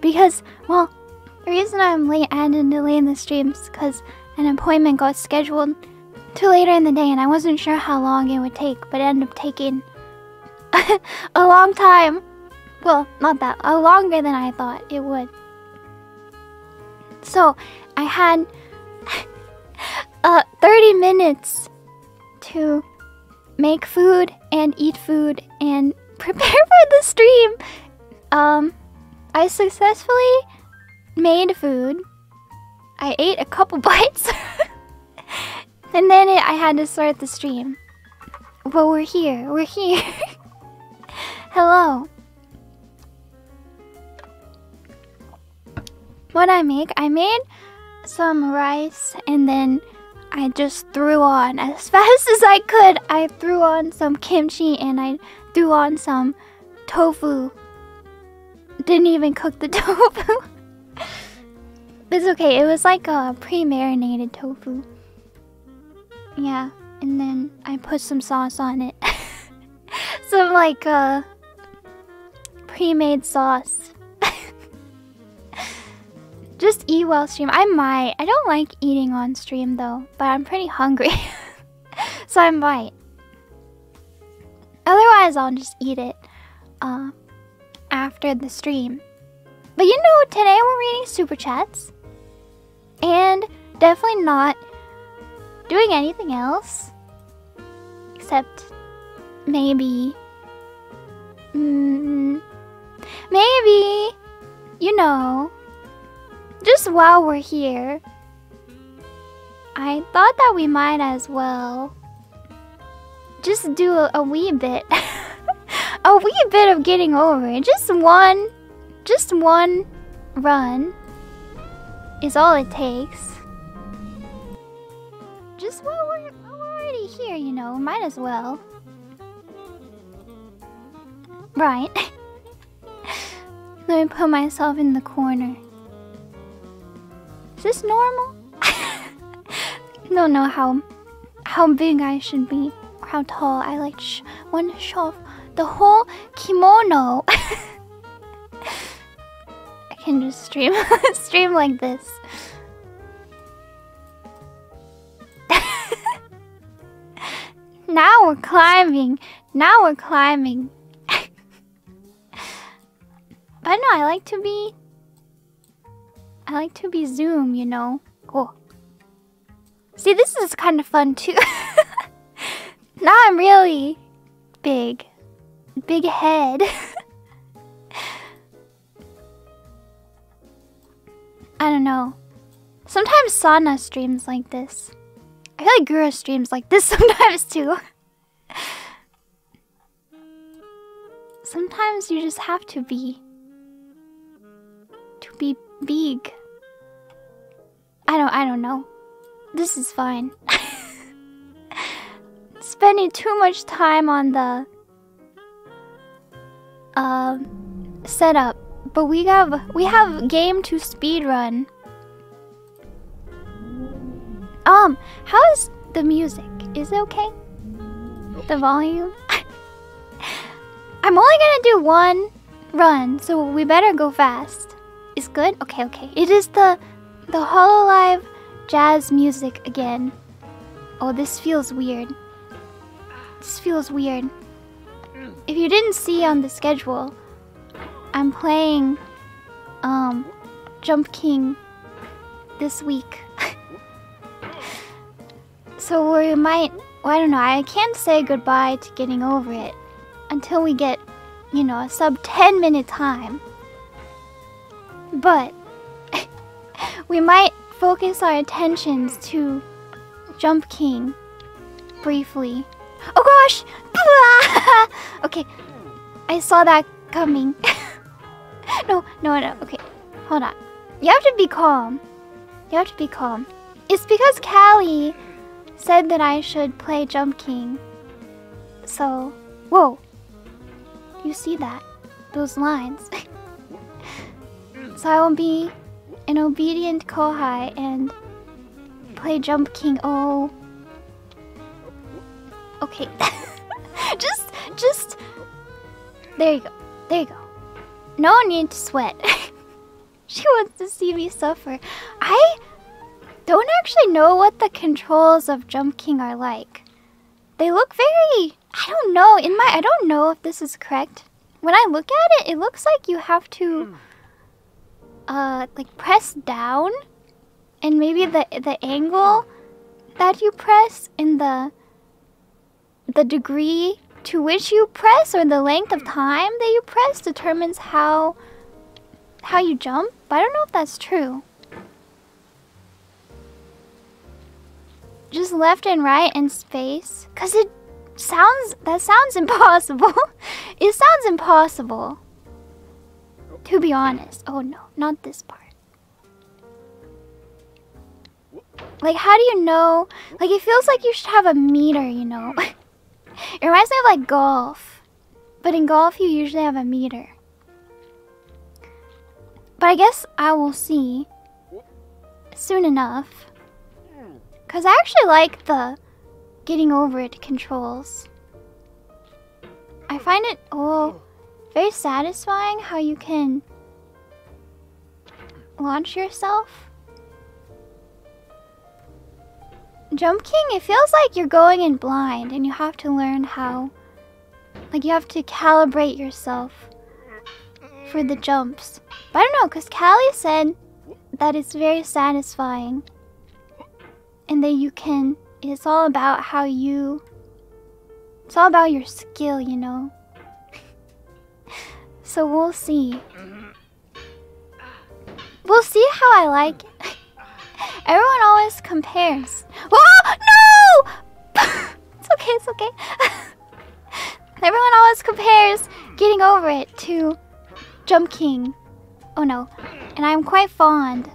Because, well, the reason I'm late and in delay in the streams is because an appointment got scheduled to later in the day and I wasn't sure how long it would take, but it ended up taking a long time. Well, not that, longer than I thought it would. So, I had 30 minutes to make food and eat food and prepare for the stream. I successfully made food. I ate a couple bites. And then I had to start the stream. But we're here. We're here. Hello. What I make? I made some rice and then I just threw on, as fast as I could, I threw on some kimchi and I threw on some tofu. Didn't even cook the tofu. It's okay, it was like a pre-marinated tofu. Yeah, and then I put some sauce on it. Some like pre-made sauce. Just eat while stream. I don't like eating on stream though, but I'm pretty hungry. So I might. Otherwise I'll just eat it. After the stream. But you know, today we're reading Super Chats. And definitely not doing anything else. Except maybe... maybe, you know, just while we're here. I thought that we might as well just do a wee bit. A wee bit of Getting Over It. Just one run is all it takes. Just while we're already here, you know, might as well. Right. Let me put myself in the corner. Is this normal? Don't know how big I should be, or how tall. I like want to show off the whole kimono. I can just stream stream like this. Now we're climbing. Now we're climbing. But no, I like to be zoom, you know. Cool. See, this is kind of fun too. Now I'm really big. Big head. I don't know. Sometimes Sana streams like this. I feel like Gura streams like this sometimes too. Sometimes you just have to be... to be big. I don't know. This is fine. Spending too much time on the... set up, but we have game to speedrun. How's the music? Is it okay? The volume? I'm only gonna do one run, so we better go fast. It's good? Okay, okay. It is the Hololive jazz music again. Oh, this feels weird. This feels weird. If you didn't see on the schedule, I'm playing Jump King this week. So we might, well, I don't know, I can't say goodbye to Getting Over It until we get you know, a sub 10-minute time. But we might focus our attentions to Jump King briefly. Oh gosh! Okay, I saw that coming. No, okay, hold on. You have to be calm. You have to be calm. It's because Calli said that I should play Jump King. So, whoa. You see that? Those lines. So I will be an obedient kohai and play Jump King. Oh. Okay. just. There you go. There you go. No need to sweat. She wants to see me suffer. I don't actually know what the controls of Jump King are like. They look very... I don't know if this is correct. When I look at it, it looks like you have to... like, press down. And maybe the angle that you press and the degree to which you press or the length of time that you press determines how you jump. But I don't know if that's true. Just left and right and space. Cause that sounds impossible. It sounds impossible. To be honest. Oh no, not this part. Like, how do you know? Like, it feels like you should have a meter, you know? It reminds me of, like, golf. But in golf, you usually have a meter. But I guess I will see soon enough. Because I actually like the Getting Over It controls. I find it, very satisfying how you can launch yourself. Jump King, it feels like you're going in blind and you have to learn how... Like, you have to calibrate yourself for the jumps. But I don't know, because Calli said that it's very satisfying. And that you can... It's all about how you... It's all about your skill, you know? So we'll see. We'll see how I like it. Everyone always compares. Oh, no! It's okay. Everyone always compares Getting Over It to Jump King. Oh no. And I'm quite fond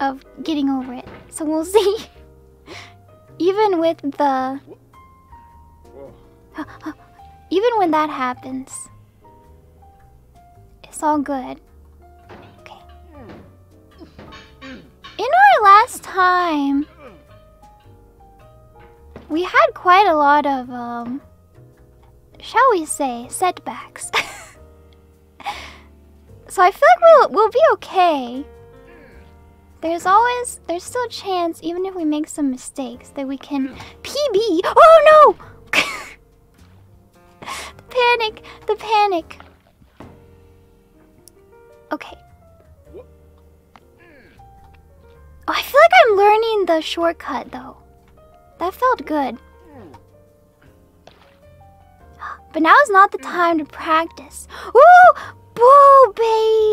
of Getting Over It. So we'll see. Even with the... Even when that happens, it's all good. In our last time, we had quite a lot of, shall we say, setbacks. So I feel like we'll be okay. There's still a chance, even if we make some mistakes, that we can PB. Oh no! The panic. Okay. Oh, I feel like I'm learning the shortcut, though. That felt good. But now is not the time to practice. Ooh! Whoa,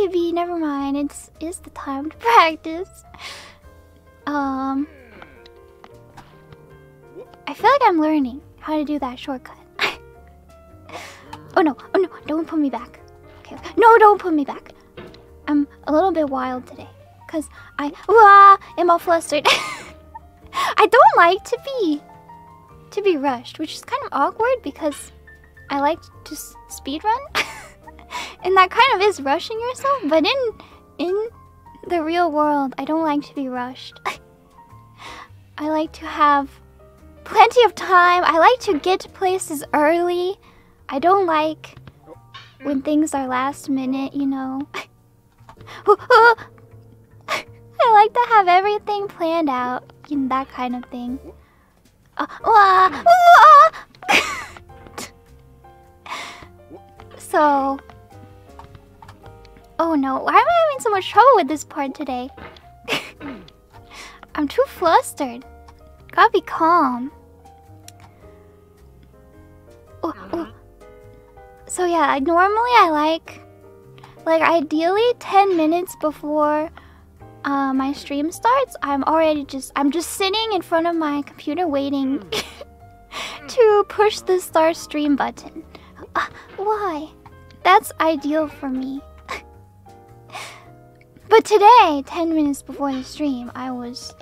baby! Never mind. It's the time to practice. I feel like I'm learning how to do that shortcut. Oh no. Don't put me back. Okay. No, don't put me back. I'm a little bit wild today. Because I am all flustered. I don't like to be rushed, which is kind of awkward because I like to speedrun. And that kind of is rushing yourself, but in the real world, I don't like to be rushed. I like to have plenty of time. I like to get to places early. I don't like when things are last minute, you know. I like to have everything planned out, you know, that kind of thing. So... Oh no, why am I having so much trouble with this part today? I'm too flustered. Gotta be calm. So yeah, normally I like ideally 10 minutes before my stream starts, I'm just sitting in front of my computer waiting to push the start stream button. Why? That's ideal for me. But today, 10 minutes before the stream, I was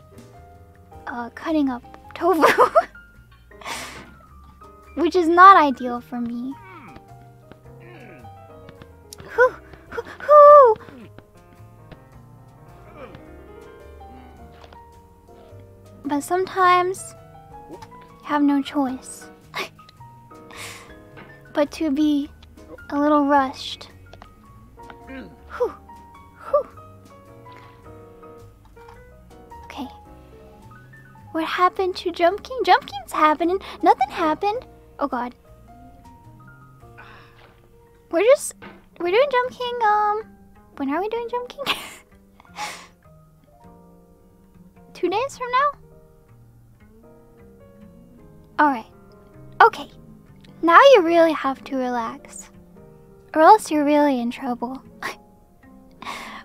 cutting up tofu, which is not ideal for me. Whew. But sometimes you have no choice but to be a little rushed. Whew. Okay. What happened to Jump King? Jump King's happening. Nothing happened. Oh god. We're doing Jump King, when are we doing Jump King? 2 days from now? Alright. Okay. Now you really have to relax. Or else you're really in trouble.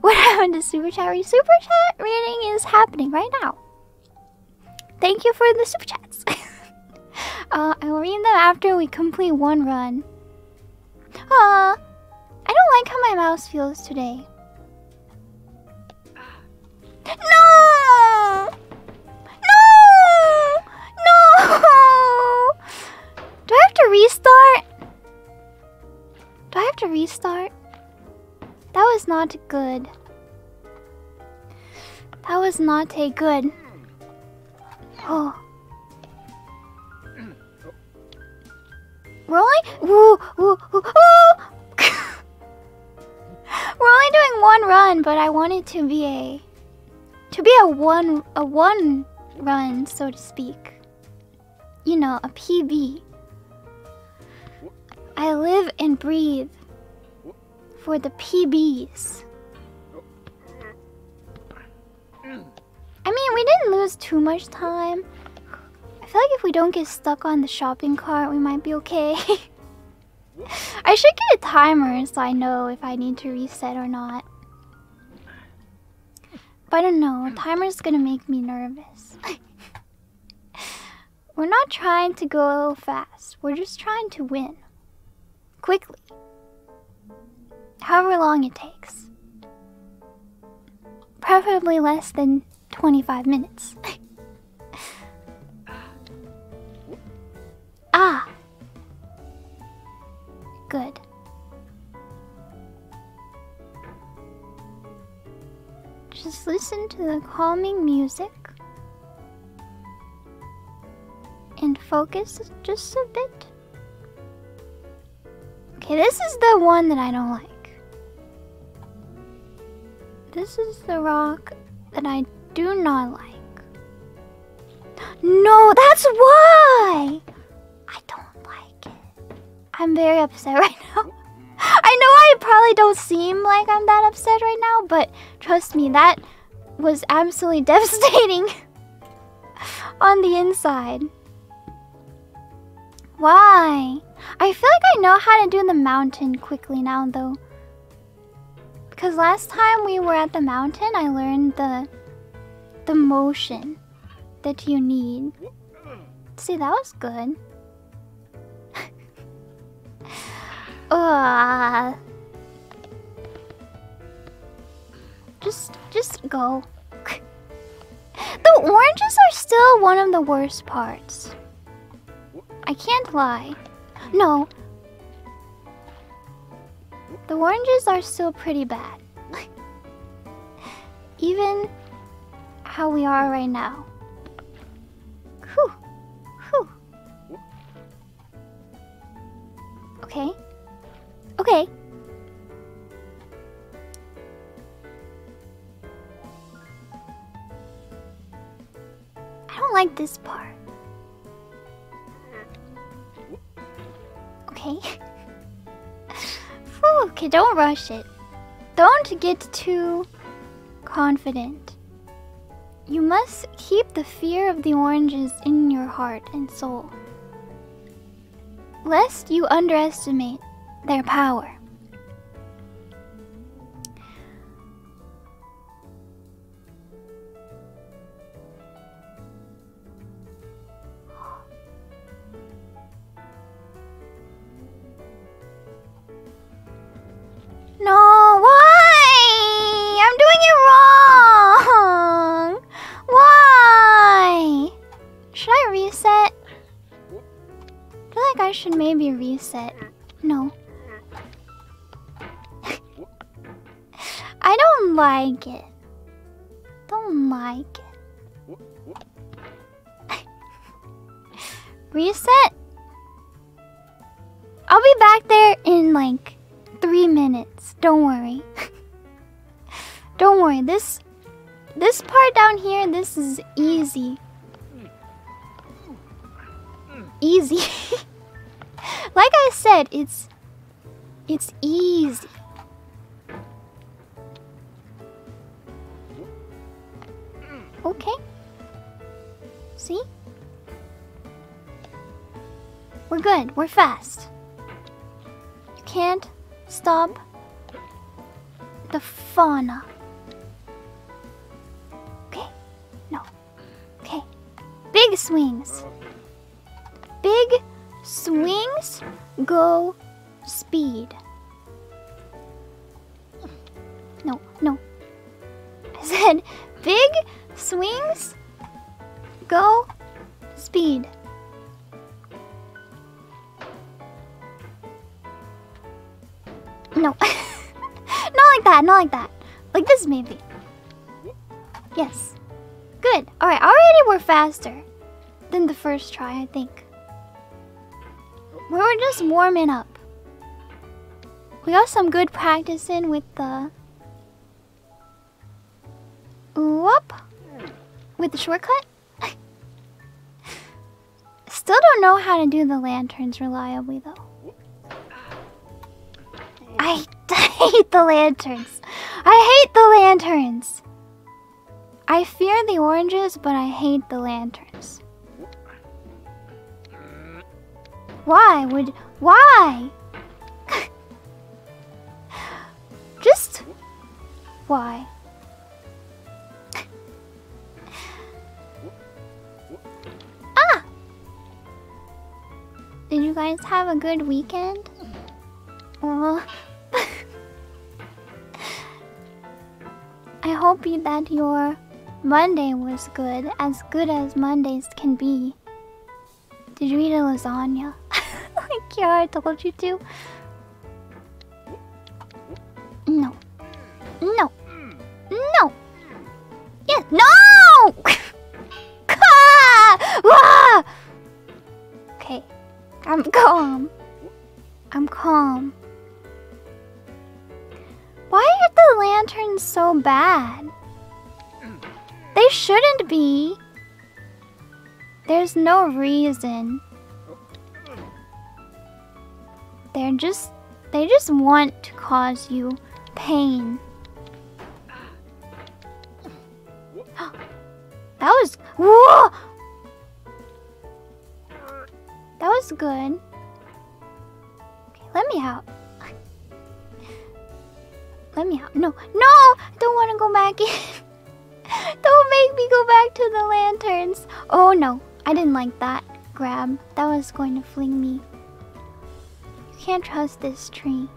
What happened to Super Chat reading? Super Chat reading is happening right now. Thank you for the Super Chats. I will read them after we complete one run. I don't like how my mouse feels today. No! Do I have to restart? Do I have to restart? That was not good. That was not a good. Oh. We're only. Ooh. We're only doing one run, but I want it to be a one run, so to speak. You know, a PB. I live and breathe for the PBs. I mean, we didn't lose too much time. I feel like if we don't get stuck on the shopping cart, we might be okay. I should get a timer so I know if I need to reset or not. But I don't know, a timer's gonna make me nervous. We're not trying to go fast, we're just trying to win. Quickly. However long it takes. Preferably less than 25 minutes. Ah! Good. Just listen to the calming music and focus just a bit. Okay, this is the one that I don't like. This is the rock that I do not like. No, that's why! I'm very upset right now. I know I probably don't seem like I'm that upset right now, but trust me, that was absolutely devastating on the inside. Why? I feel like I know how to do the mountain quickly now, though. Because last time we were at the mountain, I learned the motion that you need. See, that was good. Just go. The oranges are still one of the worst parts. I can't lie. No. The oranges are still pretty bad. Even how we are right now. Whew. Okay. Okay. I don't like this part. Okay. Okay, don't rush it. Don't get too confident. You must keep the fear of the oranges in your heart and soul, lest you underestimate their power. No, why? I'm doing it wrong! Why? Should I reset? I feel like I should maybe reset. No. I don't like it. Don't like it. Reset? I'll be back there in like 3 minutes. Don't worry. Don't worry. This part down here, this is easy. Easy. Like I said, it's easy. Okay. See? We're good. We're fast. You can't stop the fauna. Okay. No. Okay. Big swings. Big swings go speed. No, no. I said big swings go speed. No. Not like that, not like that. Like this maybe. Yes. Good. Alright, already we're faster than the first try, I think. We were just warming up. We got some good practice in with the... Whoop! With the shortcut? Still don't know how to do the lanterns reliably though. I hate the lanterns. I hate the lanterns. I fear the oranges, but I hate the lanterns. Why would... Why? Just... Why? Ah! Did you guys have a good weekend? I hope that your Monday was good as Mondays can be. Did you eat a lasagna? Like Kiara told you to? No. No. No. Yeah. No! Okay. I'm calm. I'm calm. Why are the lanterns so bad? They shouldn't be. There's no reason. They just want to cause you pain. That was... Whoa! That was good. Okay, let me out. Let me out. No, no! I don't want to go back in. Don't make me go back to the lanterns. Oh no. I didn't like that grab. That was going to fling me. You can't trust this tree.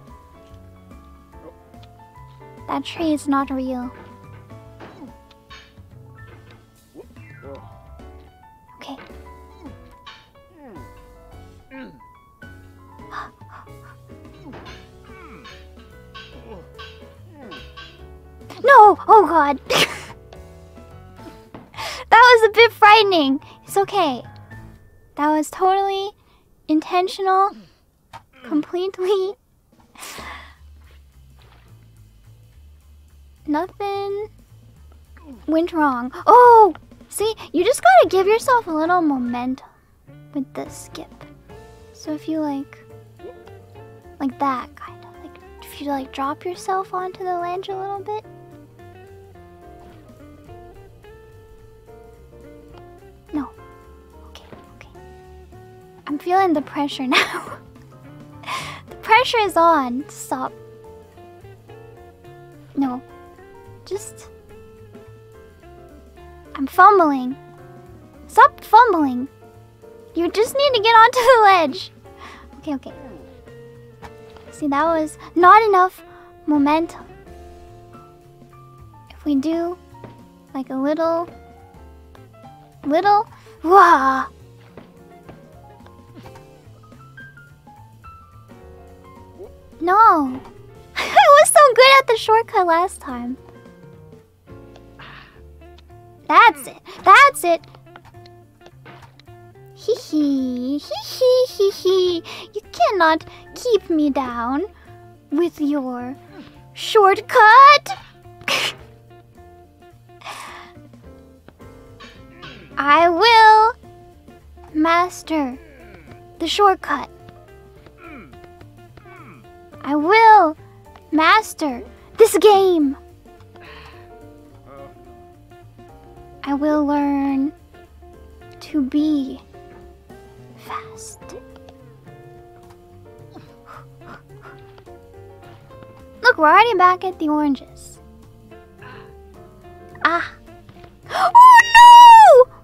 That tree is not real. Okay. No! Oh god! That was a bit frightening. It's okay. That was totally intentional. Completely. Nothing went wrong. Oh! See, you just gotta give yourself a little momentum with this skip. So if you like that kind of, like if you like drop yourself onto the ledge a little bit. No. Okay, okay. I'm feeling the pressure now. The pressure pressure is on. Stop. No. Just... I'm fumbling. Stop fumbling. You just need to get onto the ledge. Okay, okay. See, that was not enough momentum. If we do, like, a little... Whoa! No! I was so good at the shortcut last time. That's it. That's it. Hee hee. Hee hee hee. You cannot keep me down with your shortcut. I will master the shortcut. I will master this game. I will learn to be fast. Look, we're already back at the oranges. Ah. Oh no!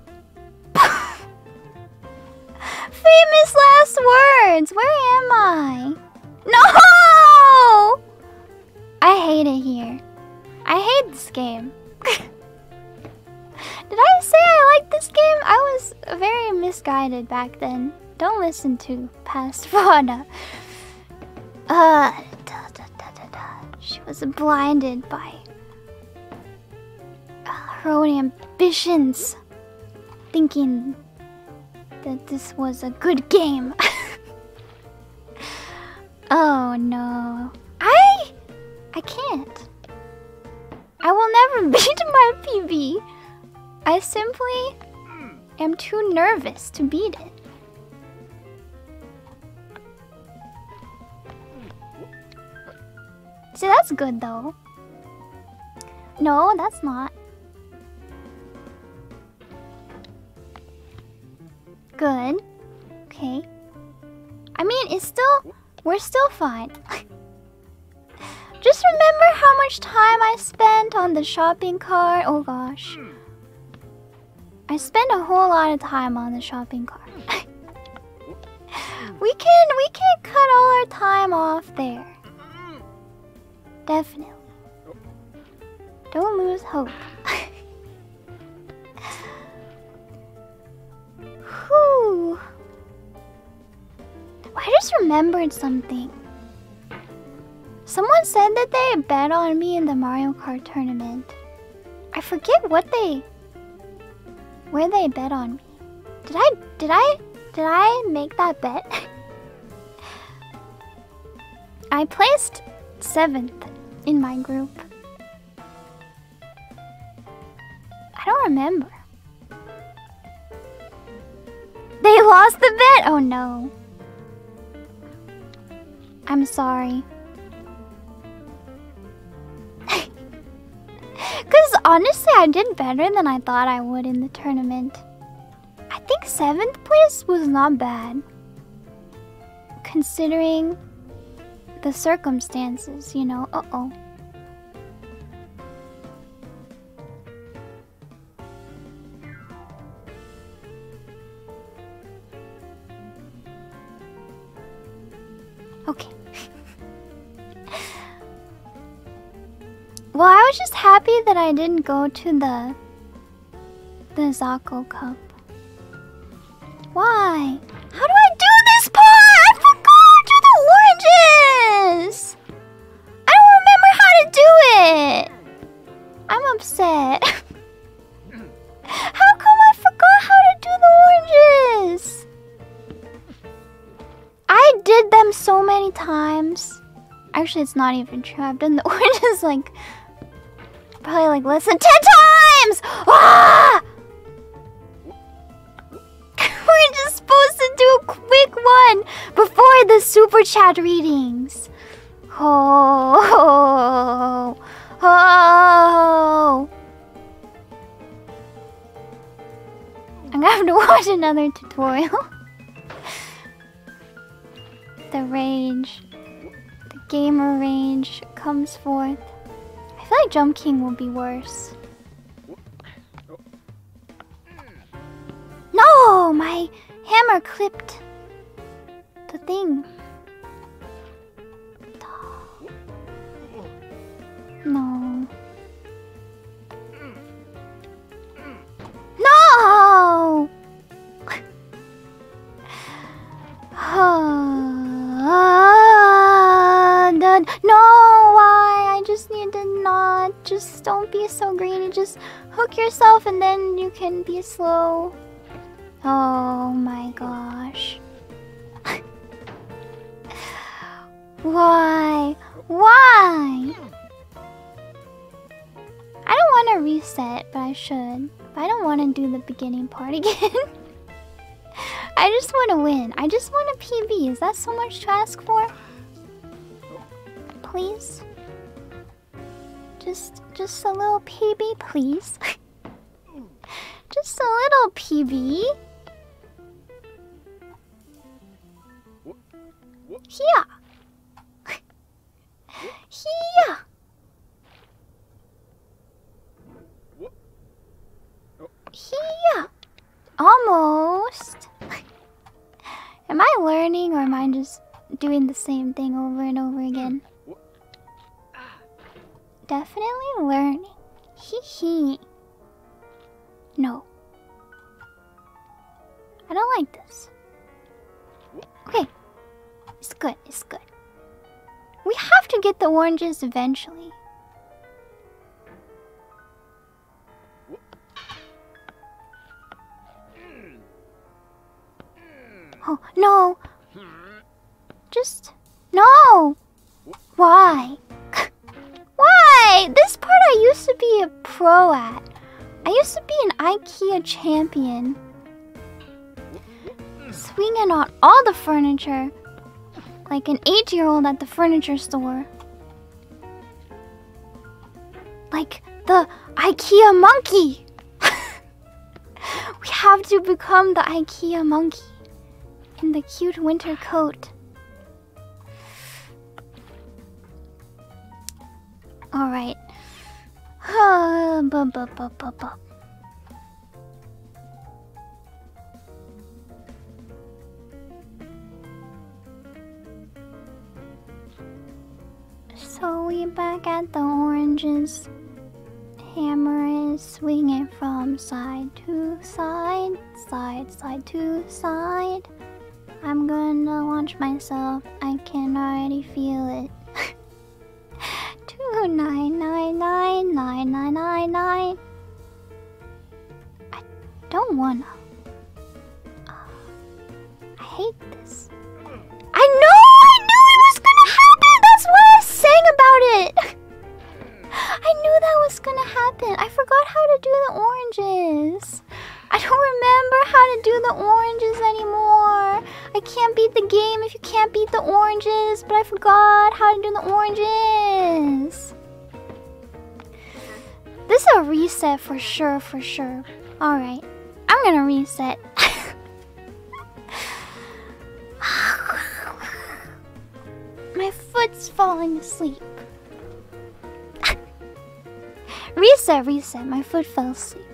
Famous last words. Where am I? No! I hate it here. I hate this game. Did I say I liked this game? I was very misguided back then. Don't listen to past Fauna. She was blinded by her own ambitions, thinking that this was a good game. Oh no. I can't. I will never beat my PB. I simply am too nervous to beat it. See, that's good though. No, that's not. Good. Okay. I mean, it's still... We're still fine. Just remember how much time I spent on the shopping cart. Oh gosh. I spend a whole lot of time on the shopping cart. we can cut all our time off there. Definitely. Don't lose hope. Whew. I just remembered something. Someone said that they bet on me in the Mario Kart tournament. I forget what they... Where they bet on me. Did I make that bet? I placed 7th in my group. I don't remember. They lost the bet! Oh no. I'm sorry. Because honestly, I did better than I thought I would in the tournament. I think 7th place was not bad. Considering the circumstances, you know. Uh-oh. Okay. Well, I was just happy that I didn't go to the Zocco Cup. Why? How do I do this part? I forgot to do the oranges! I don't remember how to do it! I'm upset. How come I forgot how to do the oranges? I did them so many times. Actually, it's not even true. I've done the oranges like... Probably like less than 10 times! Ah! We're just supposed to do a quick one before the super chat readings. Oh, oh, oh. I'm gonna have to watch another tutorial. The rage. gamer range comes forth. I feel like Jump King will be worse. No! My hammer clipped the thing. No. No! No, why? I just need to not. Just don't be so greedy. Just hook yourself and then you can be slow. Oh my gosh. Why? Why? I don't want to reset, but I should. But I don't want to do the beginning part again. I just want to win. I just want a PB. Is that so much to ask for? Please? Just a little PB, please. Just a little PB. Here. Here. Here! Almost! Am I learning or am I just doing the same thing over and over again? Definitely learning. Hee hee. No. I don't like this. Okay. It's good, it's good. We have to get the oranges eventually. Oh, no! Just... No! Why? Why? This part I used to be a pro at. I used to be an IKEA champion. Swinging on all the furniture. Like an 8-year-old at the furniture store. Like the IKEA monkey! We have to become the IKEA monkey. In the cute winter coat. All right. So we back at the oranges. Hammer is swinging from side to side, side to side. I'm gonna launch myself. I can already feel it. 2999999. I don't wanna. I hate this. I knew it was gonna happen. That's why I sang about it. I knew that was gonna happen. I forgot how to do the oranges. I don't remember how to do the oranges anymore. I can't beat the game if you can't beat the oranges, but I forgot how to do the oranges. This is a reset for sure, for sure. All right, I'm gonna reset. My foot's falling asleep. Reset, reset, my foot fell asleep.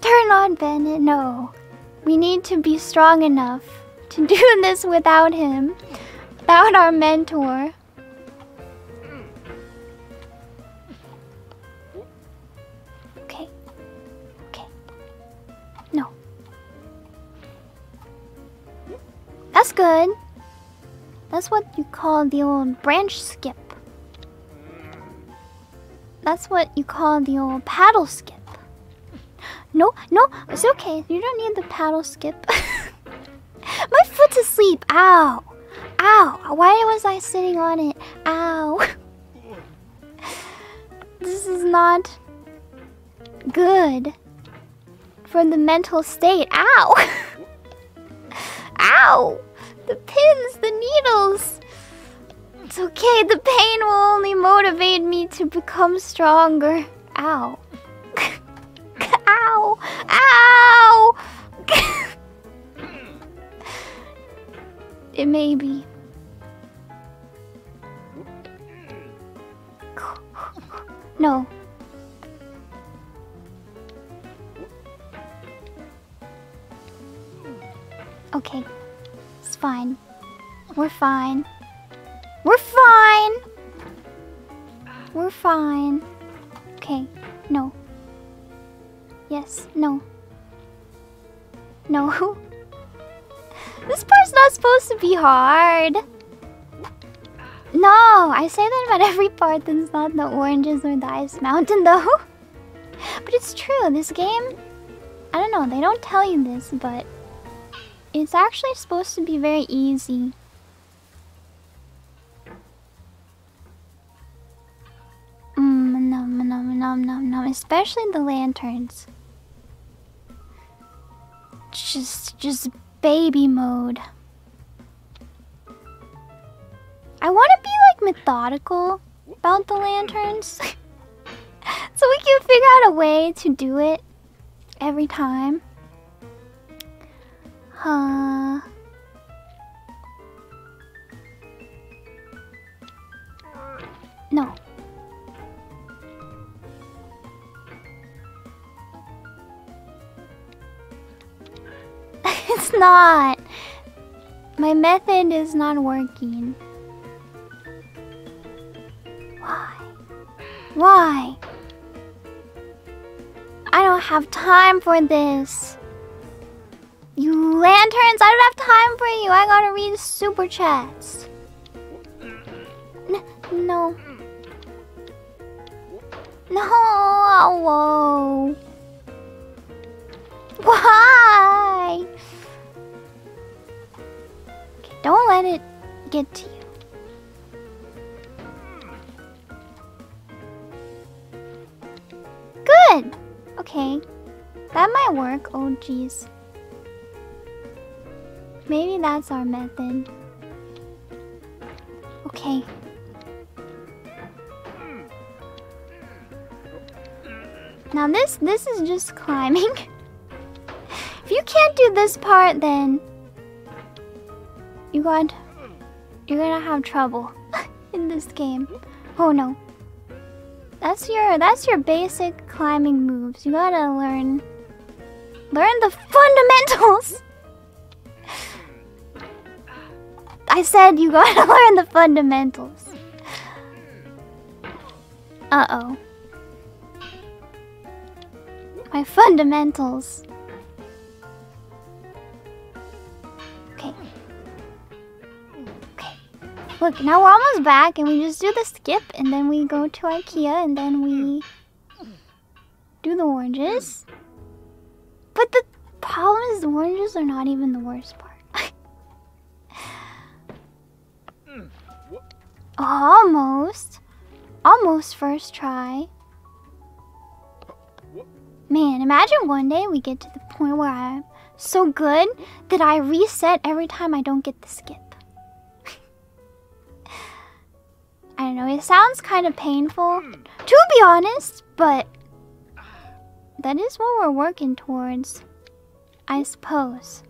Turn on Bennett, no. We need to be strong enough to do this without him. Without our mentor. Okay. Okay. No. That's good. That's what you call the old branch skip. That's what you call the old paddle skip. No, no, it's okay. You don't need the paddle skip. My foot's asleep. Ow. Ow. Why was I sitting on it? Ow. This is not good for the mental state. Ow. Ow. The pins, the needles. It's okay. The pain will only motivate me to become stronger. Ow. Ow! Ow! It may be. No. Okay. It's fine. We're fine. We're fine! We're fine. Okay. No. Yes. No. No. This part's not supposed to be hard. No, I say that about every part that's not the oranges or the ice mountain though. But it's true, this game, I don't know, they don't tell you this, but it's actually supposed to be very easy. Nom nom nom nom nom, especially the lanterns. Just baby mode. I want to be like methodical about the lanterns so we can figure out a way to do it every time. No. It's not. My method is not working. Why? Why? I don't have time for this. You lanterns, I don't have time for you. I gotta read super chats. No. No. Whoa. Why? Okay, don't let it get to you. Good! Okay. That might work. Oh, jeez. Maybe that's our method. Okay. Now this is just climbing. If you can't do this part, then you're gonna have trouble in this game. Oh no. That's your basic climbing moves. You gotta learn the fundamentals. I said you gotta learn the fundamentals. Uh-oh. My fundamentals. Okay. Okay. Look, now we're almost back and we just do the skip and then we go to IKEA and then we do the oranges. But the problem is the oranges are not even the worst part. Almost. Almost first try. Man, imagine one day we get to the point where I'm so good that I reset every time I don't get the skip. I don't know, it sounds kind of painful, to be honest, but that is what we're working towards, I suppose.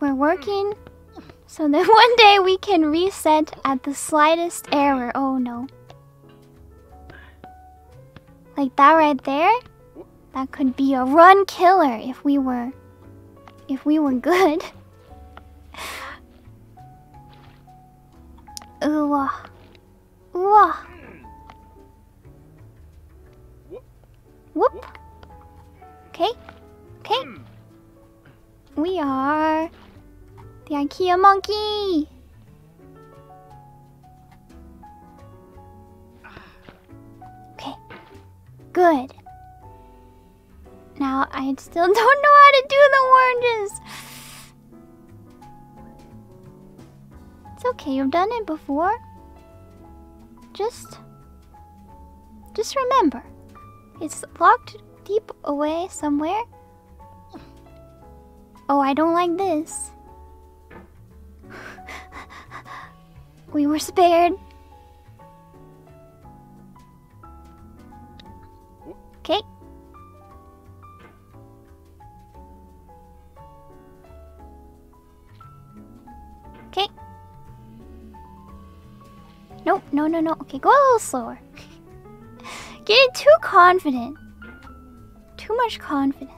We're working so that one day we can reset at the slightest error. Oh no. Like that right there? That could be a run killer if we were... good. Ooh. Ooh. Whoop. Okay. Okay. We are... the IKEA monkey! Okay. Good. Now, I still don't know how to do the oranges! It's okay, you've done it before. Just remember. It's locked deep away somewhere. Oh, I don't like this. We were spared. Okay. Okay. No. Okay, go a little slower. Getting too confident. Too much confidence.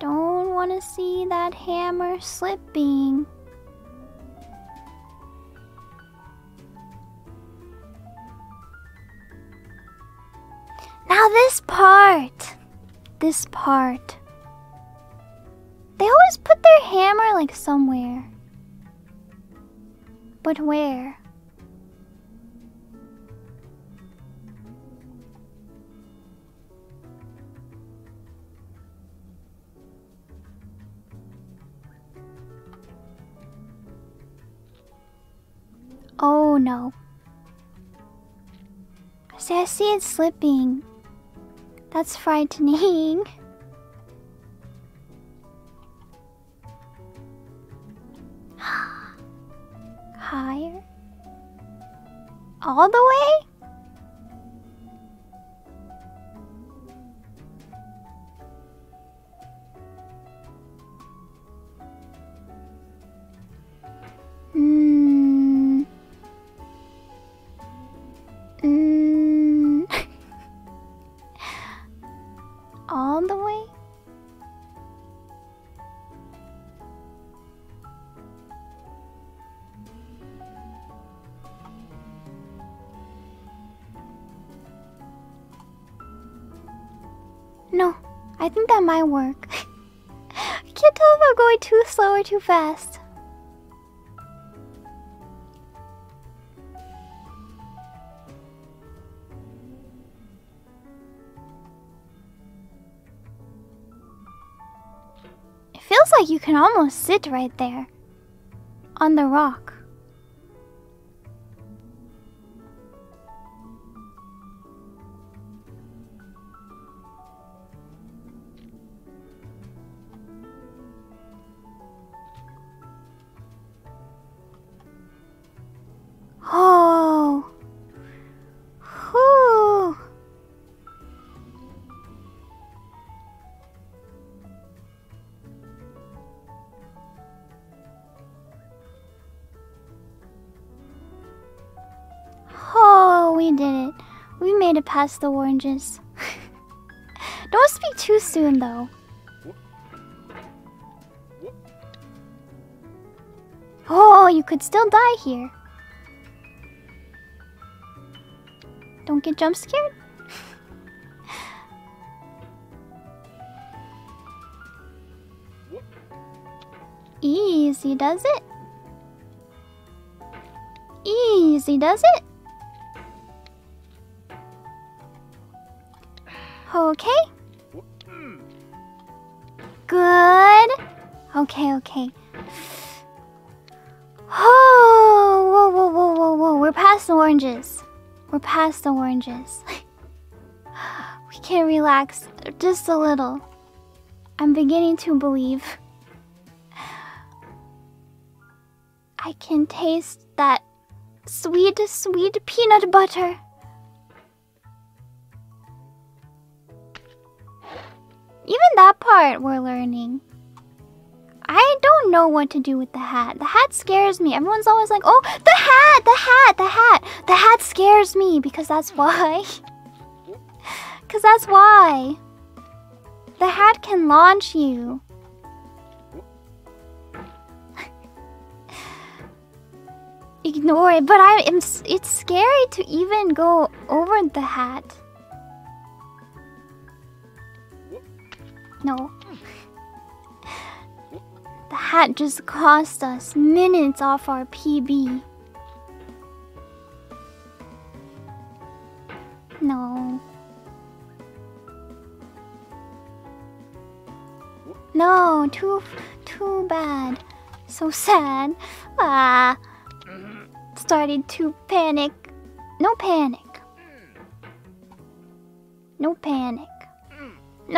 Don't want to see that hammer slipping. Now this part. They always put their hammer like somewhere. But where? Oh no. See, I see it slipping. That's frightening. Higher? All the way? All the way? No, I think that might work. I can't tell if I'm going too slow or too fast. It feels like you can almost sit right there, on the rock. Oh, whew. Oh, we did it. We made it past the oranges. Don't speak too soon, though. Oh, you could still die here. Don't get jump scared. Easy does it. Easy does it. Okay. Good. Okay. Oh, whoa. We're past the oranges. We can relax just a little. I'm beginning to believe. I can taste that sweet, sweet peanut butter. Even that part we're learning. I don't know what to do with the hat. The hat scares me. Everyone's always like, oh, the hat. The hat scares me because that's why. Because that's why. The hat can launch you. Ignore it, but it's scary to even go over the hat. No. The hat just cost us minutes off our PB. No. No, too bad. So sad. Ah. Started to panic. No panic. I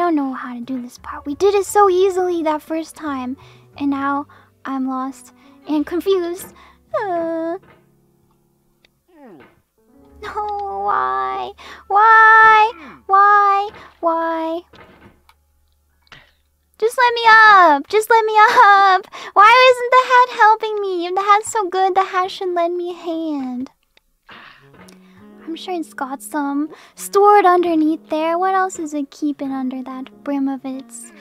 don't know how to do this part. We did it so easily that first time, and now I'm lost and confused. No, why? Why? Just let me up! Why isn't the hat helping me? If the hat's so good, the hat should lend me a hand. I'm sure it's got some stored underneath there. What else is it keeping under that brim of its...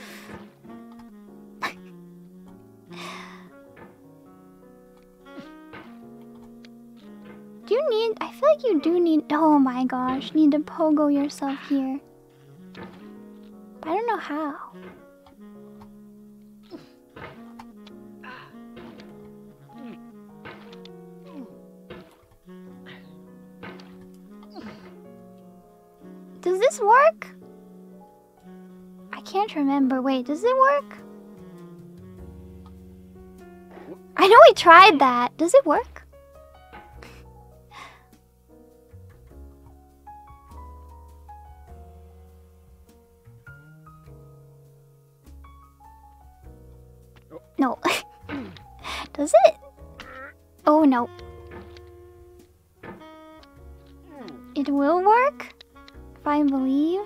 Do you need... I feel like you do need... Oh my gosh, need to pogo yourself here. But I don't know how. Does this work? I can't remember. Wait, does it work? I know we tried that. Does it work? No. Does it? Oh no. It will work? If I believe.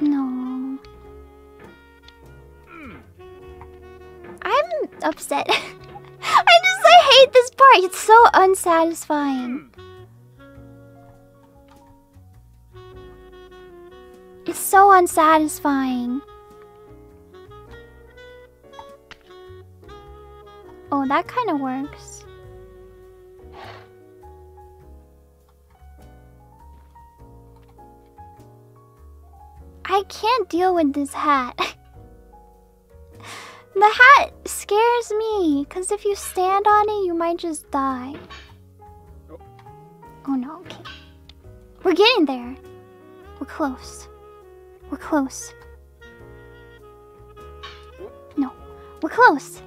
No. I'm upset. I hate this part. It's so unsatisfying. It's so unsatisfying. Oh, that kind of works. I can't deal with this hat. The hat scares me, because if you stand on it, you might just die. Oh no, okay. We're getting there. We're close. We're close. No, we're close.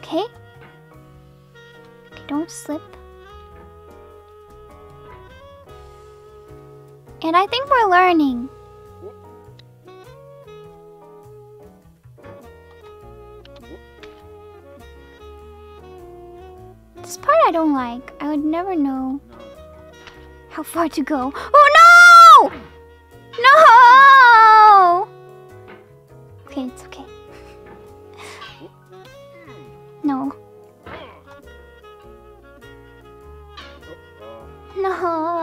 Okay. Don't slip. And I think we're learning. This part I don't like. I would never know how far to go. Oh no! No! Okay, it's okay. No. No.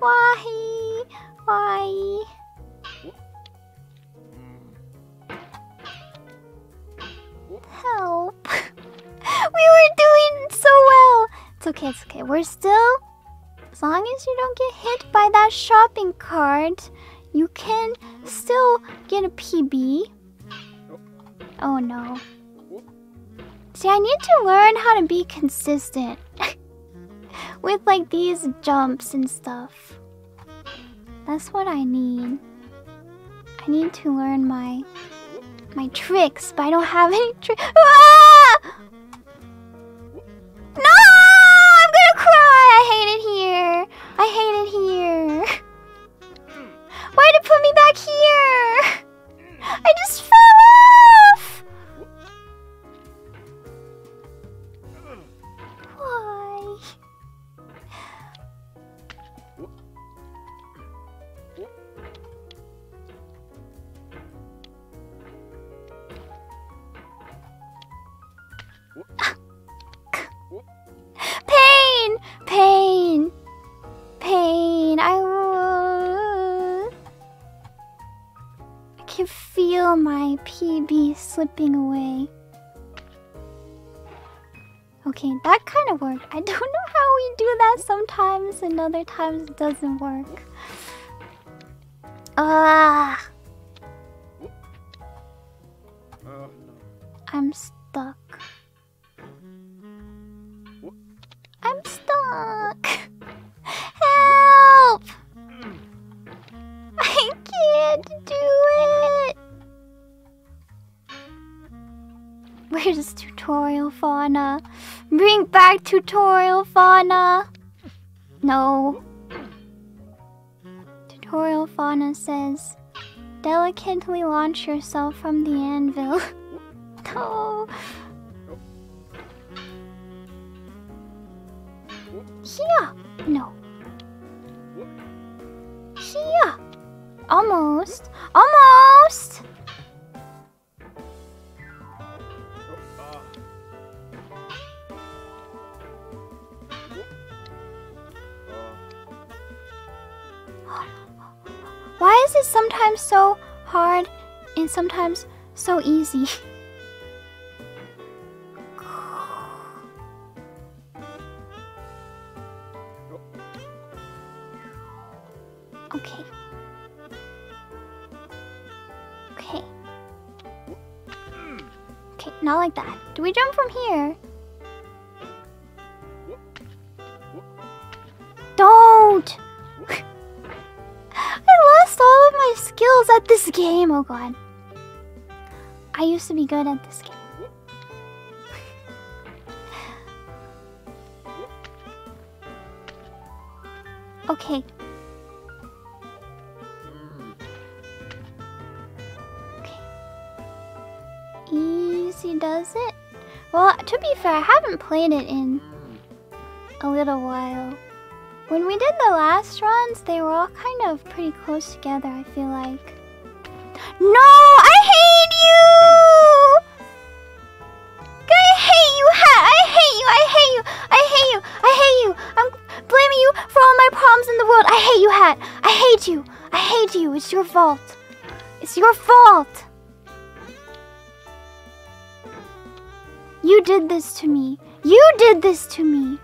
Why? Help. We were doing so well. It's okay, it's okay. We're still... As long as you don't get hit by that shopping cart, you can still get a PB. Oh no. See, I need to learn how to be consistent. With like these jumps and stuff. That's what I need. I need to learn my tricks, but I don't have any tricks. Ah! No! I hate it here. Why'd it put me back here? I just fell off. Why? Pain. I can feel my PB slipping away. Okay, that kind of worked. I don't know how we do that sometimes, and other times it doesn't work. I'm stuck. Where's tutorial fauna? Bring back tutorial fauna! No. Tutorial fauna says, delicately launch yourself from the anvil. No. Here! No. Here! Almost. Almost! Why is it sometimes so hard and sometimes so easy? Okay. Okay. Okay, not like that. Do we jump from here? Don't! I lost all of my skills at this game, oh god. I used to be good at this game. Okay. Easy does it? Well, to be fair, I haven't played it in a little while. When we did the last runs, they were all kind of pretty close together, I feel like. No! I hate you! I hate you! I hate you! I hate you! I hate you! I hate you! I'm blaming you for all my problems in the world! I hate you, Hat! I hate you! I hate you! It's your fault! It's your fault! You did this to me. You did this to me.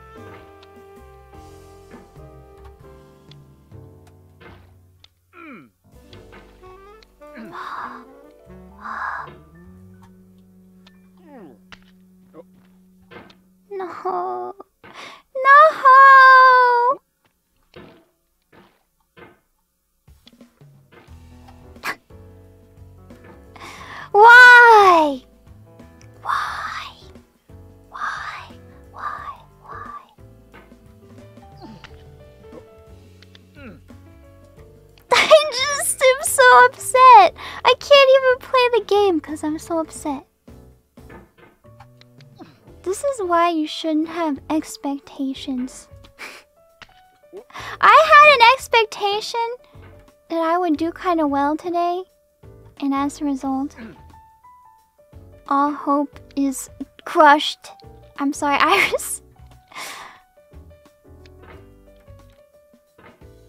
No. No. Why? So upset! I can't even play the game because I'm so upset. This is why you shouldn't have expectations. I had an expectation that I would do kind of well today, and as a result, all hope is crushed. I'm sorry, IRyS.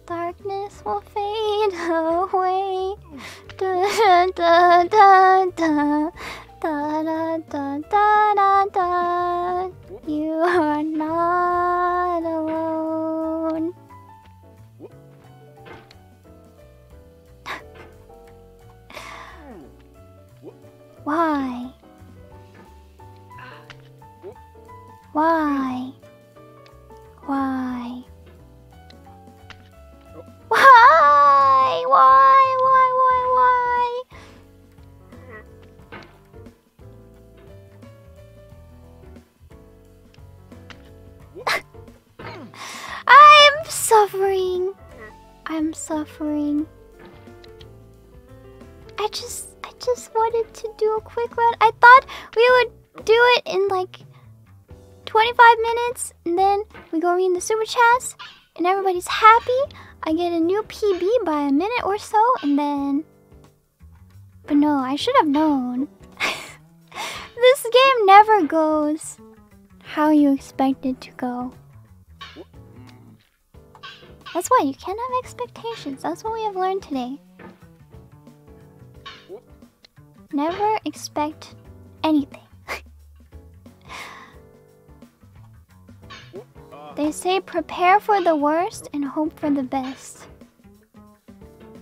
Darkness will fade away. Da da da da da da da da da. You are not alone. Why? Why? Why? Why? I'm suffering. I'm suffering. I just wanted to do a quick run. I thought we would do it in like 25 minutes, and then we go read the super chats, and everybody's happy. I get a new PB by a minute or so, and then... But no, I should have known. This game never goes how you expect it to go. That's why you can't have expectations. That's what we have learned today. Never expect anything. They say prepare for the worst and hope for the best.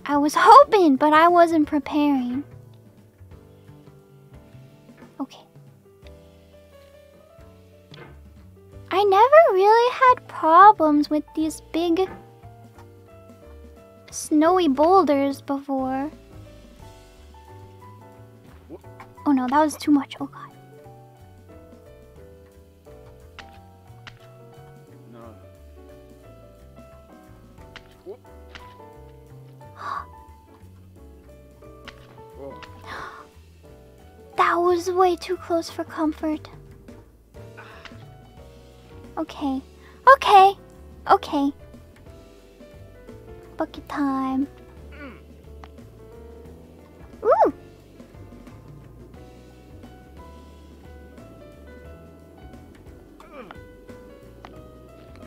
I was hoping, but I wasn't preparing. Okay. I never really had problems with these big snowy boulders before. Oh no, that was too much. Oh god. was way too close for comfort. Okay. Okay! Okay. Bucket time. Ooh!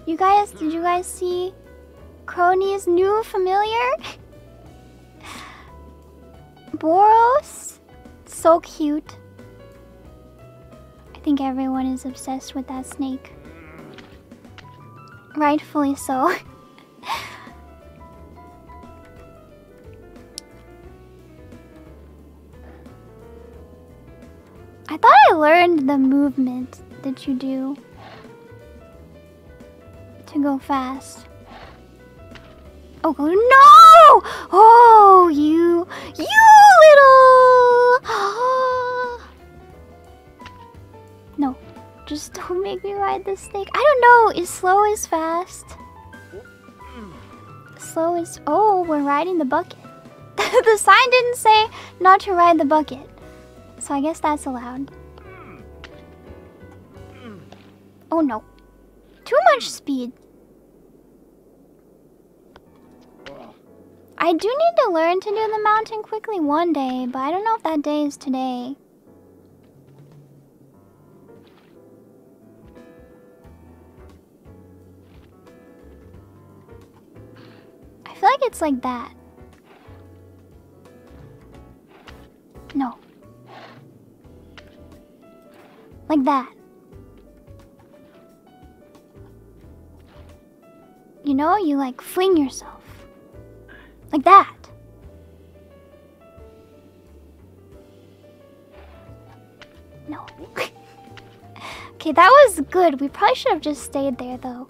You guys, did you guys see Crony's new familiar? Boros? So cute. I think everyone is obsessed with that snake. Rightfully so. I thought I learned the movement that you do to go fast. Oh no! Oh, you little! No, just don't make me ride this snake. I don't know. Is slow is fast? Slow is. Oh, we're riding the bucket. The sign didn't say not to ride the bucket, so I guess that's allowed. Oh no! Too much speed. I do need to learn to do the mountain quickly one day, but I don't know if that day is today. I feel like it's like that. No. Like that. You know, you like fling yourself. Like that. No. Okay, that was good. We probably should have just stayed there, though.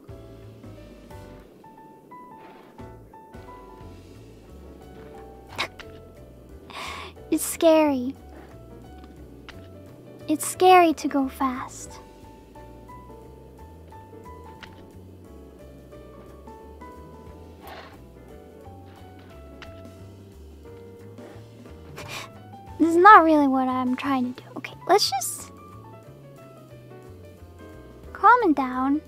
It's scary. It's scary to go fast. This is not really what I'm trying to do. Okay, let's just calm it down.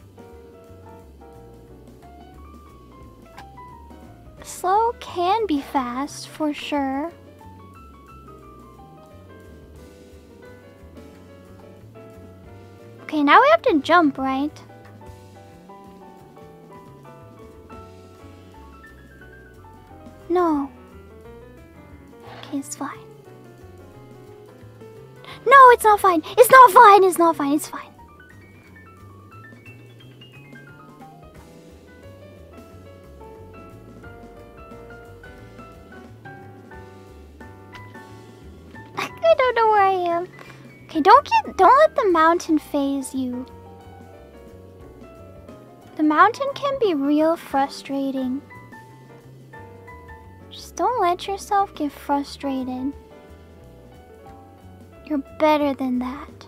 Slow can be fast for sure. Okay, now we have to jump, right? No. Okay, it's fine. No, it's not fine. It's not fine. It's not fine. It's fine. I don't know where I am. Okay, don't let the mountain phase you. The mountain can be real frustrating. Just don't let yourself get frustrated. You're better than that.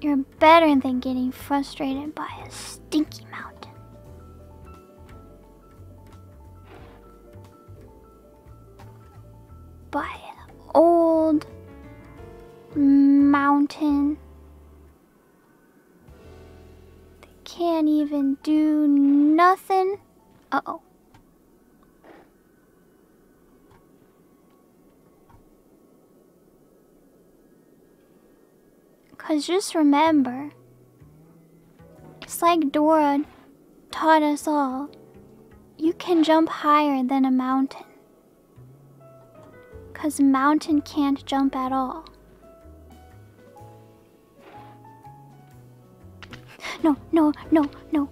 You're better than getting frustrated by a stinky mountain. By an old mountain. Can't even do nothing. Uh-oh. Cause just remember, it's like Dora taught us all, you can jump higher than a mountain. Cause a mountain can't jump at all. No, no, no, no.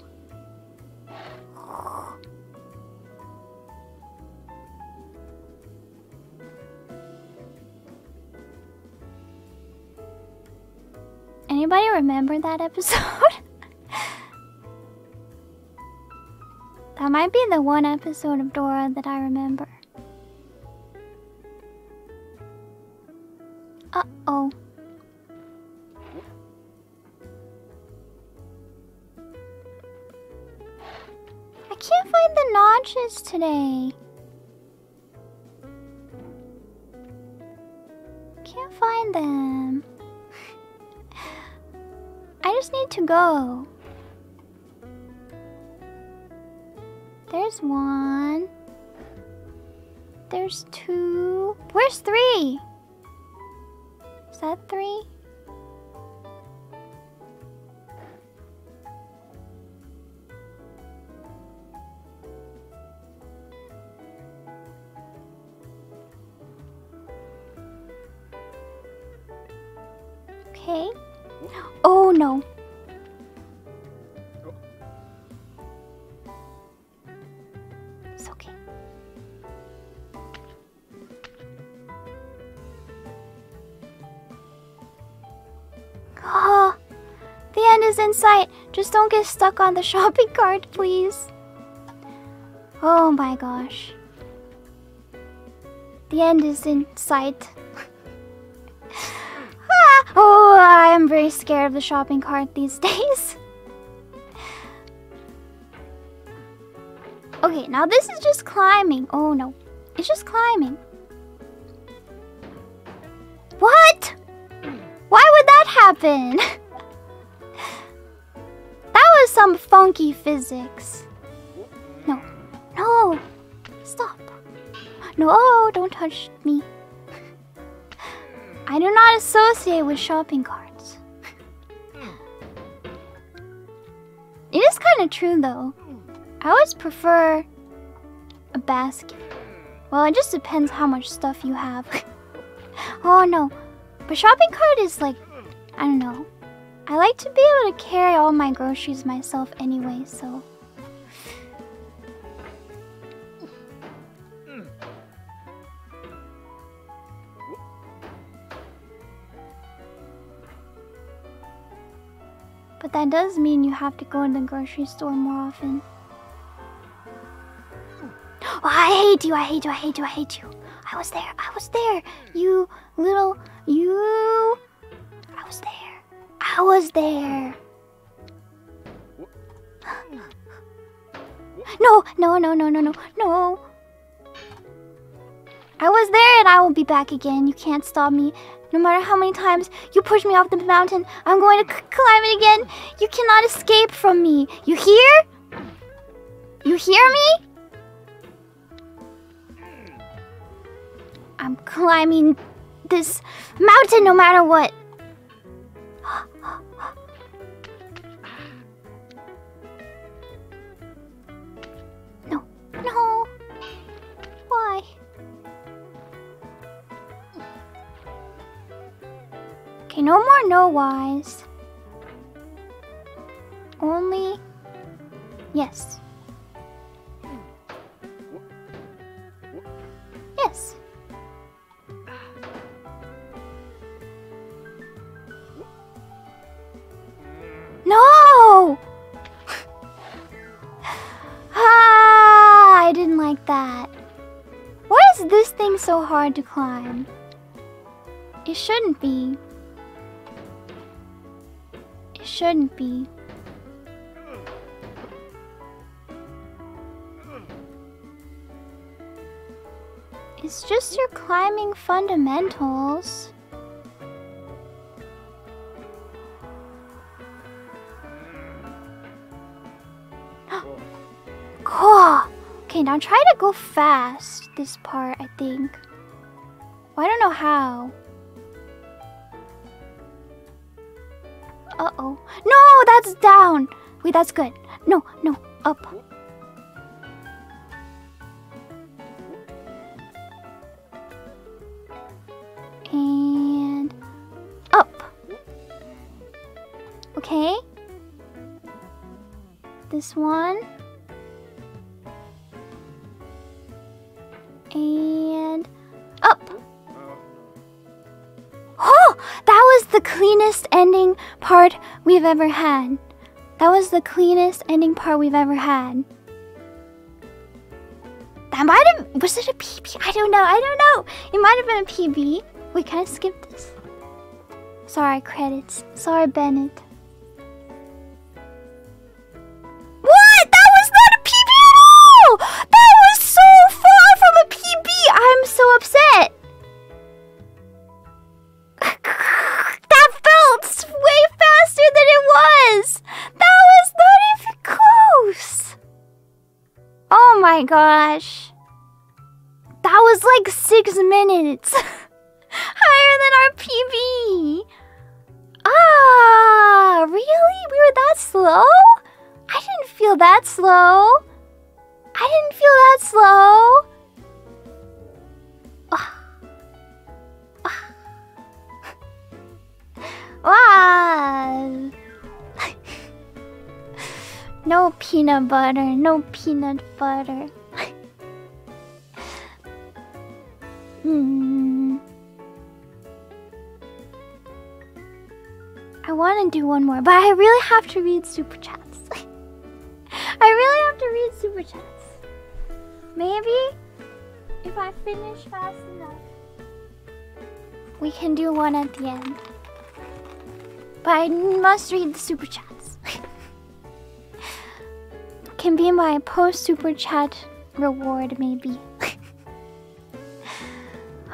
Anybody remember that episode? That might be the one episode of Dora that I remember. Uh-oh. can't find the notches today. Can't find them. I just need to go. There's one. There's two. Where's three? Is that three? Okay. Oh no. It's okay. Oh, the end is in sight. Just don't get stuck on the shopping cart, please. Oh my gosh. The end is in sight. Oh, I'm very scared of the shopping cart these days. Okay, now this is just climbing. Oh no, it's just climbing. What? Why would that happen? That was some funky physics. No, no, stop. No, don't touch me. I do not associate with shopping carts. It is kind of true though. I always prefer a basket. Well, it just depends how much stuff you have. Oh no. But shopping cart is like, I don't know. I like to be able to carry all my groceries myself anyway, so. But that does mean you have to go to the grocery store more often. Oh, I hate you, I hate you, I hate you, I hate you. I was there, I was there. You little, you. I was there. I was there. No, no, no, no, no, no, no. I was there and I will be back again. You can't stop me. No matter how many times you push me off the mountain, I'm going to climb it again. You cannot escape from me. You hear? You hear me? I'm climbing this mountain no matter what. No, no. Why? Okay, no more no whys. Only yes. Yes. No! Ah, I didn't like that. Why is this thing so hard to climb? It shouldn't be. Shouldn't be. It's just your climbing fundamentals. Cool. Okay, now try to go fast this part, I think. Well, I don't know how. Uh-oh. No, that's down. Wait, that's good. No, no, up. And up. Okay. This one. And up. Oh, that was the cleanest ending part we've ever had. That was the cleanest ending part we've ever had. That might have... Was it a PB? I don't know. I don't know. It might have been a PB. Wait, can I skip this? Sorry, credits. Sorry, Bennett. What? That was not a PB my gosh. That was like 6 minutes. Higher than our PB. Ah, really? We were that slow? I didn't feel that slow. Wow. No peanut butter, no peanut butter. I want to do one more, but I really have to read super chats. I really have to read super chats. Maybe if I finish fast enough, we can do one at the end. But I must read the super chats. Can be my post super chat reward, maybe.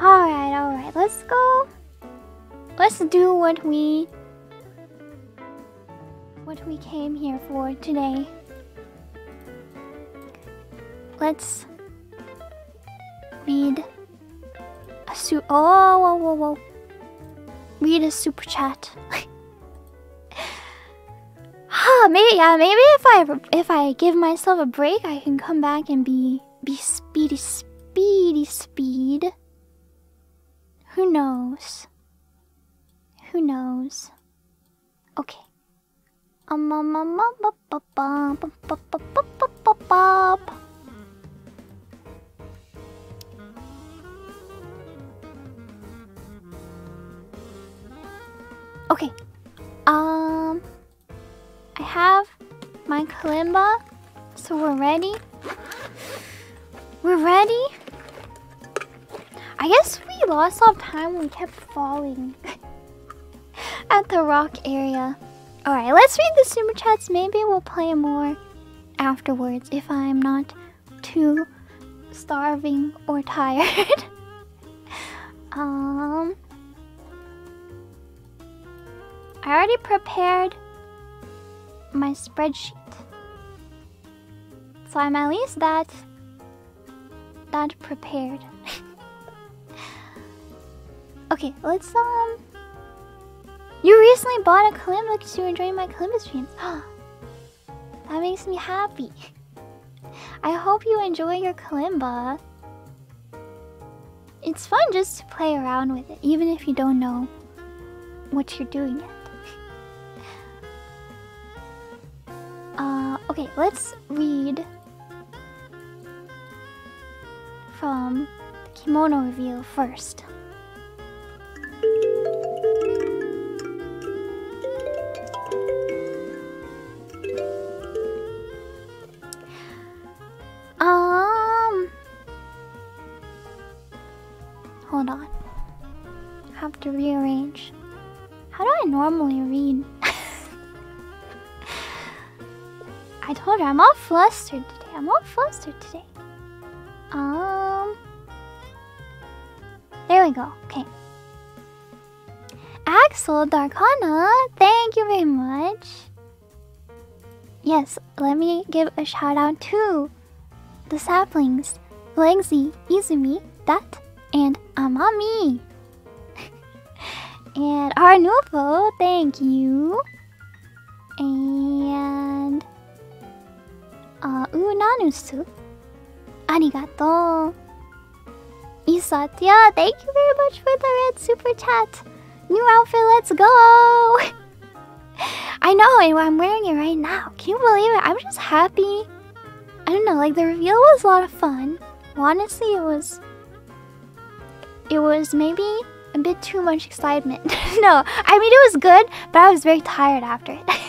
Alright, alright, let's go. Let's do what we came here for today. Let's read a super chat. Huh, maybe, yeah, maybe if I give myself a break, I can come back and be speed. Who knows? Who knows? Okay. Okay. I have my kalimba, so we're ready. We're ready. I guess we lost all time when we kept falling at the rock area. Alright, let's read the super chats. Maybe we'll play more afterwards if I'm not too starving or tired. I already prepared my spreadsheet, so I'm at least that prepared. Okay, let's You recently bought a kalimba because you were enjoying my kalimba streams. That makes me happy. I hope you enjoy your kalimba. It's fun just to play around with it, even if you don't know what you're doing yet. Okay, let's read from the kimono reveal first. Hold on. Have to rearrange. How do I normally read? I told her I'm all flustered today. There we go. Okay. Axel Darkana, thank you very much. Yes, let me give a shout out to the saplings, Lexi, Izumi, Dat, and Amami. And Arnulfo, thank you. And Unanusu, arigato. Isatia, thank you very much for the red super chat. New outfit, let's go! I know, and I'm wearing it right now. Can you believe it? I'm just happy. I don't know, like the reveal was a lot of fun. Honestly, it was maybe a bit too much excitement. No, I mean it was good, but I was very tired after it.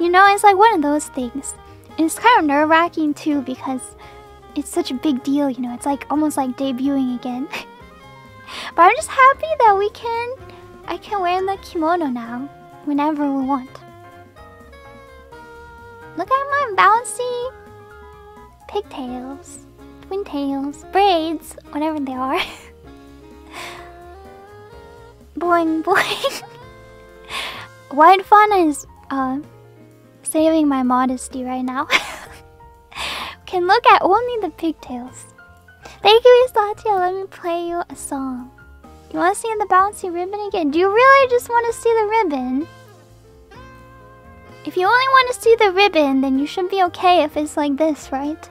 You know, it's like one of those things. And it's kind of nerve-wracking too because it's such a big deal, you know. It's like almost like debuting again. But I'm just happy that I can wear the kimono now, whenever we want. Look at my bouncy pigtails, twin tails, braids, whatever they are. Boing, boing. White Fauna is saving my modesty right now. can look at only the pigtails. Thank you, Islatia. Let me play you a song. You want to see the bouncy ribbon again? Do you really just want to see the ribbon? If you only want to see the ribbon, then you should be okay if it's like this, right?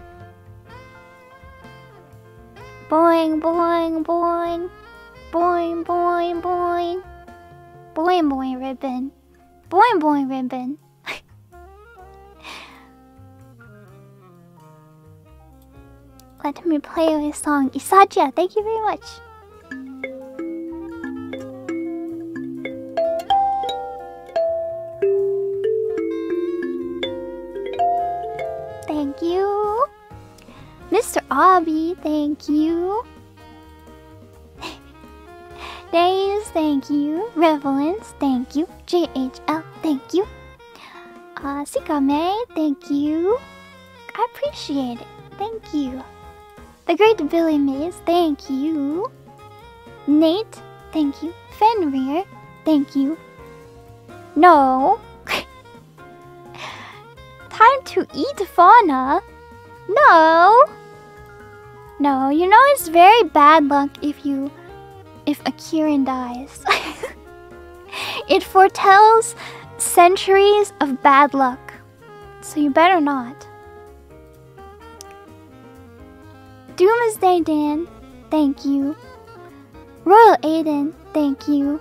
Boing, boing, boing. Boing, boing, boing. Boing, boing, ribbon. Boing, boing, ribbon. Let me play your song. Isagia, thank you very much. Thank you. Mr. Abby, thank you. Days, thank you. Revelance, thank you. JHL, thank you. Sikame, thank you. I appreciate it. Thank you. The Great Billy Maze, thank you. Nate, thank you. Fenrir, thank you. No. Time to eat fauna. No. No, you know it's very bad luck if Akiran dies. It foretells centuries of bad luck. So you better not. Doomsday Dan, thank you. Royal Aiden, thank you.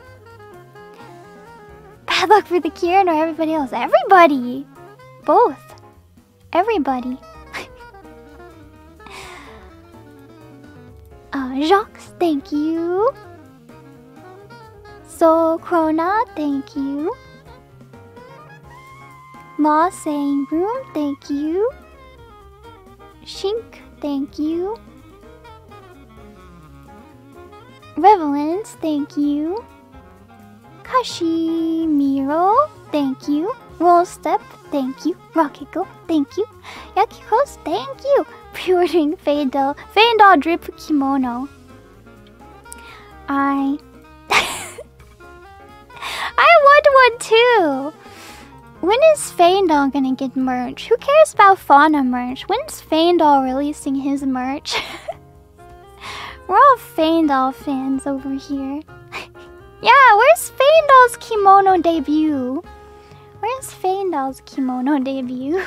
Bad luck for the Kieran or everybody else? Everybody! Both. Everybody. Jacques, thank you. So Krona, thank you. Ma saying room, thank you. Shink, thank you. Revelance, thank you. Kashimiro, thank you. Roll Step, thank you. Rocket Go, thank you. Yakikos, thank you. Pre-ordering Faendal. Faendal Drip Kimono. I want one too! When is Faendal gonna get merch? Who cares about Fauna merch? When's Faendal releasing his merch? We're all Faendal fans over here. Yeah, where's Faendal's kimono debut? Where's Faendal's kimono debut?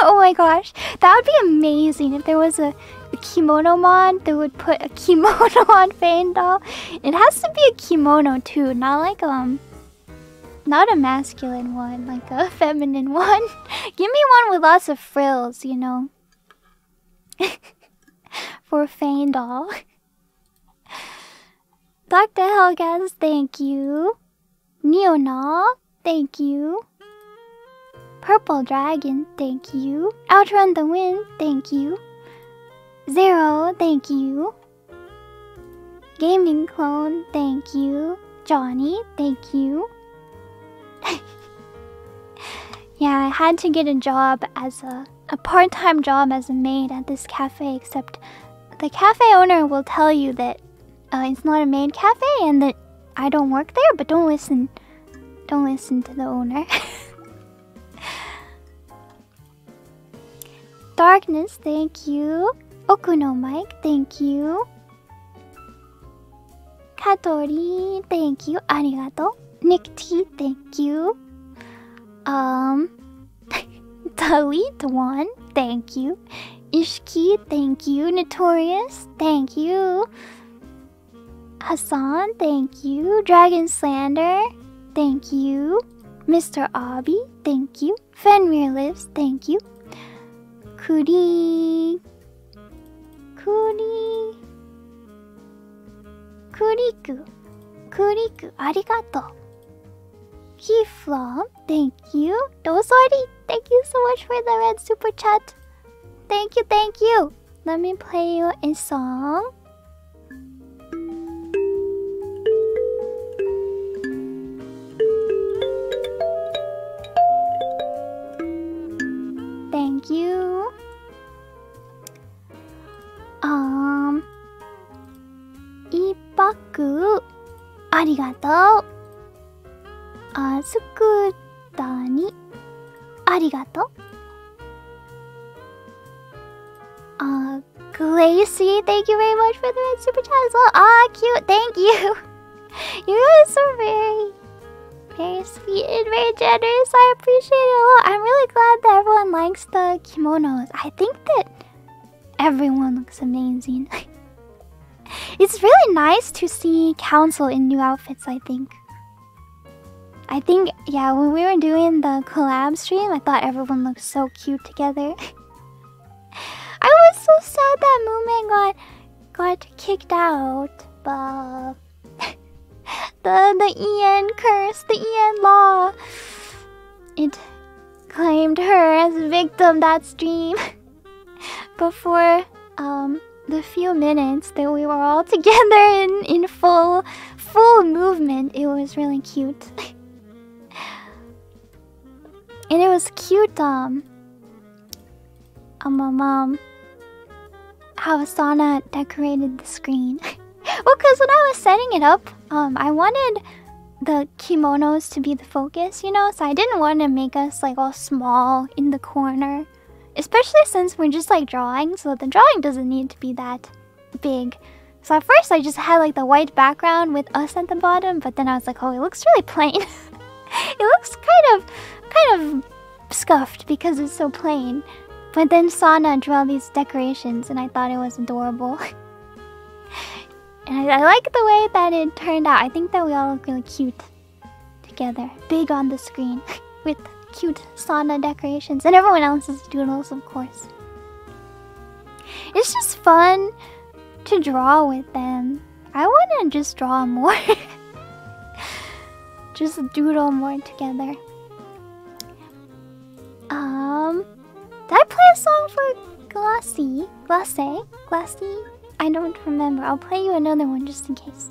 Oh my gosh, that would be amazing if there was a kimono mod that would put a kimono on Faendal. It has to be a kimono too, not like not a masculine one, like a feminine one. Give me one with lots of frills, you know. For Faendal. Dr. Helgas, thank you. Neonal, thank you. Purple Dragon, thank you. Outrun the Wind, thank you. Zero, thank you. Gaming Clone, thank you. Johnny, thank you. Yeah, I had to get a job as a part-time job as a maid at this cafe, except the cafe owner will tell you that it's not a maid cafe and that I don't work there, but don't listen. Don't listen to the owner. Darkness, thank you. Okuno Mike, thank you. Katori, thank you. Arigato. Nick T, thank you. Delete One, thank you. Ishiki, thank you. Notorious, thank you. Hassan, thank you. Dragon Slander, thank you. Mr. Abby, thank you. Fenrir Lives, thank you. Kuri, Kuri, Kuriku, Kuriku, arigato. Kiflam, thank you. Dosori, thank you so much for the red super chat. Thank you, thank you. Let me play you a song. Thank you. Ipaku, arigato. Tsukudani, arigato. Glacy, thank you very much for the red super chat as well. Ah, cute, thank you. You guys are very sweet and very generous. I appreciate it a lot. I'm really glad that everyone likes the kimonos. I think that everyone looks amazing. It's really nice to see Council in new outfits, I think. Yeah, when we were doing the collab stream, I thought everyone looked so cute together. I was so sad that Mumei got kicked out, but the EN curse, the EN law, it claimed her as a victim that stream before the few minutes that we were all together in full movement. It was really cute. And it was cute, my mom, how Sana decorated the screen. Well, because when I was setting it up, I wanted the kimonos to be the focus, you know? So I didn't want to make us, like, all small in the corner. Especially since we're just, like, drawing, so the drawing doesn't need to be that big. So at first I just had, like, the white background with us at the bottom, but then I was like, oh, it looks really plain. It looks kind of scuffed because it's so plain. But then Sana drew all these decorations, and I thought it was adorable. And I like the way that it turned out. I think that we all look really cute together. Big on the screen, with cute Sana decorations. And everyone else's doodles, of course. It's just fun to draw with them. I want to just draw more. Just doodle more together. Did I play a song for Glassy? Glassy? Glassy? I don't remember. I'll play you another one just in case.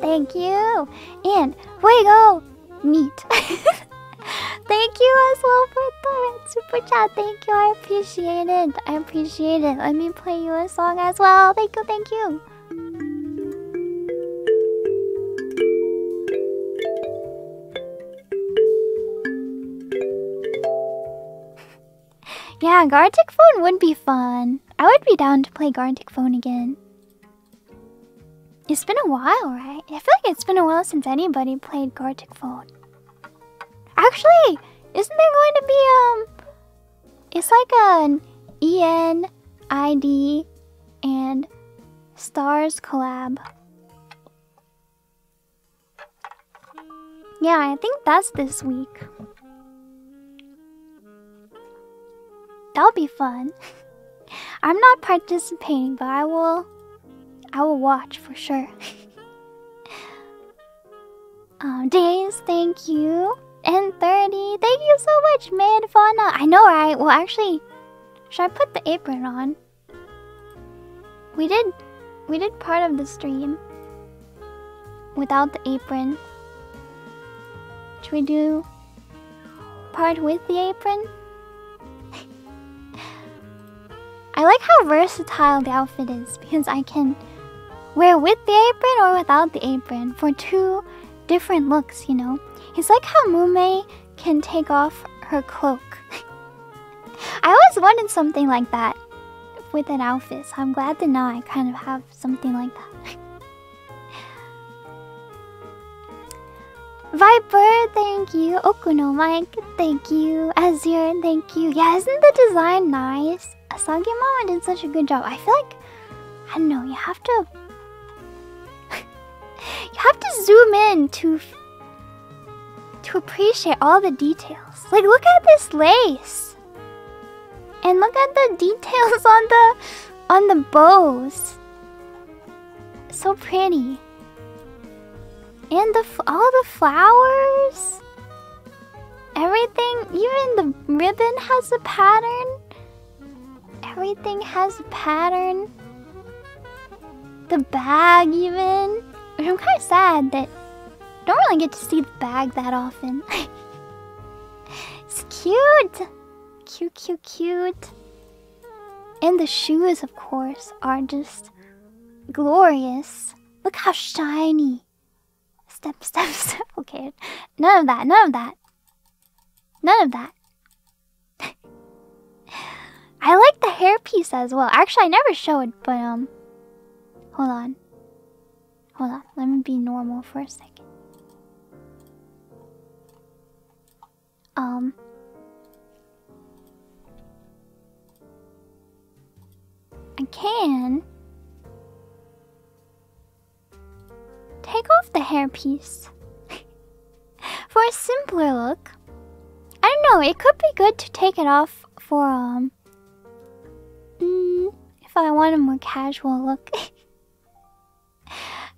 Thank you! And Fuego! Neat! Thank you as well for the red super chat. Thank you. I appreciate it. I appreciate it. Let me play you a song as well. Thank you. Thank you. Yeah, Gartic Phone would be fun. I would be down to play Gartic Phone again. It's been a while, right? I feel like it's been a while since anybody played Gartic Phone. Actually, isn't there going to be, it's like an EN, ID, and Stars collab. Yeah, I think that's this week. That'll be fun. I'm not participating, but I will watch for sure. Days, thank you. And 30, thank you so much, Medfauna. I know, right? Well, actually, should I put the apron on? We did part of the stream without the apron. Should we do part with the apron? I like how versatile the outfit is, because I can wear with the apron or without the apron for two different looks, you know? It's like how Mumei can take off her cloak. I always wanted something like that with an outfit, so I'm glad that now I kind of have something like that. Viper, thank you. Okuno Mike, thank you. Azure, thank you. Yeah, isn't the design nice? Asagi Mama did such a good job. I feel like, I don't know, you have to... you have to zoom in to appreciate all the details. Like, look at this lace! And look at the details on the bows. So pretty. And all the flowers. Everything, even the ribbon has a pattern. Everything has a pattern. The bag even. Which I'm kind of sad that I don't really get to see the bag that often. It's cute. Cute, cute, cute. And the shoes, of course, are just glorious. Look how shiny. Step, step, step. Okay. None of that. None of that. None of that. I like the hairpiece as well. Actually, I never show it, but hold on. Hold on. Let me be normal for a second. I can take off the hairpiece for a simpler look. I don't know, it could be good to take it off for if I want a more casual look.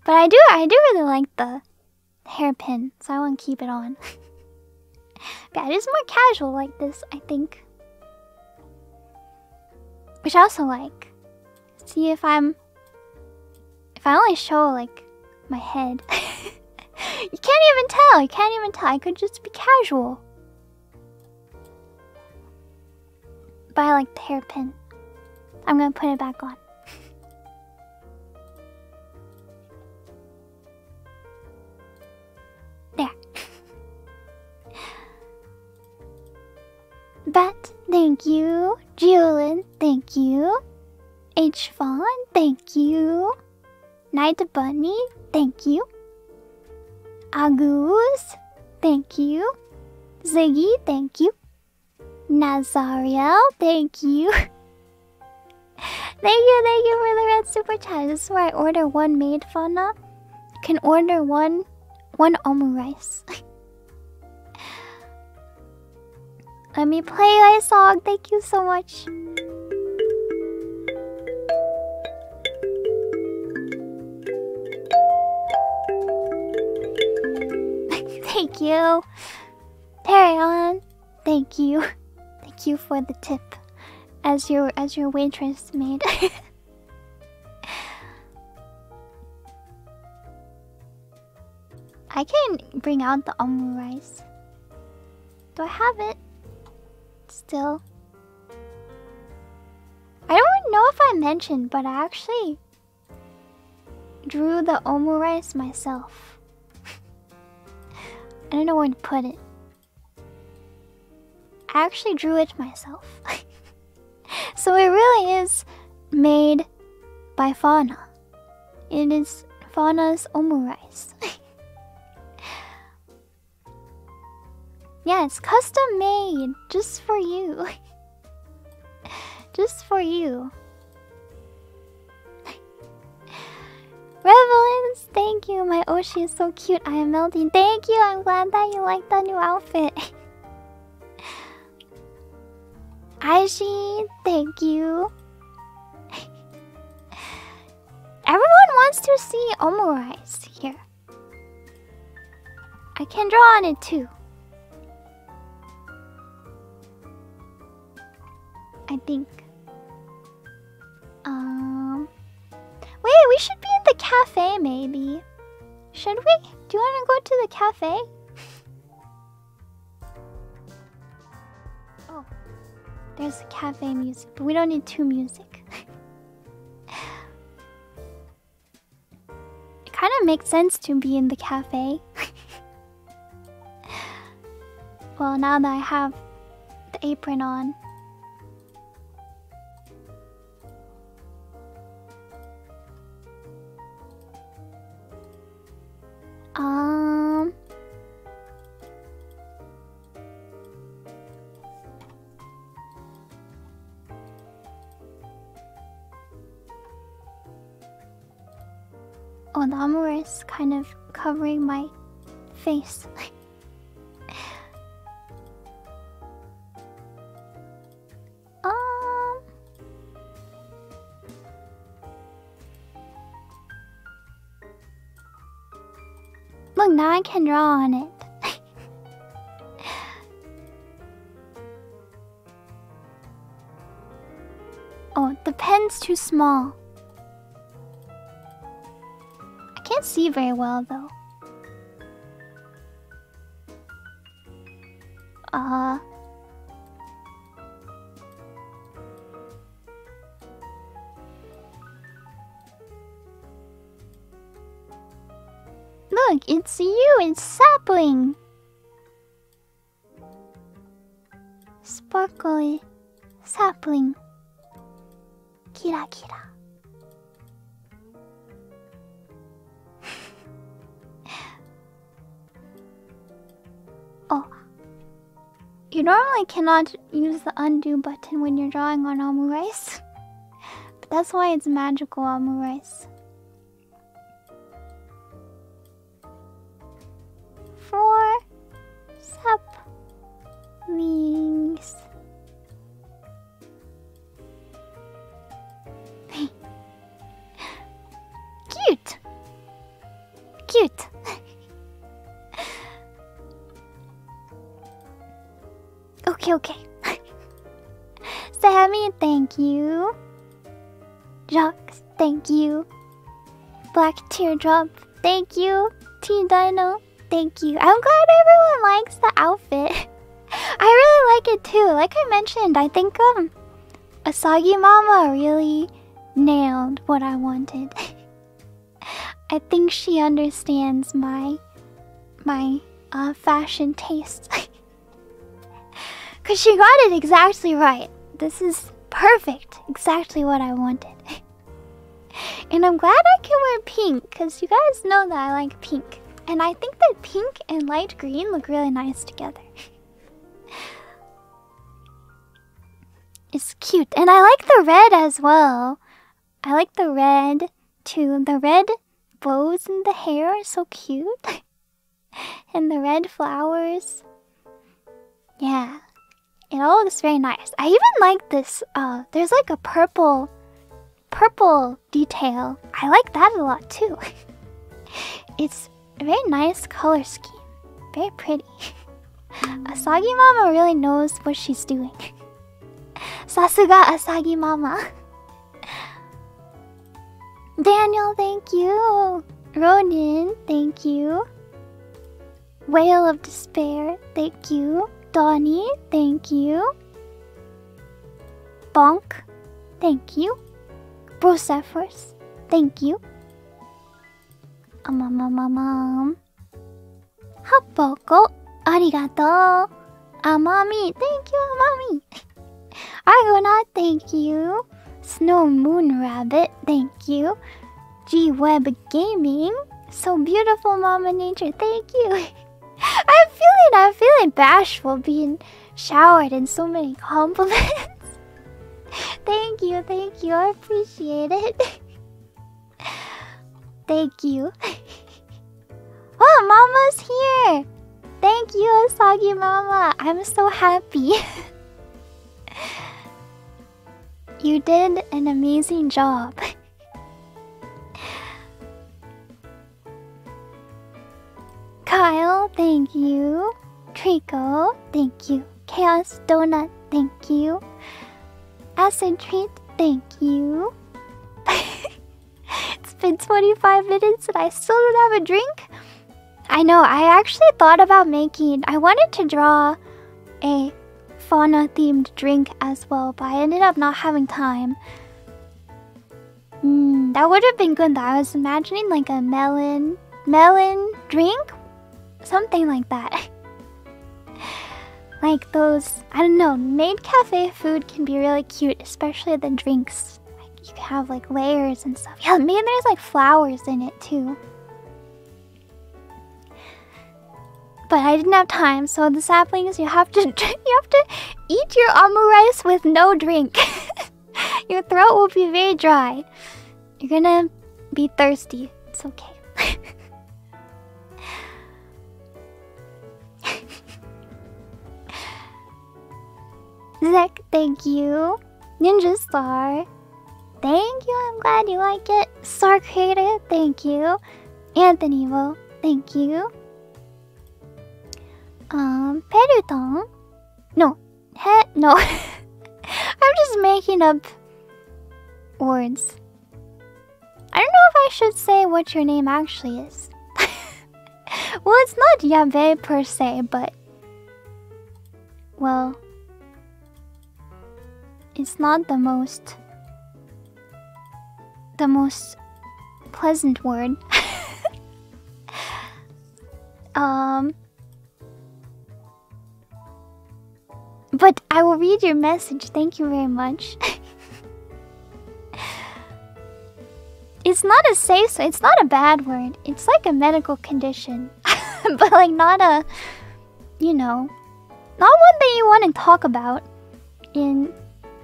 But I do really like the hairpin, so I want to keep it on. Yeah, it is more casual like this, I think. Which I also like. See if I'm... If I only show, like, my head. You can't even tell! You can't even tell. I could just be casual. But I like the hairpin. I'm gonna put it back on. There. Bat, thank you. Jolin, thank you. H. Fawn, thank you. Night Bunny, thank you. Agus, thank you. Ziggy, thank you. Nazariel, thank you. Thank you for the red super chat. This is where I order one made, Fauna. You can order one omurice. Let me play a song. Thank you so much. Thank you. Carry on. Thank you. Thank you for the tip. As your waitress made. I can bring out the omurice. Do I have it? Still. I don't know if I mentioned, but I actually drew the omurice myself. I don't know where to put it. I actually drew it myself. So it really is made by Fauna. It is Fauna's omurice. Yeah, it's custom made just for you. Just for you. Revelance, thank you. My Oshi is so cute. I am melting. Thank you. I'm glad that you like that new outfit. Aishi, thank you. Everyone wants to see omurice here. I can draw on it too. I think. Wait, we should be at the cafe maybe. Should we? Do you want to go to the cafe? Oh. There's a cafe music, but we don't need two music. It kind of makes sense to be in the cafe. Well, now that I have the apron on. Oh, the omurice is kind of covering my face. Look, now I can draw on it. Oh, the pen's too small. I can't see very well, though. Look, it's you, it's Sapling! Sparkly Sapling. Kira Kira. Oh. You normally cannot use the undo button when you're drawing on IRyS. But that's why it's magical IRyS. For saplings. Cute! Cute! Okay, okay. Sammy, thank you. Jocks, thank you. Black Teardrop, thank you. T-Dino, thank you. I'm glad everyone likes the outfit. I really like it too. Like I mentioned, I think Asagi Mama really nailed what I wanted. I think she understands my fashion taste. Cause she got it exactly right. This is perfect. Exactly what I wanted. And I'm glad I can wear pink, cause you guys know that I like pink. And I think that pink and light green look really nice together. It's cute. And I like the red as well. I like the red too. The red bows in the hair are so cute. And the red flowers. Yeah. It all looks very nice. I even like this, there's like a purple detail. I like that a lot too. It's a very nice color scheme. Very pretty. Asagi Mama really knows what she's doing. Sasuga Asagi Mama. Daniel, thank you. Ronin, thank you. Wail of Despair, thank you. Donnie, thank you. Bonk, thank you. Brocephers, thank you. Hapoko, arigato. Amami, thank you, Amami. Argonaut, thank you. Snow Moon Rabbit, thank you. G-Web Gaming, so beautiful, Mama Nature, thank you. I'm feeling bashful being showered in so many compliments. Thank you, I appreciate it. Thank you. Oh, Mama's here! Thank you, Asagi Mama. I'm so happy. You did an amazing job. Kyle, thank you. Trico, thank you. Chaos Donut, thank you. Acid Treat, thank you. It's been 25 minutes and I still don't have a drink. I know, I actually thought about I wanted to draw a fauna-themed drink as well, but I ended up not having time. That would have been good though. I was imagining like a melon drink? Something like that. Like those, I don't know, maid cafe food can be really cute, especially the drinks. Like you can have like layers and stuff. Yeah, maybe there's like flowers in it too. But I didn't have time, so the saplings, you have to eat your IRyS with no drink. Your throat will be very dry. You're gonna be thirsty. It's okay. Zek, thank you. Ninja Star, thank you. I'm glad you like it. Star Creator, thank you. Anthony Vo, thank you. Peruton? No. No. I'm just making up words. I don't know if I should say what your name actually is. Well, it's not Yabe per se, but... well... it's not the most pleasant word. But I will read your message. Thank you very much. It's not a safe, so it's not a bad word. It's like a medical condition. But like not a, you know, not one that you want to talk about in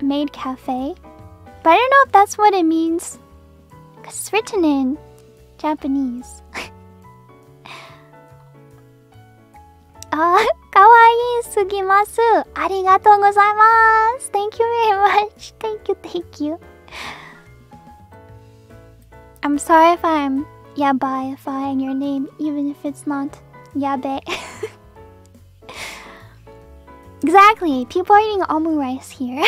Maid Cafe. But I don't know if that's what it means, because it's written in Japanese. Kawaii sugimasu. Arigatou gozaimasu. Thank you very much. Thank you, thank you. I'm sorry if I'm yabaifying your name, even if it's not yabe. Exactly. People are eating omurice here.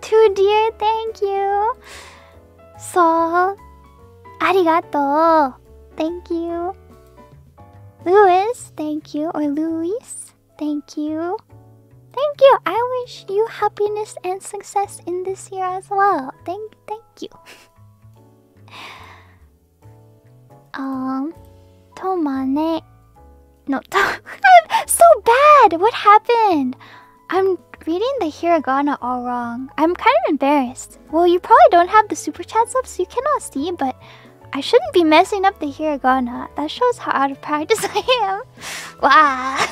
Too dear, thank you. Saul, arigato, thank you. Louis, thank you, or Luis, thank you. Thank you. I wish you happiness and success in this year as well. Thank you. Tomane. No, I'm so bad. What happened? I'm reading the hiragana all wrong. I'm kind of embarrassed. Well, you probably don't have the super chats up, so you cannot see, but I shouldn't be messing up the hiragana. That shows how out of practice I am. Wow.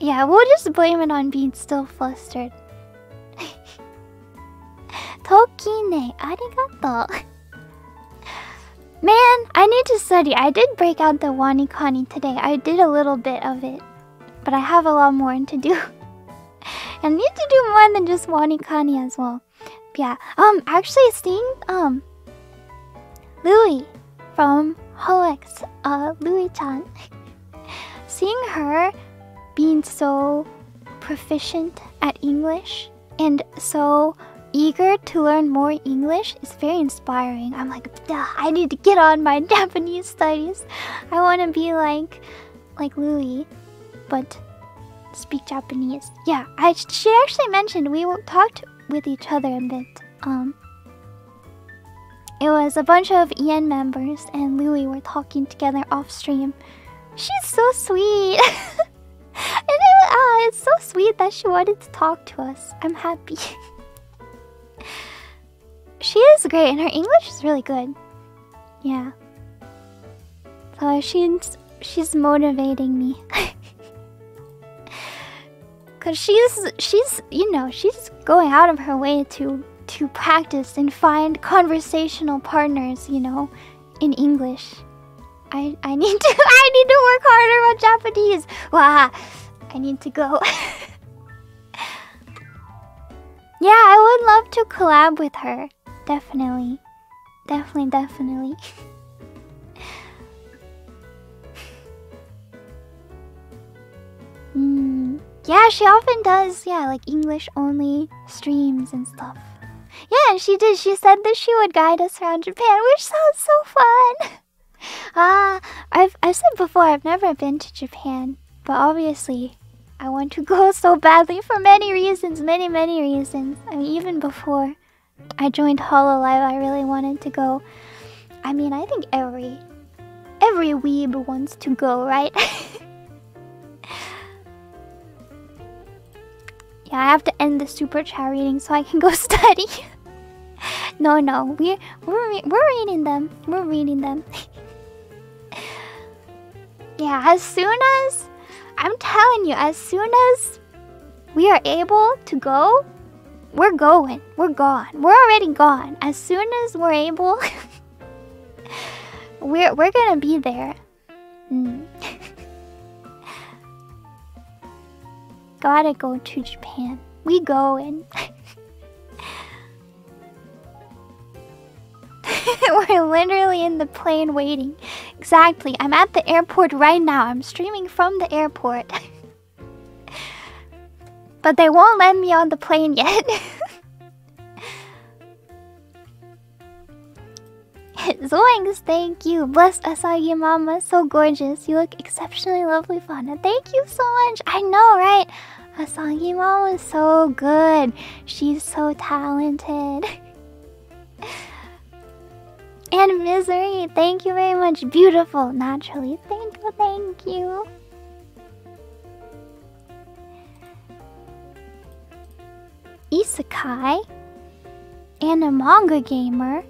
Yeah, we'll just blame it on being still flustered. Tokine, arigato. Man, I need to study. I did break out the Wani-Kani today. I did a little bit of it, but I have a lot more to do. And need to do more than just Wani-Kani as well. But yeah, actually seeing, Louie from HoloX, Louie-chan. Seeing her being so proficient at English and so eager to learn more English is very inspiring. I'm like, I need to get on my Japanese studies. I want to be like Louie, but speak Japanese. Yeah, she actually mentioned we talked with each other a bit. It was a bunch of EN members and Louie were talking together off stream. She's so sweet. And it's so sweet that she wanted to talk to us. I'm happy. She is great, and her English is really good. Yeah. So she's motivating me. Cause she's you know, she's going out of her way to practice and find conversational partners, you know, in English. I need to work harder on Japanese. Wow, I need to go. Yeah, I would love to collab with her. Definitely. Definitely, definitely. Yeah, she often does, yeah, like English only streams and stuff. Yeah, and she did. She said that she would guide us around Japan, which sounds so fun. Ah, I've said before, I've never been to Japan, but obviously, I want to go so badly for many reasons, many reasons. I mean, even before I joined Hololive, I really wanted to go. I mean, I think every weeb wants to go, right? Yeah, I have to end the super chat reading so I can go study. No, we're reading them. We're reading them. Yeah, I'm telling you, as soon as we are able to go, we're going. We're gone. We're already gone. As soon as we're able, we're gonna be there. Gotta go to Japan. We going. We're literally in the plane waiting. Exactly. I'm at the airport right now. I'm streaming from the airport. But they won't let me on the plane yet. Zoinks, thank you. Bless Asagi Mama. So gorgeous. You look exceptionally lovely, Fauna. Thank you so much. I know, right? Asagi Mama is so good. She's so talented. And Misery, thank you very much. Beautiful, naturally. Thank you, thank you. Isekai? And a manga gamer.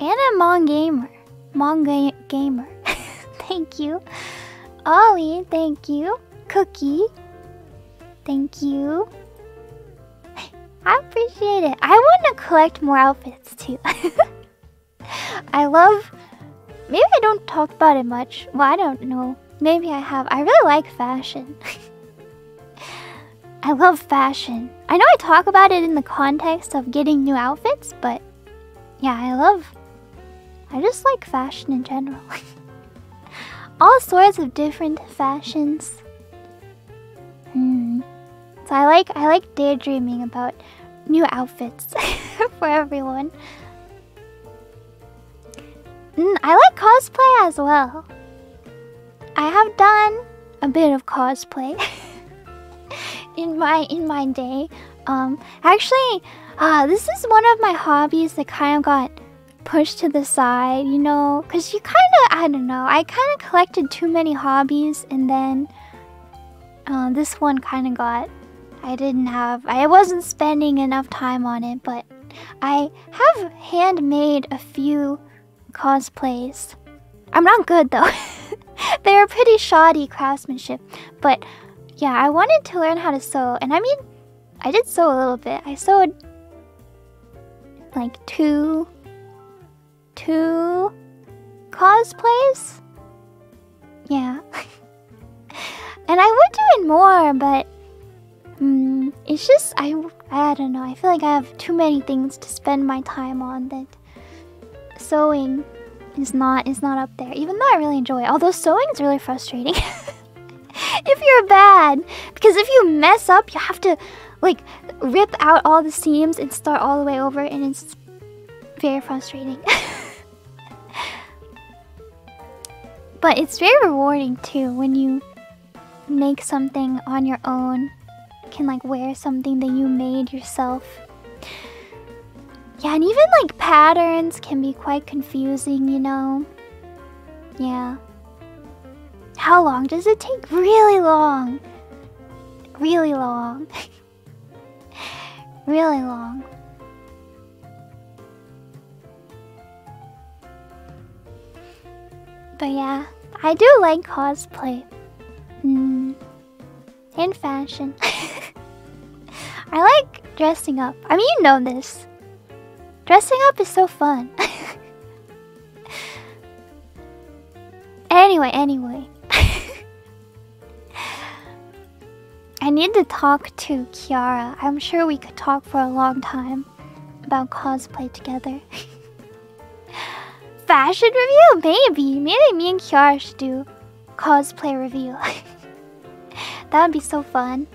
And a manga gamer. Thank you. Ollie, thank you. Cookie, thank you. I appreciate it. I want to collect more outfits too. I love... Maybe I don't talk about it much. Well, I don't know. Maybe I have. I really like fashion. I love fashion. I know I talk about it in the context of getting new outfits, but... Yeah, I just like fashion in general. All sorts of different fashions. So I like daydreaming about new outfits for everyone. I like cosplay as well. I have done a bit of cosplay in my day. Actually, this is one of my hobbies that kind of got pushed to the side, you know, because I kind of collected too many hobbies, and then this one kind of got... I wasn't spending enough time on it, but I have handmade a few cosplays. I'm not good though. They're pretty shoddy craftsmanship, but yeah, I wanted to learn how to sew, and I mean, I did sew a little bit. I sewed like two cosplays, yeah. And I would do it more, but it's just I don't know. I feel like I have too many things to spend my time on that. Sewing is not up there, even though I really enjoy it. Although sewing is really frustrating if you're bad, because if you mess up, you have to like rip out all the seams and start all the way over, and it's very frustrating. But it's very rewarding too when you make something on your own. You can like wear something that you made yourself. Yeah, and even like patterns can be quite confusing, you know? Yeah. How long does it take? Really long. Really long. Really long. But yeah, I do like cosplay. And fashion. I like dressing up. I mean, you know this. Dressing up is so fun. Anyway. I need to talk to Kiara. I'm sure we could talk for a long time about cosplay together. Fashion review? Maybe me and Kiara should do cosplay review. That would be so fun.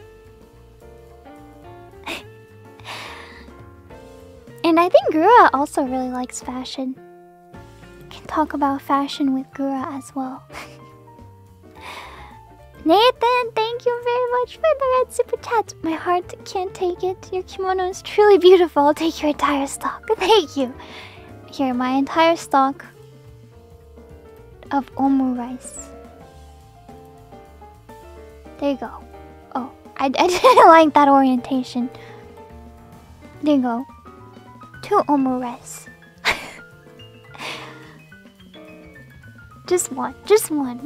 And I think Gura also really likes fashion. Can talk about fashion with Gura as well. Nathan, thank you very much for the red super chat. My heart can't take it. Your kimono is truly beautiful. I'll take your entire stock. Thank you. Here, my entire stock of omurice. There you go. Oh, I didn't like that orientation. There you go. 2 omurice. Just one.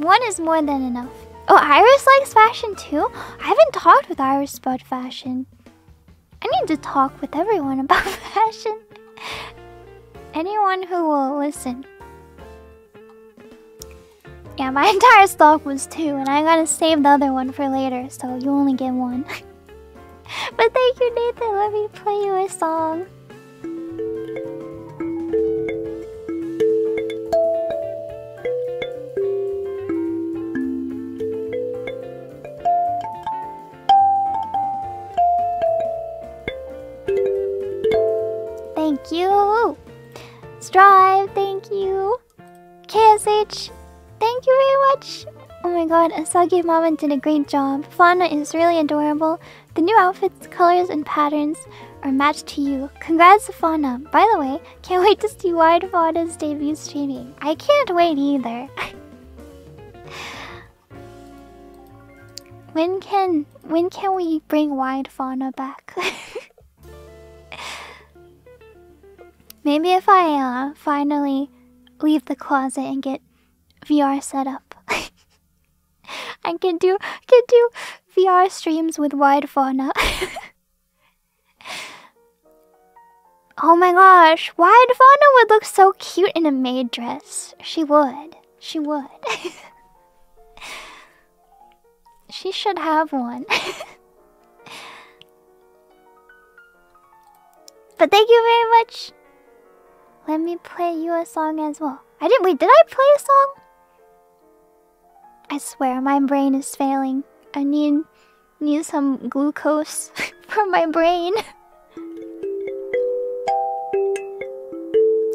One is more than enough. Oh, IRyS likes fashion too? I haven't talked with IRyS about fashion. I need to talk with everyone about fashion. Anyone who will listen. Yeah, my entire stock was 2, and I gotta save the other one for later, so you only get 1. But thank you, Nathan. Let me play you a song. Thank you. Strive, thank you. KSH, thank you very much. Oh my god, Asagi Mama did a great job. Fauna is really adorable. The new outfits, colors, and patterns are matched to you. Congrats, Fauna. By the way, can't wait to see Wide Fauna's debut streaming. I can't wait either. When can we bring Wide Fauna back? Maybe if I finally leave the closet and get VR set up, I can do VR streams with Wide Fauna. Oh my gosh, Wide Fauna would look so cute in a maid dress. She would. She should have one. But thank you very much. Let me play you a song as well. Did I play a song? I swear, my brain is failing. I need some glucose for my brain.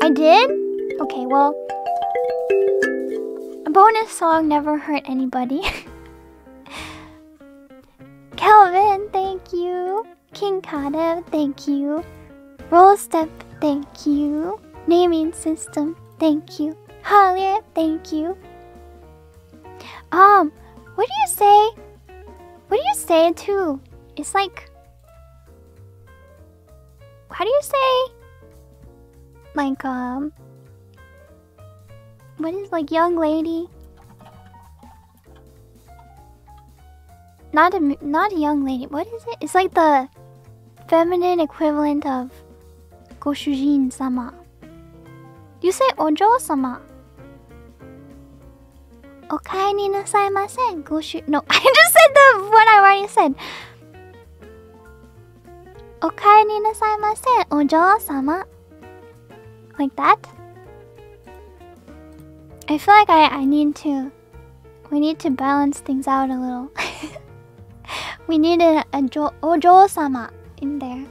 I did? Okay, well, a bonus song never hurt anybody. Kelvin, thank you. King Kada, thank you. Roll Step, thank you. Naming System, thank you. Hollier, thank you. What do you say to? It's like, how do you say? Like, what is like young lady? Not a young lady. What is it? It's like the feminine equivalent of Goshujin-sama. You say Ojo-sama. Okai ni nasai masen, Goshu... No, I just said the one I already said. Okai ni nasai masen, Ojo-sama. Like that? I feel like I need to... We need to balance things out a little. We need a Ojo-sama in there.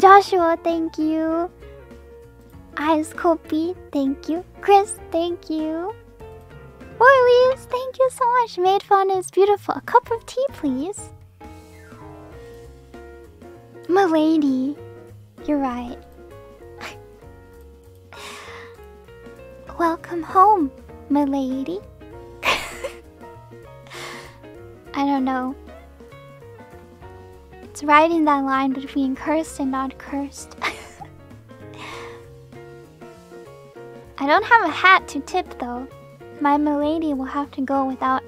Joshua, thank you. Eyes Copy, thank you. Chris, thank you. Orleans, thank you so much. Made Fun is beautiful. A cup of tea, please. Milady, you're right. Welcome home, milady. I don't know. It's riding that line between cursed and not cursed. I don't have a hat to tip though. My milady will have to go without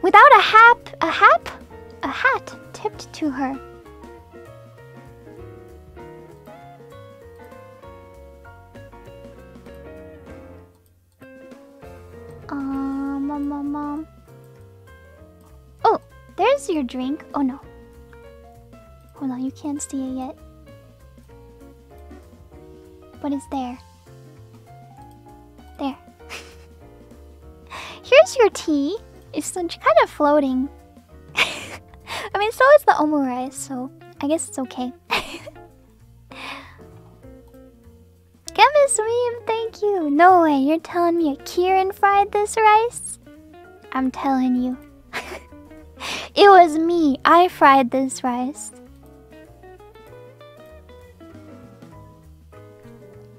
a hat tipped to her. Oh, there's your drink. Oh no. Hold on, you can't see it yet. But it's there. There. Here's your tea. It's kind of floating. I mean, so is the omurice, so I guess it's okay. Chemist Weave, thank you. No way, you're telling me Kieran fried this rice? I'm telling you. It was me. I fried this rice.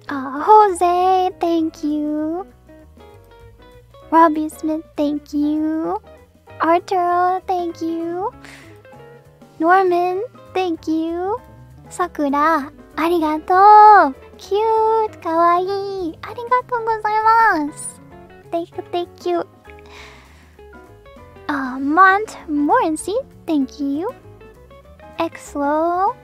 Jose, thank you. Robbie Smith, thank you. Arturo, thank you. Norman, thank you. Sakura, arigato. Cute, kawaii. Arigato gozaimasu. Thank you. Montmorency, thank you. Exlo.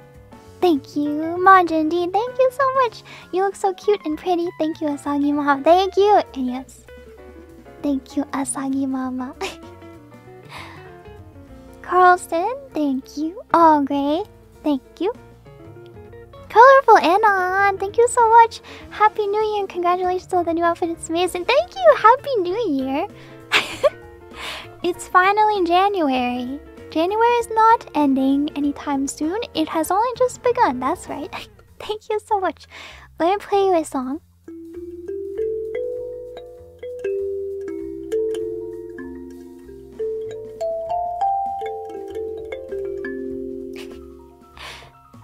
Thank you, Majindi. Thank you so much. You look so cute and pretty. Thank you, Asagi Mama. Thank you. And yes, thank you, Asagi Mama. Carlson, thank you. All Gray, thank you. Colorful Anna, thank you so much. Happy New Year and congratulations on the new outfit. It's amazing. Thank you. Happy New Year. It's finally January. January is not ending anytime soon. It has only just begun. That's right. Thank you so much. Let me play you a song.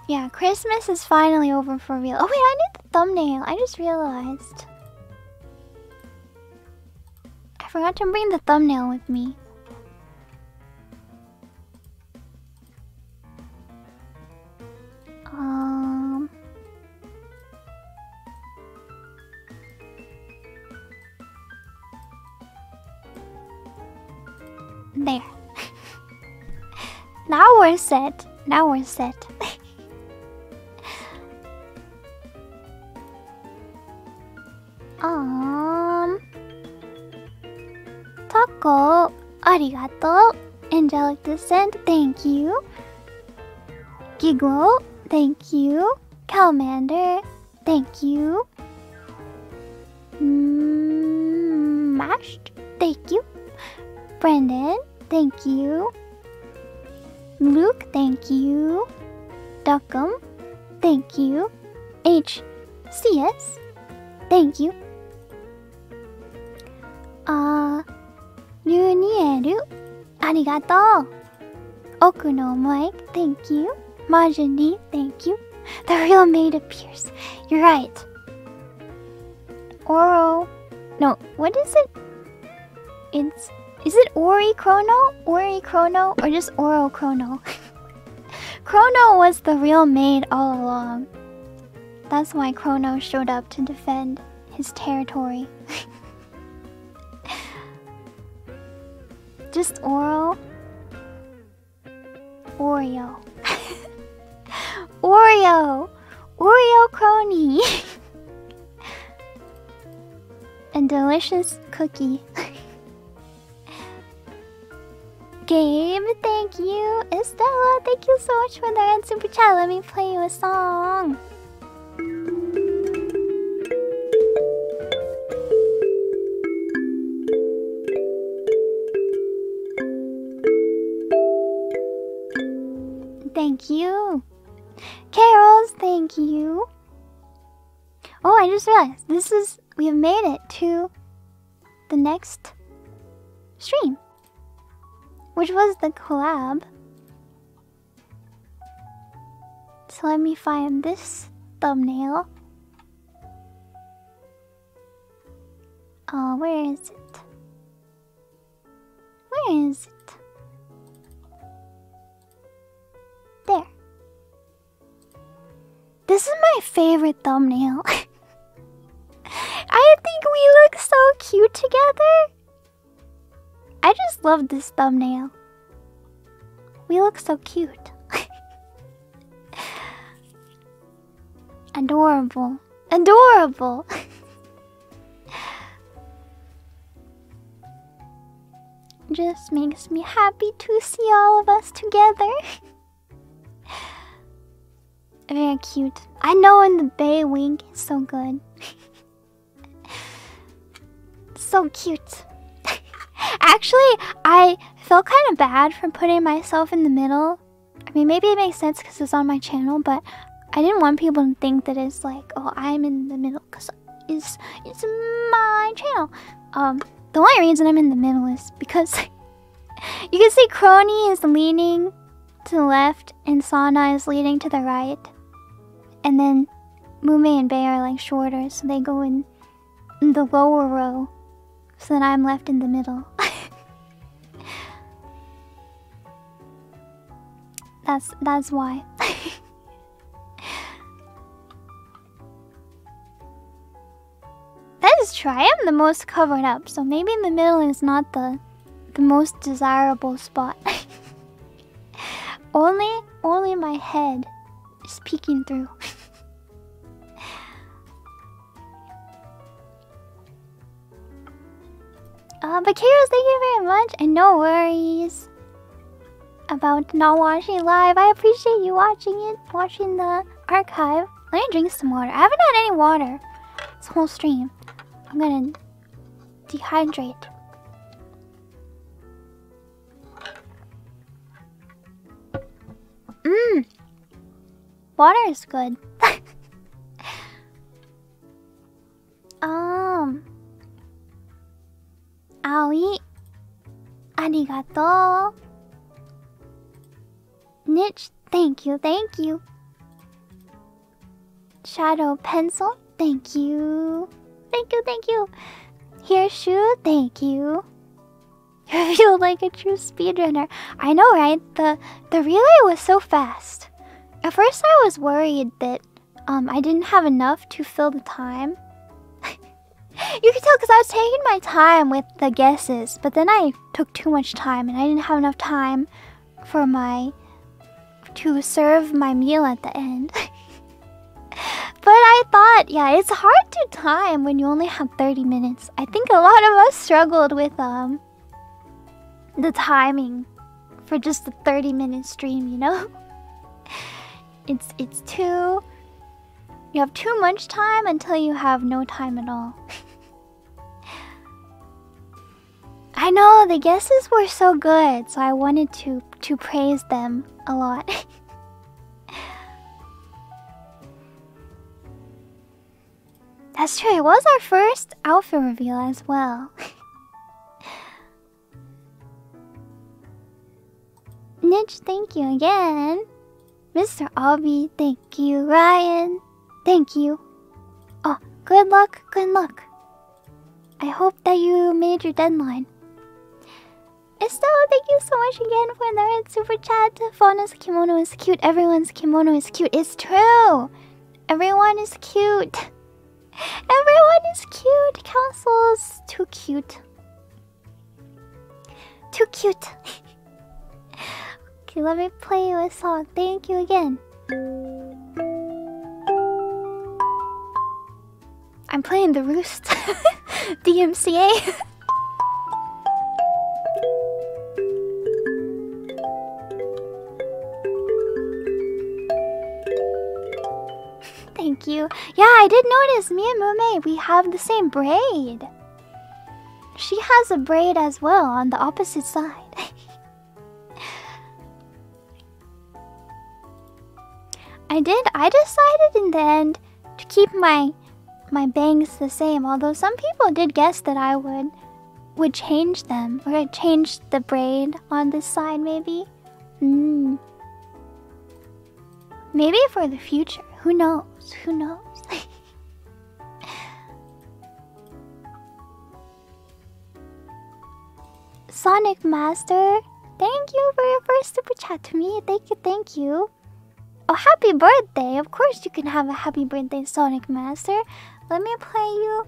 Yeah, Christmas is finally over for real. Oh wait, I need the thumbnail. I just realized. I forgot to bring the thumbnail with me. There. Now we're set. Now we're set. Taco, arigato. Angelic Descent, thank you. Giggle, thank you. Calmander, thank you. Mashed, thank you. Brendan, thank you. Luke, thank you. Duckum, thank you. HCS, thank you. Lunieru, arigato. Oku no Omoi, thank you. Majini, thank you. The real maid appears. You're right. Oro. No, what is it? It's. Is it Ouro Kronii, or just Ouro Kronii? Kronii was the real maid all along. That's why Kronii showed up to defend his territory. Just Ouro. Oreo. Oreo! Ouro Kronii! A delicious cookie. Gabe, thank you. Estella, thank you so much for the red super chat. Let me play you a song. Thank you. Carols, thank you. Oh, I just realized this is, we have made it to the next stream, which was the collab. So let me find this thumbnail. Oh, where is it? Where is it? There. This is my favorite thumbnail. I think we look so cute together. I just love this thumbnail. We look so cute. Adorable. Adorable! Just makes me happy to see all of us together. Very cute. I know in the bay wink is so good. So cute. Actually, I felt kind of bad for putting myself in the middle. I mean, maybe it makes sense because it's on my channel, but I didn't want people to think that it's like, oh, I'm in the middle because it's my channel. The only reason I'm in the middle is because you can see Kronii is leaning to the left and Sana is leaning to the right. And then Mumei and Bay are like shorter, so they go in the lower row. So then I'm left in the middle. That's why. That is true. I am the most covered up, so maybe in the middle is not the most desirable spot. Only my head is peeking through. But Kairos, thank you very much, and no worries about not watching live. I appreciate you watching it, watching the archive. Let me drink some water. I haven't had any water this whole stream. I'm gonna dehydrate. Mmm. Water is good. Aoi, arigato. Niche, thank you, thank you. Shadow Pencil, thank you. Thank you, thank you. Hirshu, thank you. You feel like a true speedrunner. I know, right? The relay was so fast. At first I was worried that I didn't have enough to fill the time. You can tell because I was taking my time with the guesses, but then I took too much time and I didn't have enough time for my... to serve my meal at the end. But I thought, yeah, it's hard to time when you only have 30 minutes. I think a lot of us struggled with the timing for just the 30-minute stream, you know? It's too... You have too much time until you have no time at all. I know, the guesses were so good, so I wanted to praise them a lot. That's true, it was our first outfit reveal as well. Nitch, thank you again. Mr. Albee, thank you. Ryan, thank you. Oh, good luck, good luck. I hope that you made your deadline. Estelle, thank you so much again for the red super chat. Fauna's kimono is cute. Everyone's kimono is cute. It's true. Everyone is cute. Everyone is cute. Council's too cute. Too cute. Okay, let me play you a song. Thank you again. I'm playing the Roost. DMCA. Thank you. Yeah, I did notice me and Mumei, we have the same braid. She has a braid as well on the opposite side. I decided in the end to keep my bangs the same, although some people did guess that I would change them, or I'd change the braid on this side maybe. Maybe for the future, who knows, who knows. Sonic Master, thank you for your first super chat to me, thank you, thank you. Oh, happy birthday, of course you can have a happy birthday, Sonic Master. Let me play you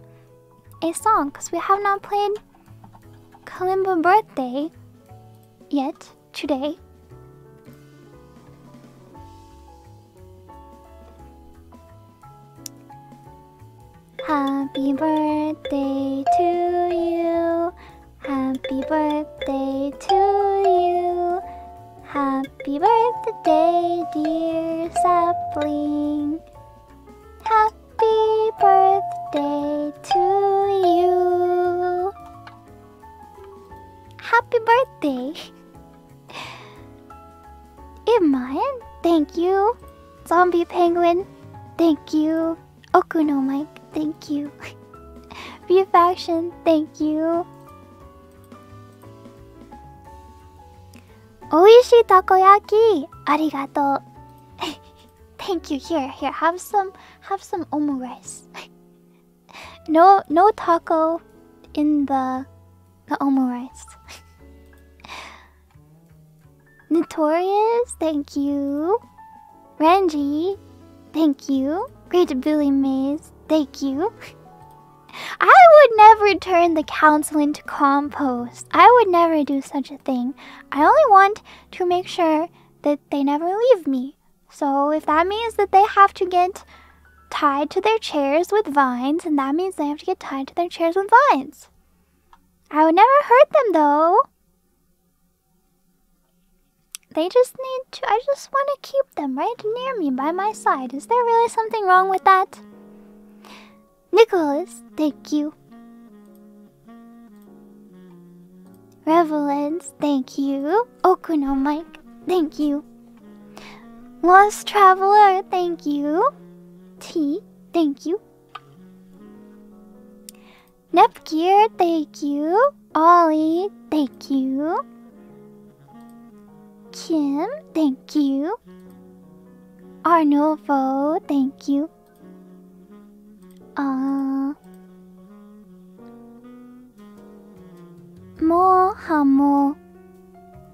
a song, because we have not played Kalimba Birthday yet, today. Happy birthday to you. Happy birthday to you. Happy birthday, dear sapling. Happy birthday to you. Happy birthday. Imayan, thank you. Zombie Penguin, thank you. Okuno Mike, thank you. Refaction, thank you. Oishi takoyaki, arigato. Thank you. Here. Have some omurice. No taco in the omurice. Notorious, thank you. Renji, thank you. Great Billy Maze, thank you. I would never turn the council into compost. I would never do such a thing. I only want to make sure that they never leave me. So if that means that they have to get tied to their chairs with vines, and that means they have to get tied to their chairs with vines. I would never hurt them though. They just need to, I just want to keep them right near me by my side. Is there really something wrong with that? Nicholas, thank you. Revelance, thank you. Okuno Mike, thank you. Lost Traveler, thank you. T, thank you. Nepgear, thank you. Ollie, thank you. Kim, thank you. Arnolfo, thank you.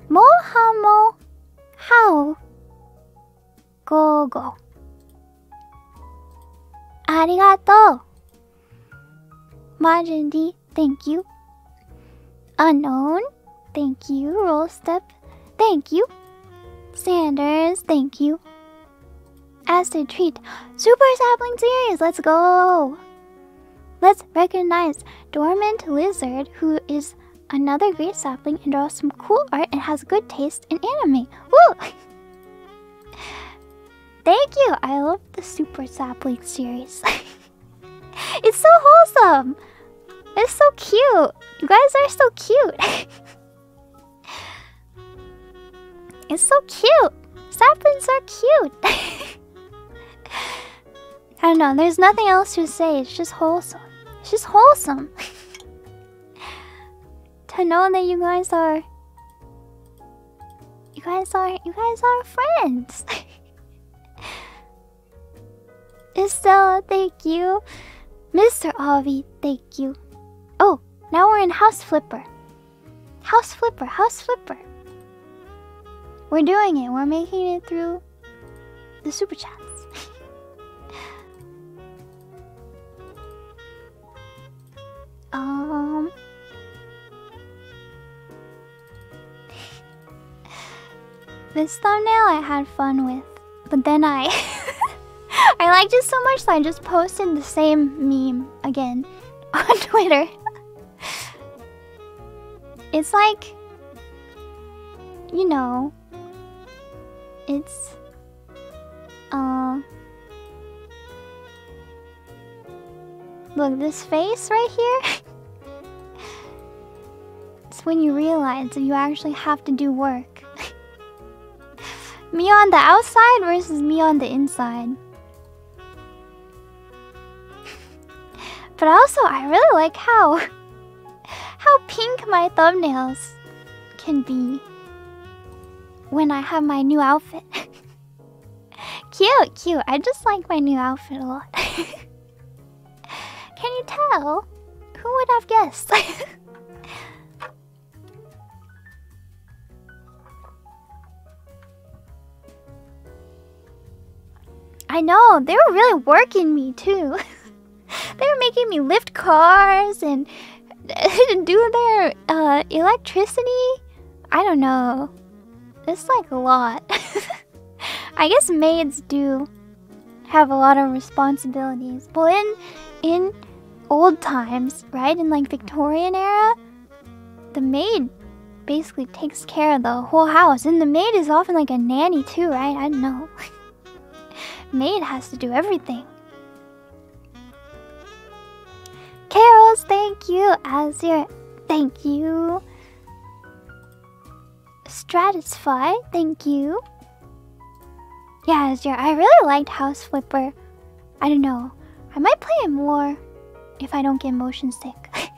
Mohamo how go go. Arigato. Majindi, thank you. Unknown, thank you. Roll Step, thank you. Sanders, thank you. Acid Treat, Super Sapling Series, let's go! Let's recognize Dormant Lizard, who is another great sapling and draws some cool art and has good taste in anime. Woo! Thank you! I love the Super Sapling Series. It's so wholesome! It's so cute! You guys are so cute! It's so cute! Saplings are cute! I don't know, there's nothing else to say, it's just wholesome. It's just wholesome! To know that you guys are... You guys are friends! Estella, thank you! Mr. Avi, thank you! Oh, now we're in House Flipper. House Flipper, House Flipper. We're doing it. We're making it through the super chats. This thumbnail I had fun with, but then I liked it so much that I just posted the same meme again on Twitter. It's like, you know, it's look, this face right here. It's when you realize that you actually have to do work. Me on the outside versus me on the inside. But also I really like how pink my thumbnails can be when I have my new outfit. Cute, cute. I just like my new outfit a lot. Can you tell? Who would have guessed? I know, they were really working me too. They were making me lift cars and do their electricity. I don't know. It's like a lot. I guess maids do have a lot of responsibilities. Well, in old times, right? In like Victorian era, the maid basically takes care of the whole house. And the maid is often like a nanny too, right? I don't know. Maid has to do everything. Carols, thank you. Azir, thank you. Stratify, thank you. Yeah, I really liked House Flipper. I don't know. I might play it more if I don't get motion sick. But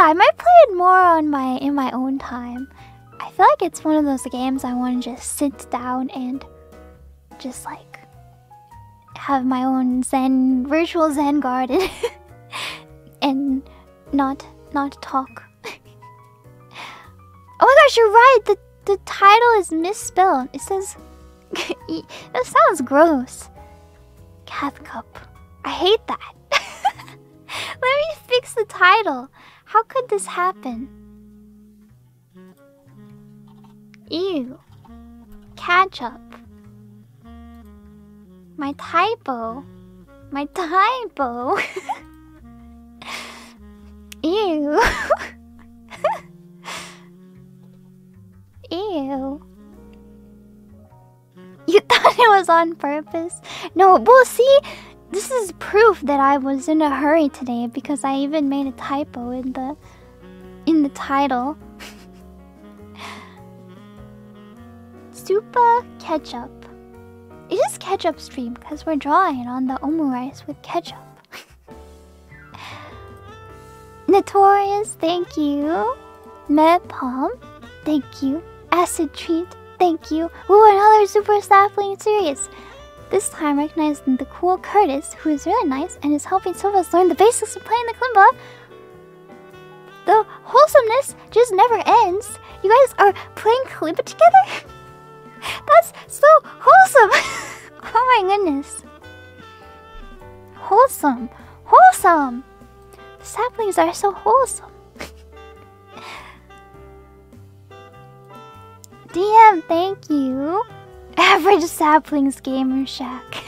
I might play it more on in my own time. I feel like it's one of those games I want to just sit down and just like have my own zen, virtual zen garden, and not talk. Oh my gosh, you're right! The title is misspelled. It says... That sounds gross. Cath Cup. I hate that. Let me fix the title. How could this happen? Ew. Catch up. My typo. My typo. Ew. Ew. You thought it was on purpose? No, well see, this is proof that I was in a hurry today because I even made a typo in the title. Super ketchup. It is ketchup stream because we're drawing on the omurice with ketchup. Notorious, thank you. Med Palm, thank you. Acid Treat, thank you. Ooh, another Super Sapling Series. This time recognizing the cool Curtis, who is really nice and is helping Silvas learn the basics of playing the Klimba. The wholesomeness just never ends. You guys are playing Kalimba together? That's so wholesome! Oh my goodness. Wholesome. Wholesome! The saplings are so wholesome. DM, thank you. Average saplings gamer shack.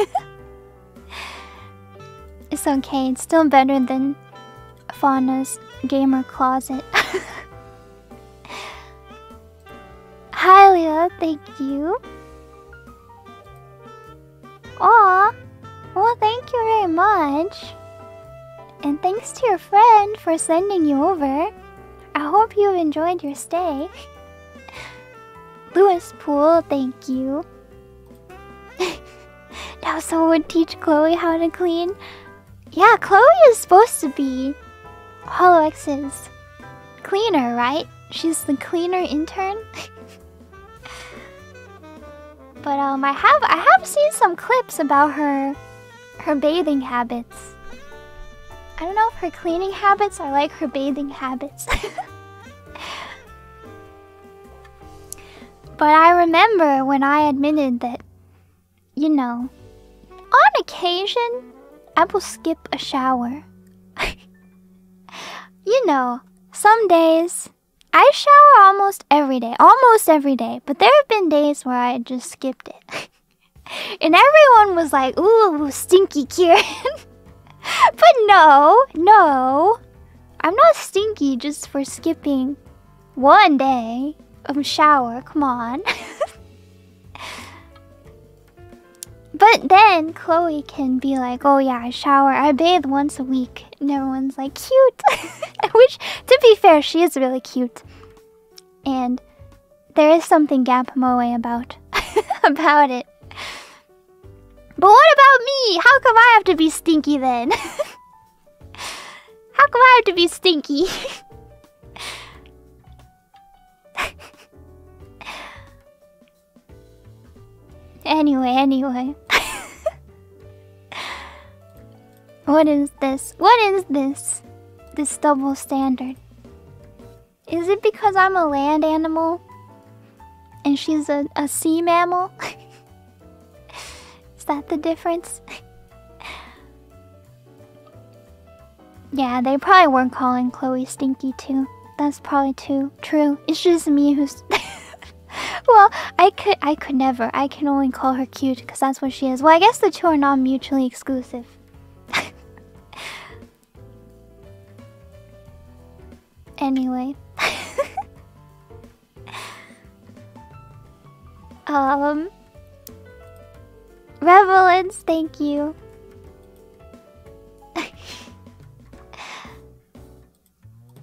It's okay, it's still better than Fauna's gamer closet. Hi, Leah, thank you. Aw, well, thank you very much. And thanks to your friend for sending you over. I hope you've enjoyed your stay. Lewis Pool, thank you. Now someone teach Chloe how to clean. Yeah, Chloe is supposed to be HoloX's cleaner, right? She's the cleaner intern. But I have seen some clips about her bathing habits. I don't know if her cleaning habits are like her bathing habits. But I remember when I admitted that, you know, on occasion, I will skip a shower. You know, some days, I shower almost every day, but there have been days where I just skipped it. And everyone was like, ooh, stinky Kieran. But no, I'm not stinky just for skipping one day of shower, come on. But then Chloe can be like, oh yeah, I shower, I bathe once a week. And everyone's like, cute. Which, to be fair, she is really cute. And there is something Gapamoe about, about it. But what about me? How come I have to be stinky then? How come I have to be stinky? Anyway. What is this? What is this? This double standard. Is it because I'm a land animal? And she's a sea mammal? Is that the difference? Yeah, they probably weren't calling Chloe stinky too. That's probably too true. It's just me who's... Well, I could never. I can only call her cute because that's what she is. Well, I guess the two are not mutually exclusive. Anyway. Revelance, thank you.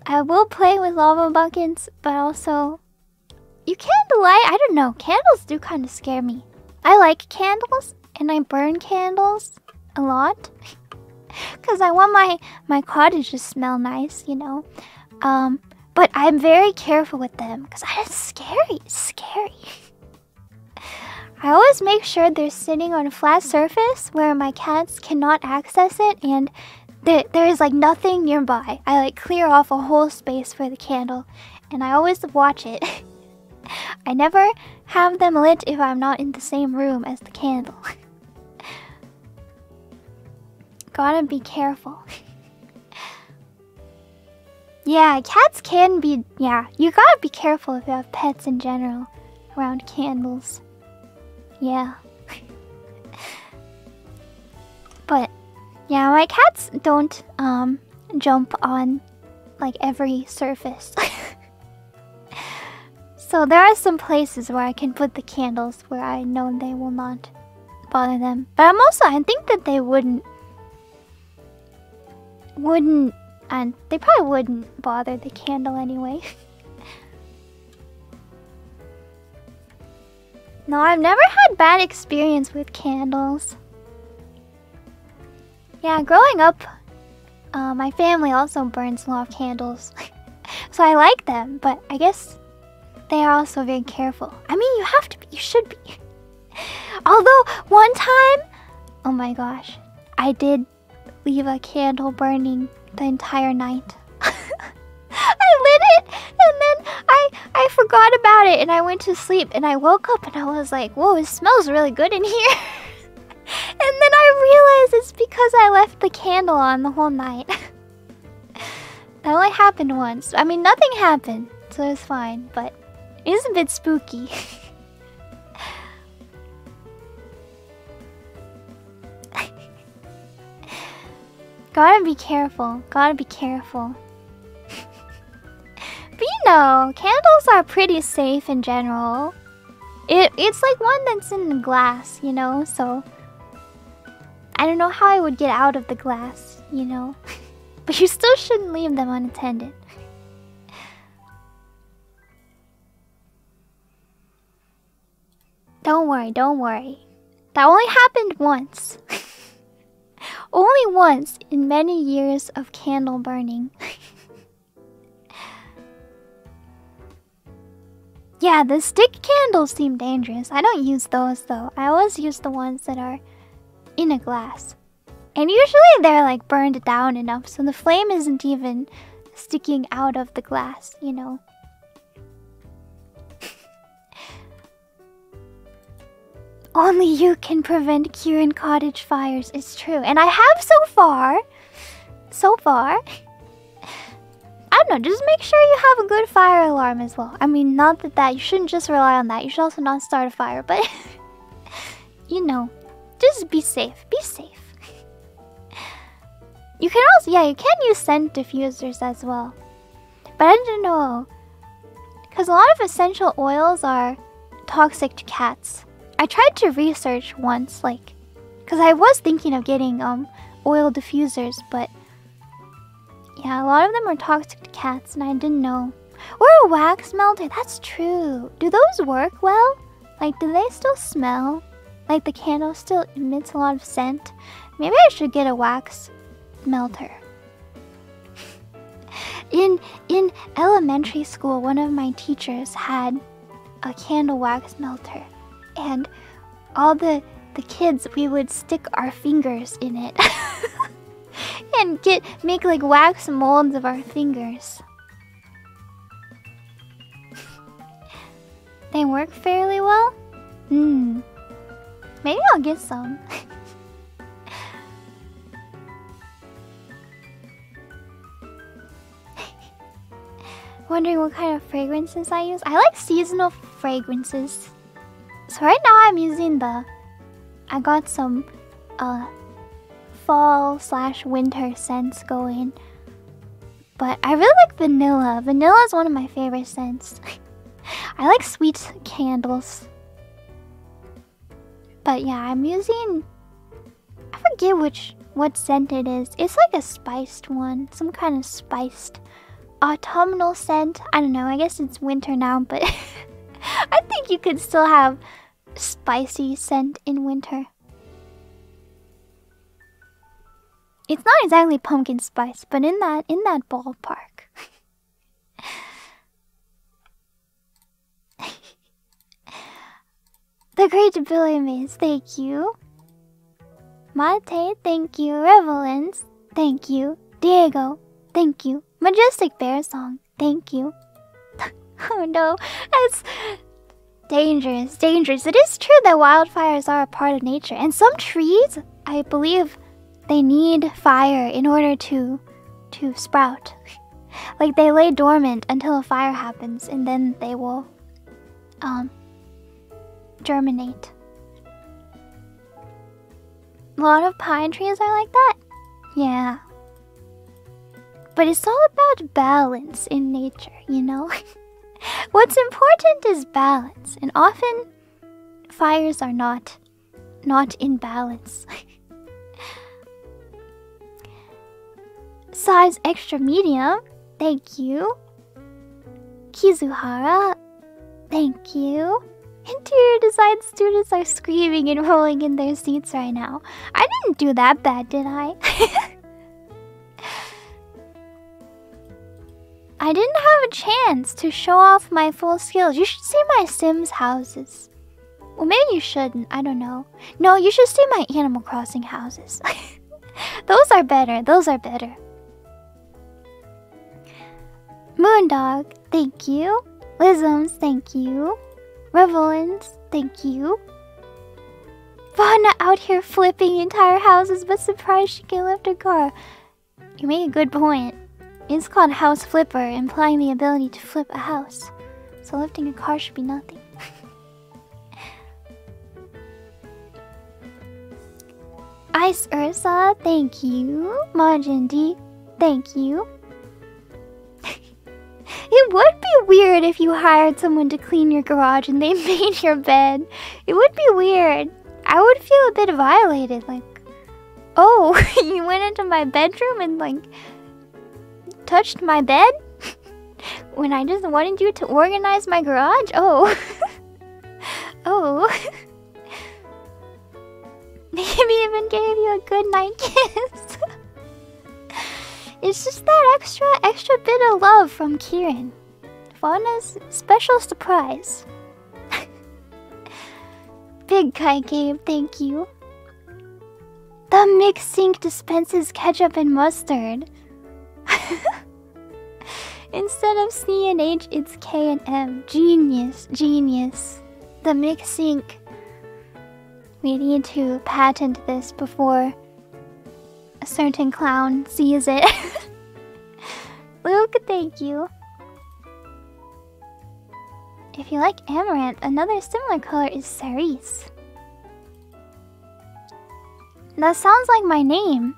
I will play with lava buckets, but also... You candlelight? I don't know. Candles do kind of scare me. I like candles, and I burn candles a lot. Because I want my cottage to smell nice, you know. But I'm very careful with them, because it's scary. It's scary. I always make sure they're sitting on a flat surface where my cats cannot access it, and there is like nothing nearby. I like clear off a whole space for the candle, and I always watch it. I never have them lit if I'm not in the same room as the candle. Gotta be careful. Yeah, cats can be... Yeah, you gotta be careful if you have pets in general around candles. Yeah. But, yeah, my cats don't, jump on, like, every surface. So there are some places where I can put the candles where I know they will not bother them. But I think that they they probably wouldn't bother the candle anyway. No, I've never had bad experience with candles. Yeah, growing up, my family also burns a lot of candles. So I like them, but I guess they are also very careful. I mean, you should be. Although, one time, Oh my gosh. I did leave a candle burning the entire night. I lit it and then I forgot about it and I went to sleep and I woke up and I was like, whoa, it smells really good in here. And then I realized it's because I left the candle on the whole night. That only happened once. I mean, nothing happened, so it's fine, but it is a bit spooky. Gotta be careful, gotta be careful. But you know, candles are pretty safe in general. It's like one that's in the glass, you know, so... I don't know how I would get out of the glass, you know. But you still shouldn't leave them unattended. Don't worry, don't worry. That only happened once. Only once in many years of candle burning. Yeah, the stick candles seem dangerous. I don't use those though. I always use the ones that are in a glass. And usually they're like burned down enough so the flame isn't even sticking out of the glass, you know. Only you can prevent Kirin cottage fires, it's true. And I have so far. So far. I don't know, just make sure you have a good fire alarm as well. I mean, not that you shouldn't just rely on that. You should also not start a fire, but... you know. Just be safe. Be safe. You can also... yeah, you can use scent diffusers as well. But I don't know. Because a lot of essential oils are toxic to cats. I tried to research once, like... because I was thinking of getting oil diffusers, but... yeah, a lot of them are toxic to cats, and I didn't know. Or a wax melter, that's true. Do those work well? Like, do they still smell? Like, the candle still emits a lot of scent? Maybe I should get a wax melter. In elementary school, one of my teachers had a candle wax melter. And all the kids, we would stick our fingers in it. And make like wax molds of our fingers. They work fairly well? Hmm. Maybe I'll get some. Wondering what kind of fragrances I use? I like seasonal fragrances. So right now I'm using the... I got some... fall/winter scents going, but I really like vanilla. Vanilla is one of my favorite scents. I like sweet candles, but yeah, I'm using, I forget what scent it is. It's like a spiced one, some kind of spiced autumnal scent. I don't know. I guess it's winter now, but I think you could still have spicy scent in winter. It's not exactly pumpkin spice, but in that ballpark. The Great Billy Maze, thank you. Mate, thank you. Revelance, thank you. Diego, thank you. Majestic Bear Song, thank you. Oh no, that's dangerous, dangerous. It is true that wildfires are a part of nature, and some trees, I believe... they need fire in order to sprout. Like, they lay dormant until a fire happens, and then they will germinate. A lot of pine trees are like that. Yeah. But it's all about balance in nature, you know? What's important is balance, and often fires are not in balance. Size extra medium, thank you. Kizuhara, thank you. Interior design students are screaming and rolling in their seats right now. I didn't do that bad, did I? I didn't have a chance to show off my full skills. You should see my Sims houses. Well, maybe you shouldn't. I don't know. No, you should see my Animal Crossing houses. Those are better. Those are better. Moondog, thank you. Lisms, thank you. Revelins, thank you. Fauna out here flipping entire houses, but surprised she can't lift her car. You make a good point. It's called House Flipper, implying the ability to flip a house. So lifting a car should be nothing. Ice Ursa, thank you. Majin D, thank you. It would be weird if you hired someone to clean your garage and they made your bed. It would be weird. I would feel a bit violated, like, oh, you went into my bedroom and, like, touched my bed? When I just wanted you to organize my garage? Oh. Oh. Maybe even gave you a good night kiss. It's just that extra bit of love from Kieran. Fauna's special surprise. Big Kai Gabe, thank you. The mixed sink dispenses ketchup and mustard. Instead of C and H, it's K and M. Genius, genius. The mixed sink. We need to patent this before a certain clown sees it. Luke, thank you. If you like amaranth, another similar color is cerise. That sounds like my name.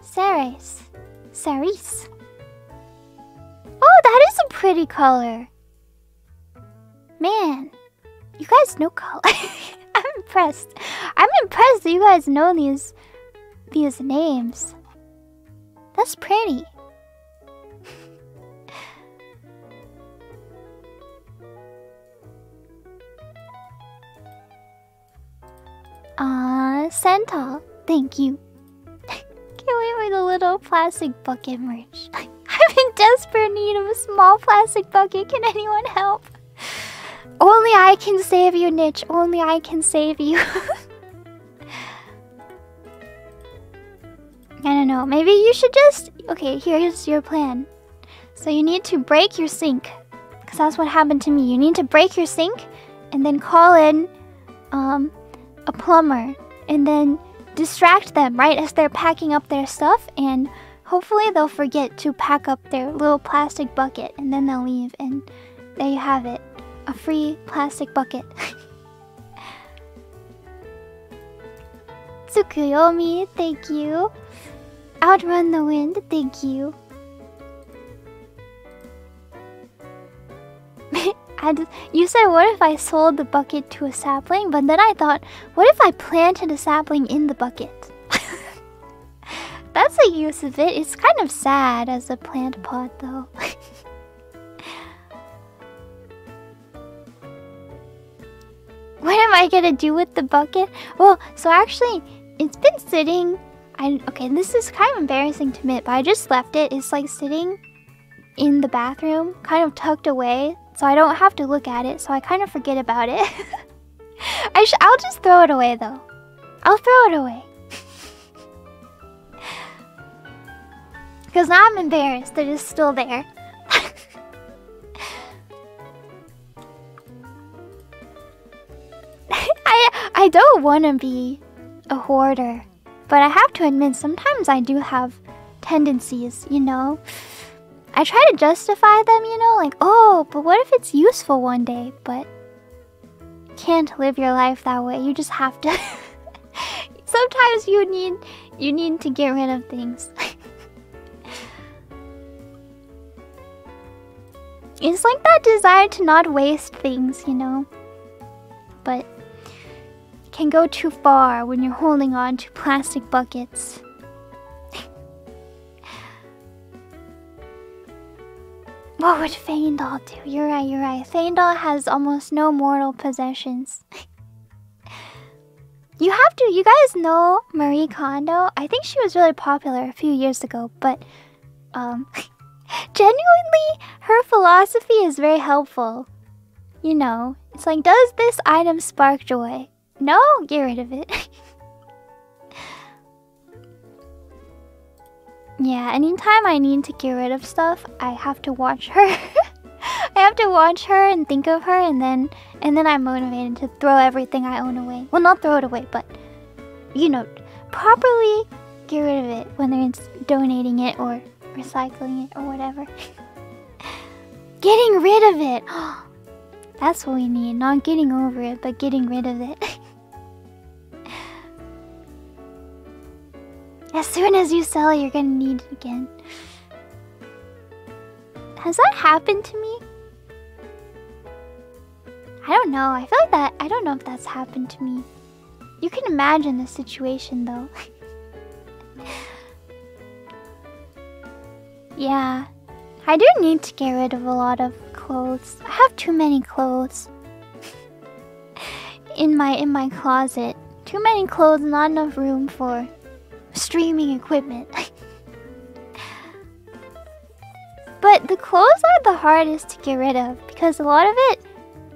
Cerise. Cerise. Oh, that is a pretty color. Man, you guys know color. I'm impressed. I'm impressed that you guys know these names. That's pretty. Centaur, thank you. Can't wait for the little plastic bucket merch. I'm in desperate need of a small plastic bucket. Can anyone help? Only I can save you, Niche. Only I can save you. I don't know. Maybe you should just... Okay, here's your plan. So you need to break your sink. Because that's what happened to me. You need to break your sink and then call in a plumber. And then distract them right as they're packing up their stuff, and hopefully they'll forget to pack up their little plastic bucket, and then they'll leave, and there you have it. A free plastic bucket. Tsukuyomi, thank you. Outrun the Wind, thank you. You said, what if I sold the bucket to a sapling? But then I thought, what if I planted a sapling in the bucket? That's a use of it. It's kind of sad as a plant pot, though. What am I gonna do with the bucket? Well, so actually, it's been sitting... Okay, this is kind of embarrassing to admit, but I just left it. It's like sitting in the bathroom, kind of tucked away. So I don't have to look at it, so I kind of forget about it. I'll just throw it away, though. I'll throw it away. Because now I'm embarrassed that it's still there. I don't want to be a hoarder. But I have to admit, sometimes I do have tendencies, you know? I try to justify them, you know, like, oh, but what if it's useful one day? But you can't live your life that way. You just have to. Sometimes you need to get rid of things. It's like that desire to not waste things, you know. But it can go too far when you're holding on to plastic buckets. What would Faendal do? You're right, you're right. Faendal has almost no mortal possessions. You guys know Marie Kondo? I think she was really popular a few years ago, but... genuinely, her philosophy is very helpful. You know, It's like, does this item spark joy? No, get rid of it. Yeah, anytime I need to get rid of stuff, I have to watch her. I have to watch her and think of her, and then I'm motivated to throw everything I own away. Well, not throw it away, but, you know, properly get rid of it, whether it's donating it or recycling it or whatever. Getting rid of it! That's what we need. Not getting over it, but getting rid of it. As soon as you sell it, you're gonna need it again. Has that happened to me? I don't know. I feel like that. I don't know if that's happened to me. You can imagine the situation, though. Yeah. I do need to get rid of a lot of clothes. I have too many clothes. in my closet. Too many clothes, not enough room for streaming equipment. But the clothes are the hardest to get rid of, because a lot of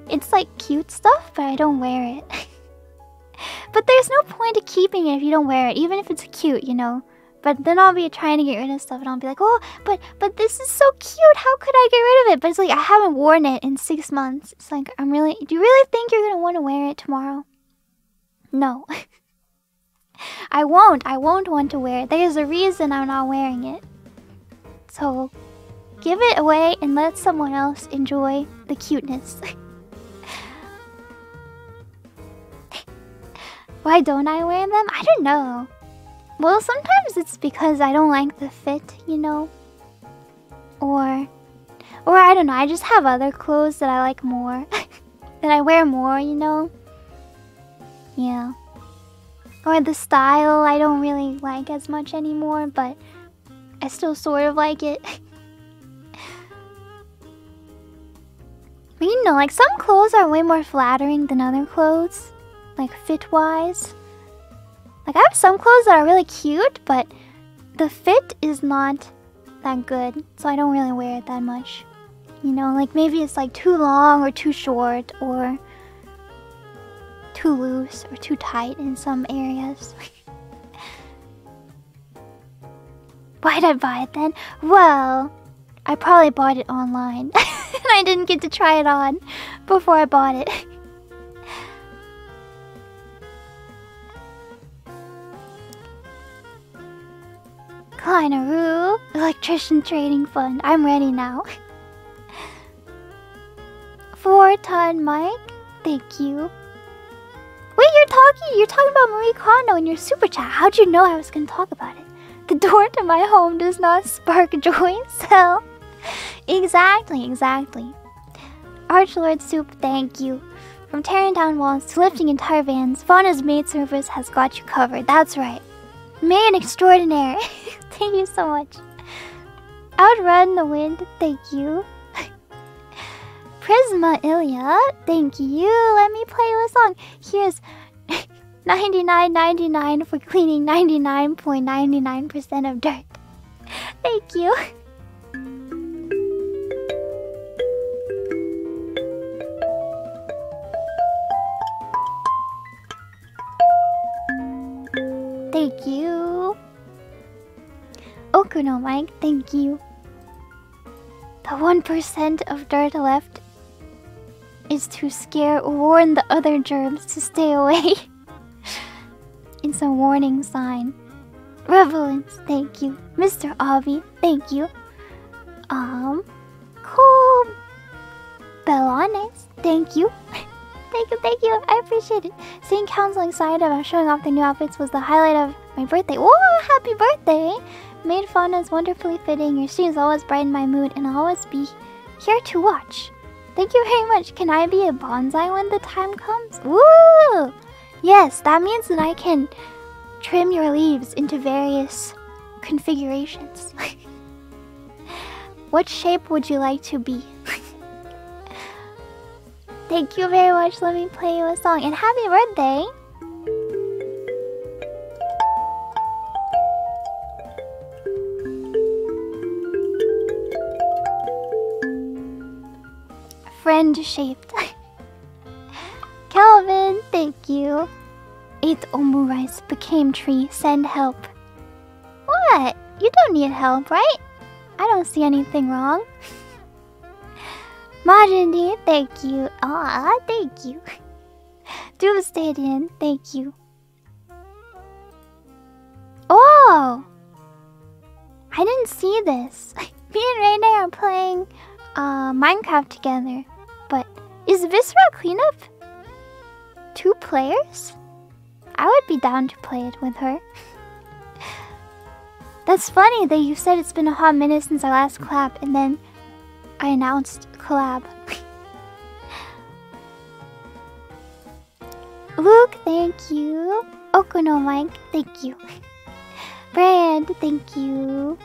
it's like cute stuff, but I don't wear it. But there's no point to keeping it if you don't wear it, even if it's cute, you know. But then I'll be trying to get rid of stuff, and I'll be like, oh, but this is so cute, how could I get rid of it? But it's like, I haven't worn it in 6 months. It's like, do you really think you're gonna want to wear it tomorrow? No. I won't want to wear it. There's a reason I'm not wearing it. So, give it away and let someone else enjoy the cuteness. Why don't I wear them? I don't know. Well, sometimes it's because I don't like the fit, you know? Or I don't know, I just have other clothes that I like more. That I wear more, you know? Yeah. Or the style I don't really like as much anymore, but I still sort of like it. But you know, like, some clothes are way more flattering than other clothes. Like, fit-wise. Like, I have some clothes that are really cute, but the fit is not that good, so I don't really wear it that much. You know, like, maybe it's, like, too long or too short, or too loose or too tight in some areas. Why'd I buy it then? Well, I probably bought it online. And I didn't get to try it on before I bought it. Kleineroo, Electrician Trading Fund. I'm ready now. 4-ton mic. Thank you. Wait, you're talking about Marie Kondo in your super chat. How'd you know I was gonna talk about it? The door to my home does not spark joy, so... Exactly. Archlord Soup, thank you. From tearing down walls to lifting entire vans, Fauna's maid service has got you covered. That's right. Maid extraordinaire. Thank you so much. Outrun the wind, thank you. Prisma Ilya, thank you. Let me play you a song. Here's 99.99 for cleaning 99.99% of dirt. Thank you. Thank you. Okuno Mike, thank you. The 1% of dirt left is to scare or warn the other germs to stay away. It's a warning sign. Revelance, thank you. Mr. Avi, thank you. Cool. Belones, thank you. thank you. I appreciate it. Seeing Council excited about showing off the new outfits was the highlight of my birthday. Whoa, happy birthday! Maid Fauna is wonderfully fitting. Your shoes always brighten my mood, and I'll always be here to watch. Thank you very much. Can I be a bonsai when the time comes? Woo! Yes, that means that I can trim your leaves into various configurations. What shape would you like to be? Thank you very much. Let me play you a song. And happy birthday! Friend-shaped. you. Eight omurice became tree. Send help. What? You don't need help, right? I don't see anything wrong. Majin, thank you. Aw, thank you. Doomsday, thank you. Oh! I didn't see this. Me and Rene are playing Minecraft together. But is Viscera Cleanup 2 players? I would be down to play it with her. That's funny that you said it's been a hot minute since our last collab, and then I announced collab. Luke, thank you. Okuno Mike, thank you. Brand, thank you.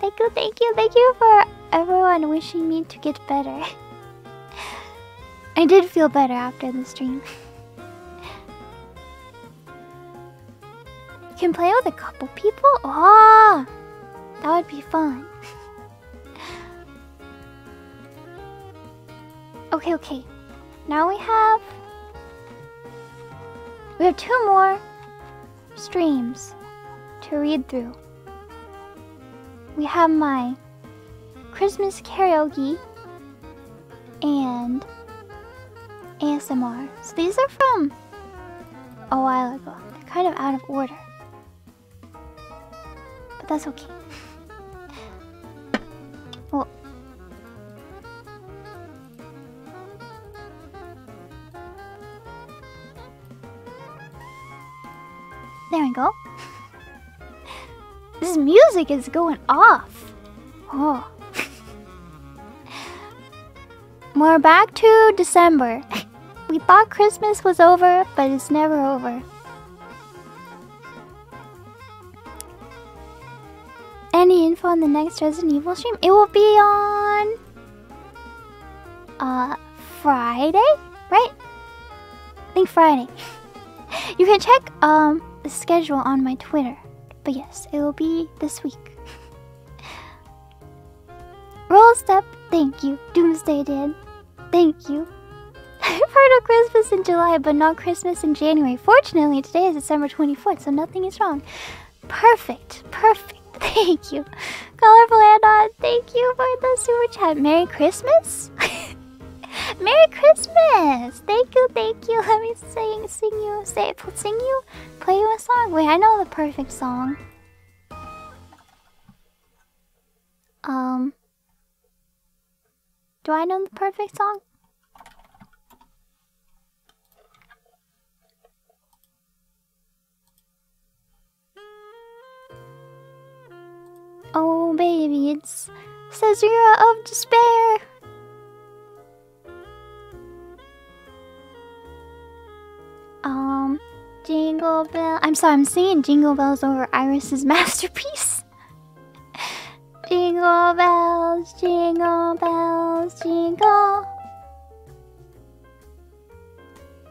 Thank you, thank you, thank you for everyone wishing me to get better. I did feel better after the stream. You can play with a couple people? Oh, that would be fun. Okay, okay. Now we have 2 more streams to read through. We have my Christmas karaoke and ASMR. So these are from a while ago. They're kind of out of order. That's okay. Oh. There we go. This music is going off. Oh. We're back to December. We thought Christmas was over, but it's never over. Any info on the next Resident Evil stream? It will be on Friday, right? I think Friday. You can check the schedule on my Twitter. But yes, it will be this week. Roll Step, thank you. Doomsday Dad, thank you. I've heard of Christmas in July, but not Christmas in January. Fortunately, today is December 24th, so nothing is wrong. Perfect, perfect. Thank you. Colorful Anna, thank you for the super chat. Merry Christmas? Merry Christmas! Thank you, thank you. Let me play you a song. Wait, I know the perfect song. Do I know the perfect song? Oh baby, it's Caesarea of Despair. Jingle Bell. I'm sorry, I'm singing Jingle Bells over IRyS's masterpiece. Jingle bells, jingle bells, jingle.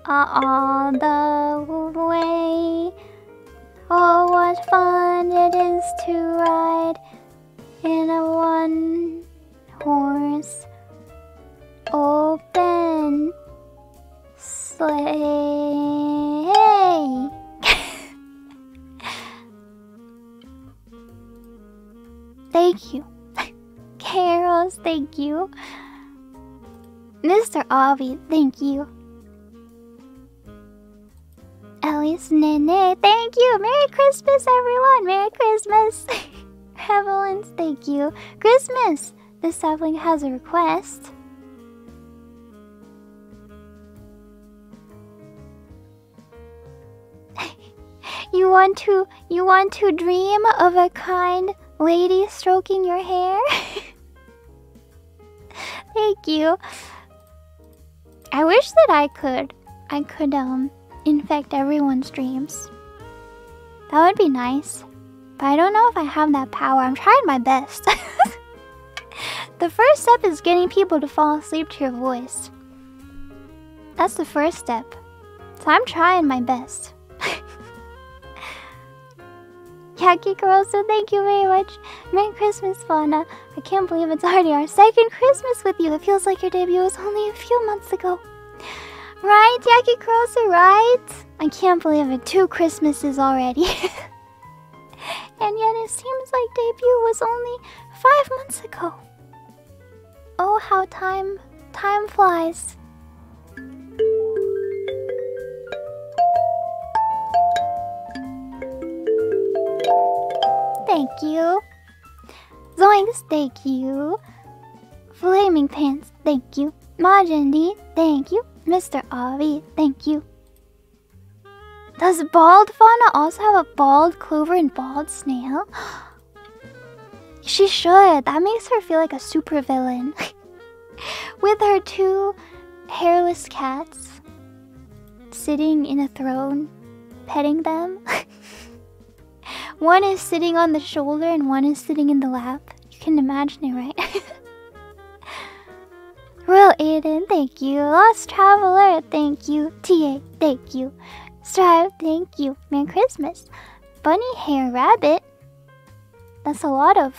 All the way. Oh, what fun it is to ride in a one-horse open sleigh. Thank you. Carols, thank you. Mr. Obby, thank you. Alice Nene, thank you. Merry Christmas, everyone. Merry Christmas. Evelyn, thank you. Christmas. This sapling has a request. You want to dream of a kind lady stroking your hair? Thank you. I wish that I could infect everyone's dreams. That would be nice. But I don't know if I have that power. I'm trying my best. The first step is getting people to fall asleep to your voice. That's the first step. So I'm trying my best. Yaki Caroso, thank you very much. Merry Christmas, Fauna. I can't believe it's already our 2nd Christmas with you. It feels like your debut was only a few months ago. Right, Yaki Caroso, right? I can't believe it, 2 Christmases already. And yet it seems like debut was only 5 months ago. Oh, how time flies. Thank you. Zoinks, thank you. Flaming Pants, thank you. Majin D, thank you. Mr. Avi, thank you. Does bald fauna also have a bald clover and bald snail? She should. That makes her feel like a supervillain. With her 2 hairless cats sitting in a throne, petting them. One is sitting on the shoulder and one is sitting in the lap. You can imagine it, right? Real Aiden, thank you. Lost Traveler, thank you. TA, thank you. Strive, thank you. Merry Christmas. Bunny Hair Rabbit. That's a lot of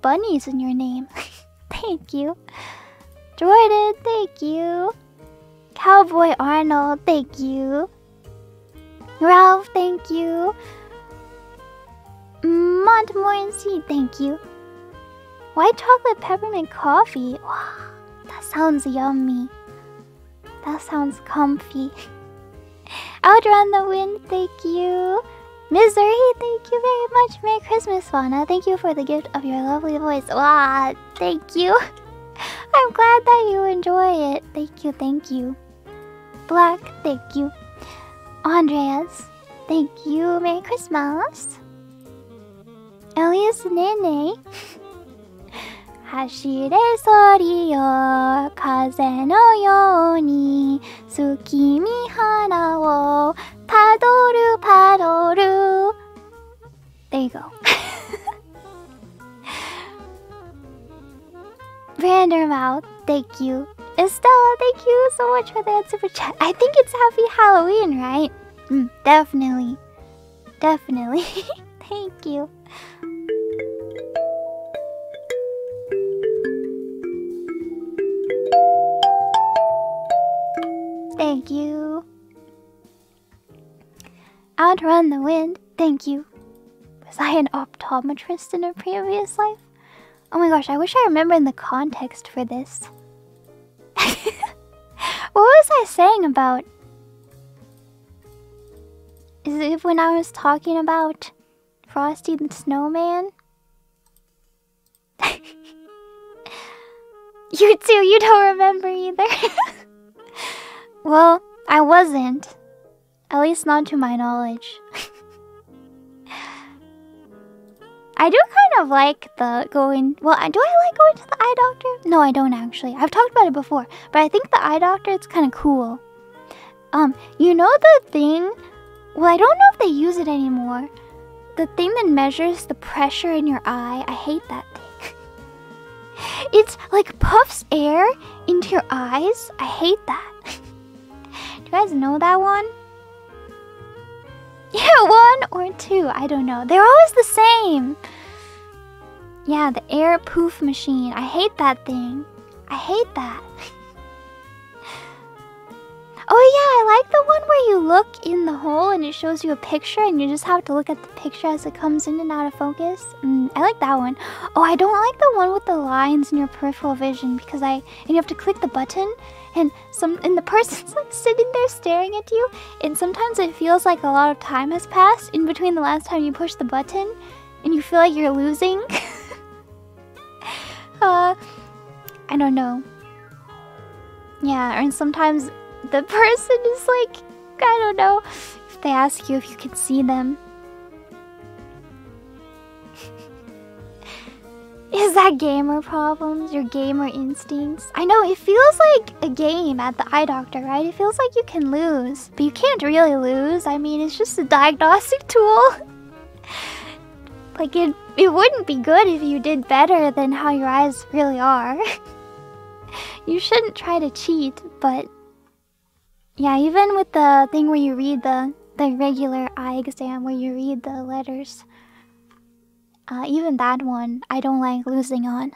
bunnies in your name. Thank you. Jordan, thank you. Cowboy Arnold, thank you. Ralph, thank you. Montmorency, thank you. White chocolate peppermint coffee. Wow, that sounds yummy. That sounds comfy. Outrun the Wind, thank you. Misery, thank you very much. Merry Christmas, Fauna. Thank you for the gift of your lovely voice. Wow, thank you. I'm glad that you enjoy it. Thank you, thank you. Black, thank you. Andreas, thank you. Merry Christmas. Elias Nene. Hashire sori yo kaze no you ni tsukimi hana wo padoru padoru. There you go. Brandermouth, thank you. Estella, thank you so much for that super chat. I think it's Happy Halloween, right? Definitely. Definitely. Thank you. Thank you. Outrun the Wind, thank you. Was I an optometrist in a previous life? Oh my gosh, I wish I remembered the context for this. What was I saying about? Is it when I was talking about Frosty the Snowman? You too, you don't remember either. Well, I wasn't. At least not to my knowledge. I do kind of like the going... Well, do I like going to the eye doctor? No, I don't actually. I've talked about it before. But I think the eye doctor, it's kind of cool. You know the thing... Well, I don't know if they use it anymore. The thing that measures the pressure in your eye. I hate that thing. It's like puffs air into your eyes. I hate that. You guys know that one? Yeah, 1 or 2. I don't know. They're always the same. Yeah, the air poof machine. I hate that thing. I hate that. Oh yeah, I like the one where you look in the hole and it shows you a picture and you just have to look at the picture as it comes in and out of focus. I like that one. Oh, I don't like the one with the lines in your peripheral vision because you have to click the button. And the person's like sitting there staring at you, and sometimes it feels like a lot of time has passed in between the last time you push the button, and you feel like you're losing. I don't know. Yeah, and sometimes the person is like, I don't know, if they ask you if you can see them. Is that gamer problems? Your gamer instincts? I know, it feels like a game at the eye doctor, right? It feels like you can lose. But you can't really lose. I mean, it's just a diagnostic tool. Like, it wouldn't be good if you did better than how your eyes really are. You shouldn't try to cheat, but... Yeah, even with the thing where you read the regular eye exam, where you read the letters... even that one, I don't like losing on.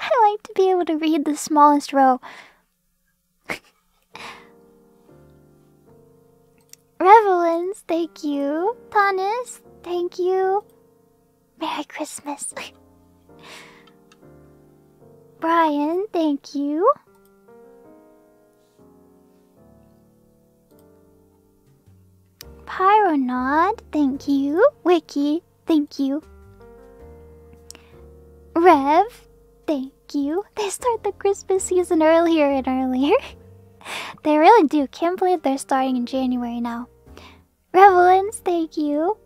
I like to be able to read the smallest row. Revelins, thank you. Tanis, thank you. Merry Christmas. Brian, thank you. Pyronaud, thank you. Wiki, thank you. Rev, thank you. They start the Christmas season earlier and earlier. They really do. Can't believe they're starting in January now. Revelins, thank you.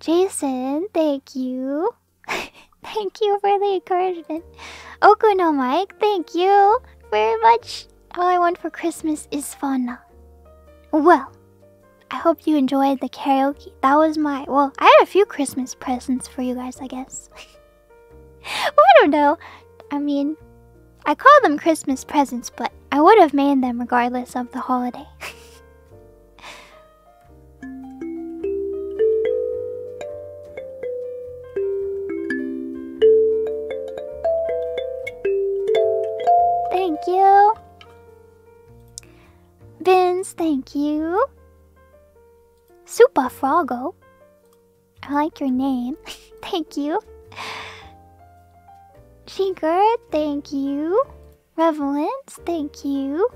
Jason, thank you. Thank you for the encouragement. Okuno Mike, thank you very much. All I want for Christmas is Faendal. Well, I hope you enjoyed the karaoke. That was my... Well, I had a few Christmas presents for you guys, I guess. Well, I don't know. I mean, I call them Christmas presents, but I would have made them regardless of the holiday. Thank you. Vince, thank you. Super Frogo, I like your name. Thank you. Shinkert, thank you. Revelance, thank you.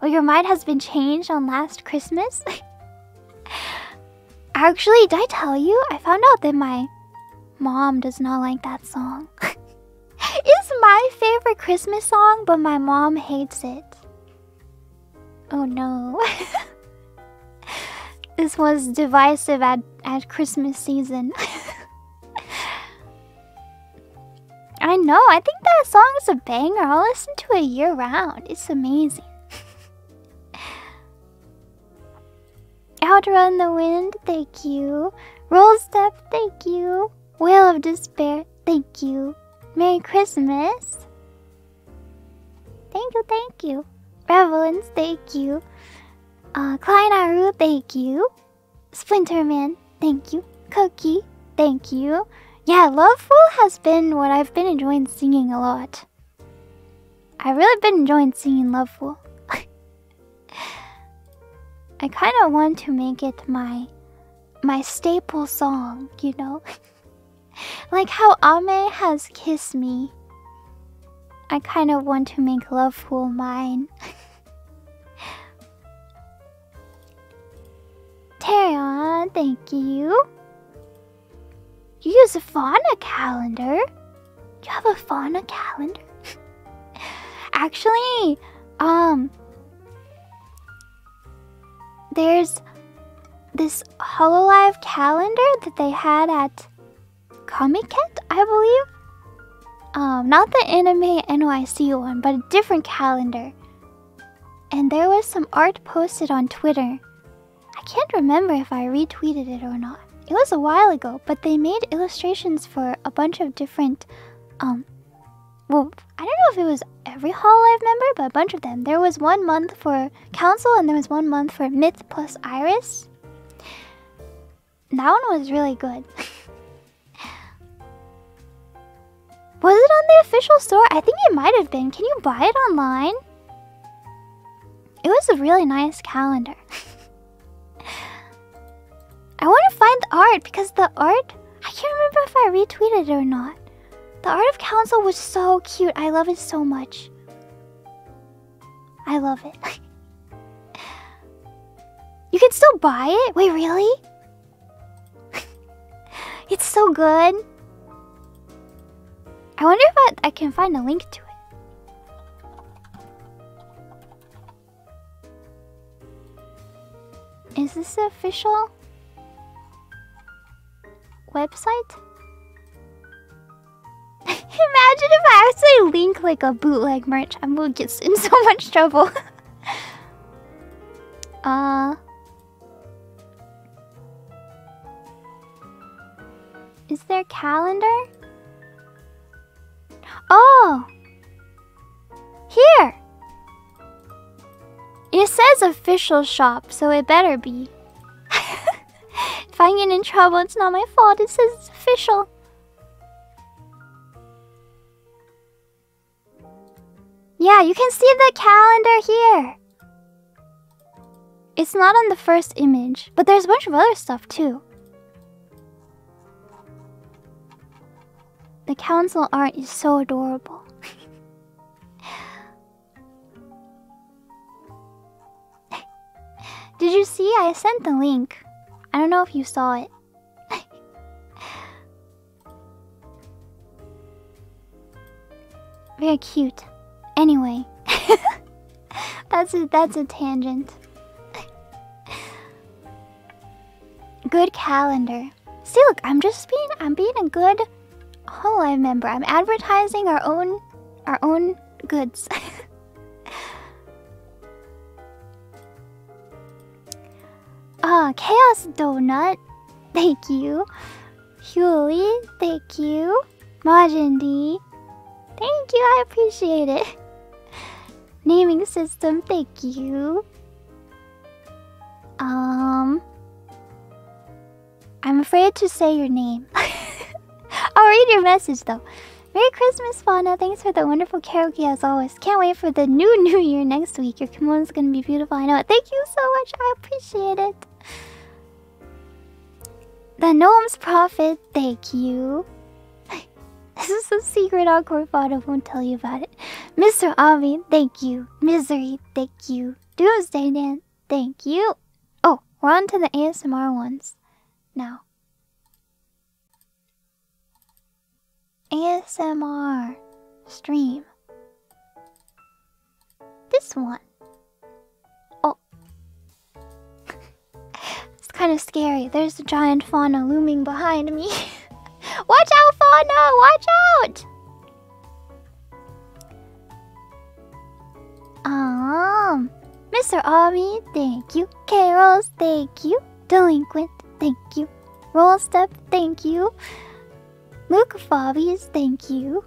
Oh, your mind has been changed on last Christmas? Actually, did I tell you? I found out that my mom does not like that song. It's my favorite Christmas song, but my mom hates it. Oh no. This was divisive at Christmas season. I know, I think that song is a banger. I'll listen to it year round. It's amazing. Outro in the Wind, thank you. Roll Step, thank you. Whale of Despair, thank you. Merry Christmas. Thank you, thank you. Revelins, thank you. Kleinaru, thank you. Splinterman, thank you. Cookie, thank you. Yeah, Loveful has been what I've been enjoying singing a lot. I've really been enjoying singing Loveful. I kind of want to make it my staple song, you know? Like how Ame has Kiss Me. I kind of want to make Loveful mine. Terion, thank you. You use a fauna calendar? You have a fauna calendar? Actually, there's this Hololive calendar that they had at Comiket, I believe. Not the anime NYC one, but a different calendar. And there was some art posted on Twitter. I can't remember if I retweeted it or not. It was a while ago, but they made illustrations for a bunch of different, well, I don't know if it was every HoloLive member, but a bunch of them. There was 1 month for Council, and there was 1 month for Myth plus IRyS. That one was really good. Was it on the official store? I think it might have been. Can you buy it online? It was a really nice calendar. I want to find the art, because the art... I can't remember if I retweeted it or not. The Art of Council was so cute. I love it so much. I love it. You can still buy it? Wait, really? It's so good. I wonder if I can find a link to it. Is this the official website? Imagine if I actually link like a bootleg merch. I'm gonna get in so much trouble. Is there a calendar? Oh! Here! It says official shop, so it better be. If I get in trouble, it's not my fault. It says it's official. Yeah, you can see the calendar here. It's not on the first image, but there's a bunch of other stuff too. The council art is so adorable. Did you see? I sent the link. I don't know if you saw it. Very cute. Anyway, that's a tangent. Good calendar. See, look, I'm being a good HoloLive member. I'm advertising our own goods. Chaos Donut, thank you. Huey, thank you. Majin D, thank you, I appreciate it. Naming system, thank you. I'm afraid to say your name. I'll read your message though. Merry Christmas, Fauna. Thanks for the wonderful karaoke as always. Can't wait for the new year next week. Your kimono's gonna be beautiful. I know it. Thank you so much. I appreciate it. The Gnome's Prophet. Thank you. This is a secret awkward Fauna. Won't tell you about it. Mr. Avi. Thank you. Misery. Thank you. Doomsday Dan. Thank you. Oh, we're on to the ASMR ones now. ASMR stream. This one. Oh. It's kind of scary. There's a giant Fauna looming behind me. Watch out, Fauna! Watch out! Mr. Ami, thank you. K-Rolls, thank you. Delinquent, thank you. Roll Step, thank you. Luke Fabius, thank you.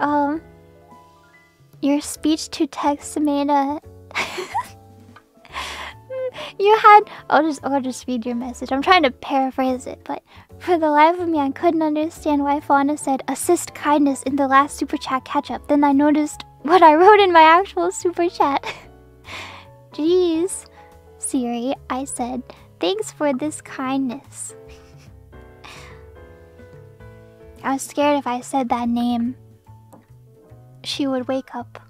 Oh, your speech to text Sameda. You had. I'll just read your message. I'm trying to paraphrase it, but for the life of me, I couldn't understand why Fauna said assist kindness in the last super chat catch up. Then I noticed what I wrote in my actual super chat. Jeez, Siri, I said, thanks for this kindness. I was scared if I said that name, she would wake up.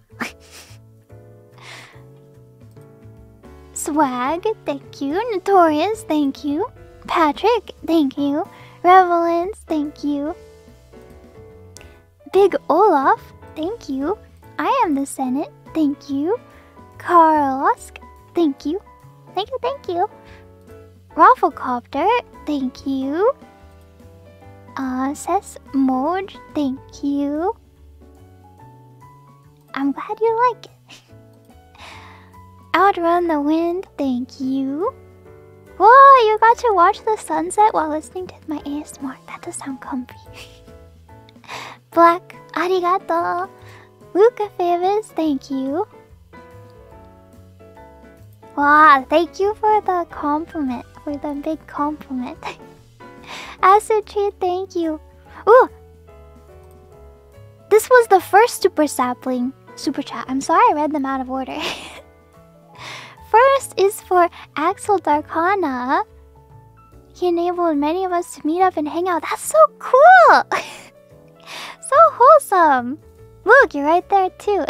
Swag, thank you. Notorious, thank you. Patrick, thank you. Revelance, thank you. Big Olaf, thank you. I am the Senate, thank you. Karlosk, thank you. Thank you, thank you. Rafflecopter, thank you. Sess Moj, thank you. I'm glad you like it. Outrun the Wind, thank you. Whoa, you got to watch the sunset while listening to my ASMR. That does sound comfy. Black, arigato. Luca Favors, thank you. Wow, thank you for the compliment, for the big compliment. Acid Tree, thank you. Ooh! This was the first Super Sapling Super Chat. I'm sorry I read them out of order. First is for Axel Darkana. He enabled many of us to meet up and hang out. That's so cool! So wholesome! Look, you're right there too.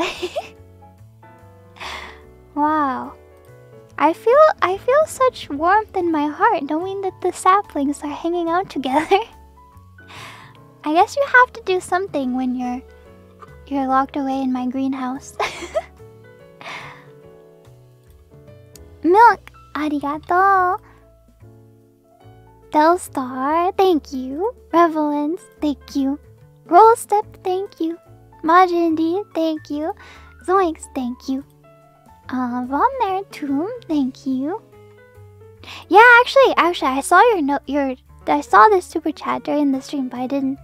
Wow. I feel such warmth in my heart knowing that the saplings are hanging out together. I guess you have to do something when you're locked away in my greenhouse. Milk, arigato. Delstar, thank you. Revelance, thank you. Roll Step, thank you. Majin D, thank you. Zoinks, thank you. Von Tomb, thank you. Yeah, actually, I saw your note. I saw this super chat during the stream, but I didn't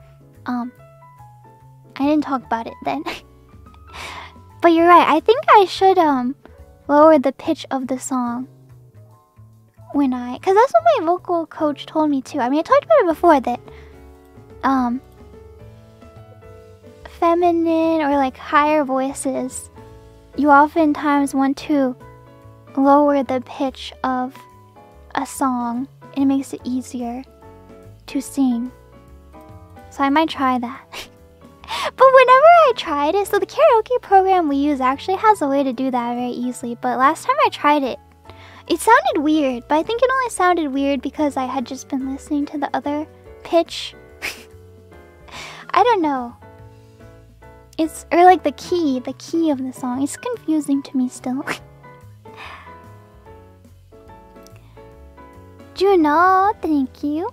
talk about it then. But you're right. I think I should lower the pitch of the song because that's what my vocal coach told me too. I mean, I talked about it before that. feminine or like higher voices, you oftentimes want to lower the pitch of a song, and it makes it easier to sing. So I might try that. But whenever I tried it, so the karaoke program we use actually has a way to do that very easily, but last time I tried it, it sounded weird, but I think it only sounded weird because I had just been listening to the other pitch. I don't know. It's, or like the key of the song. It's confusing to me still. Juno, thank you.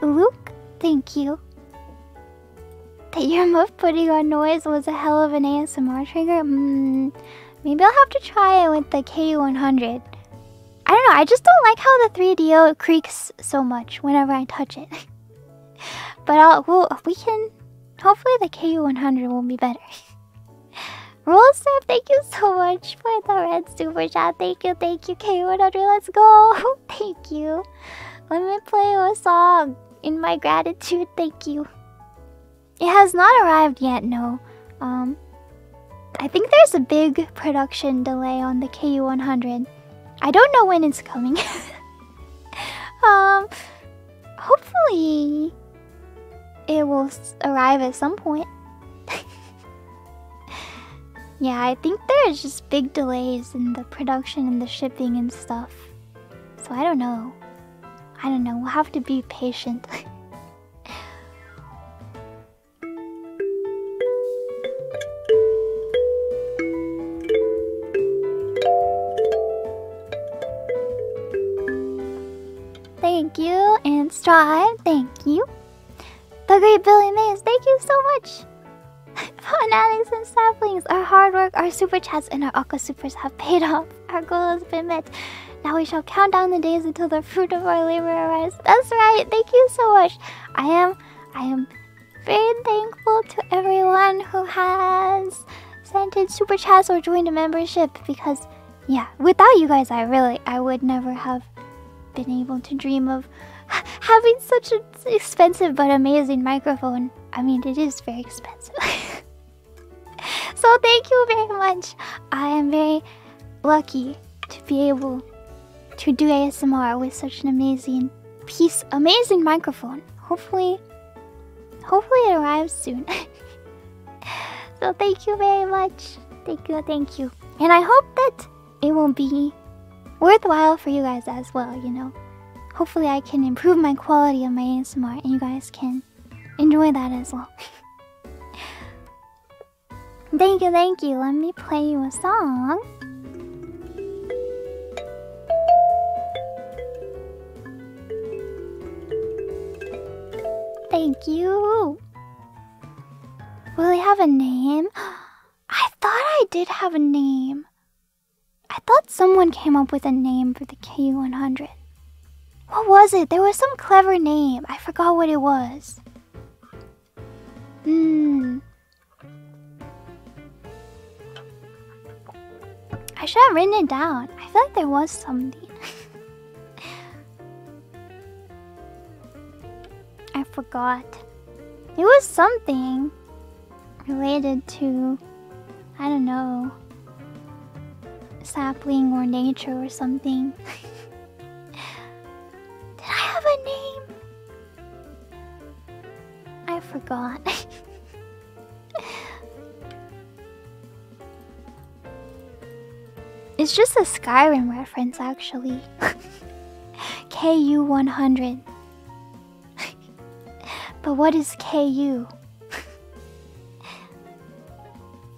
Luke, thank you. The earmuff putting on noise was a hell of an ASMR trigger. Maybe I'll have to try it with the KU100. I don't know, I just don't like how the 3DO creaks so much whenever I touch it. But we can... Hopefully the KU100 will be better. Rollstep, thank you so much for the red super chat. Thank you, KU100. Let's go. Thank you. Let me play a song in my gratitude. Thank you. It has not arrived yet, no. I think there's a big production delay on the KU100. I don't know when it's coming. Hopefully it will arrive at some point. Yeah, I think there's just big delays in the production and the shipping and stuff. So I don't know. We'll have to be patient. Thank you, and Strive, thank you. The Great Billy Mays, thank you so much. Fun Alex and Saplings, our hard work, our super chats, and our Aqua supers have paid off. Our goal has been met. Now we shall count down the days until the fruit of our labor arrives. That's right, thank you so much. I am very thankful to everyone who has sent in super chats or joined a membership, because yeah, without you guys I would never have been able to dream of having such an expensive but amazing microphone. I mean, it is very expensive. So thank you very much. I am very lucky to be able to do ASMR with such an amazing microphone. Hopefully it arrives soon. So thank you very much. Thank you. And I hope that it will be worthwhile for you guys as well, you know. Hopefully I can improve my quality of my ASMR and you guys can enjoy that as well. Thank you. Let me play you a song. Thank you. Will I have a name? I thought I did have a name. I thought someone came up with a name for the KU100. What was it? There was some clever name. I forgot what it was. I should have written it down. I feel like there was something. I forgot. It was something related to, I don't know, sapling or nature or something. Did I have a name? I forgot. It's just a Skyrim reference, actually. KU100. But what is KU?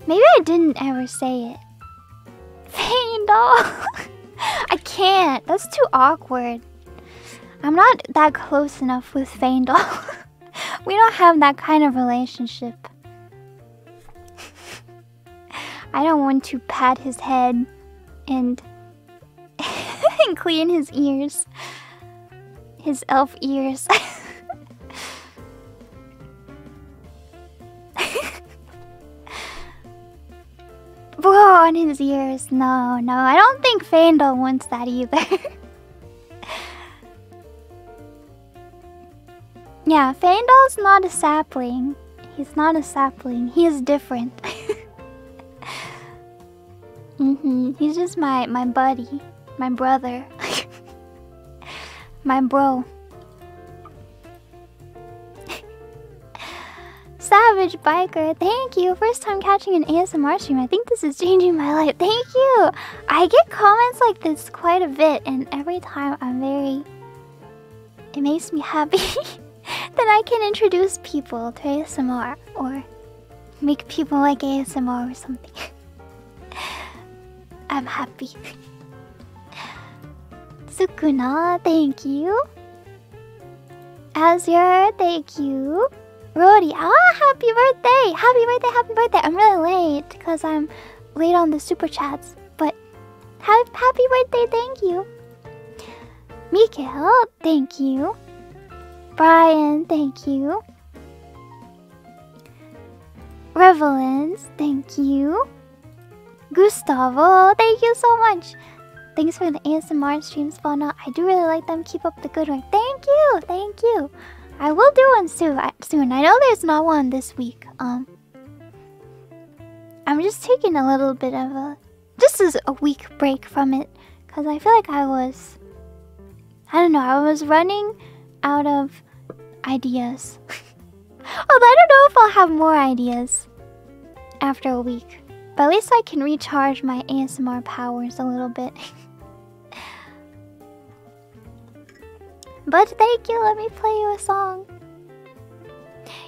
Maybe I didn't ever say it. Faendal! I can't. That's too awkward. I'm not that close enough with Faendal. We don't have that kind of relationship. I don't want to pat his head and, and clean his ears. His elf ears. Bro on his ears. No, I don't think Faendal wants that either. Yeah, Faendal's not a sapling. He's not a sapling. He is different. He's just my buddy. My brother. My bro. Savage Biker, thank you. First time catching an ASMR stream. I think this is changing my life. Thank you. I get comments like this quite a bit, and every time I'm very... It makes me happy that I can introduce people to ASMR or make people like ASMR or something. I'm happy. Sukuna, thank you. Azure, thank you. Rody, happy birthday! Happy birthday, happy birthday! I'm really late because I'm late on the super chats, but happy birthday, thank you. Mikael, thank you. Brian, thank you. Revelins, thank you. Gustavo, thank you so much. Thanks for the ASMR streams, Fauna. I do really like them. Keep up the good work. Thank you, thank you. I will do one soon. I know there's not one this week. I'm just taking a little bit of a... This is a week break from it. Because I feel like I was... I don't know, I was running out of ideas. Although I don't know if I'll have more ideas after a week. But at least I can recharge my ASMR powers a little bit. But thank you, let me play you a song.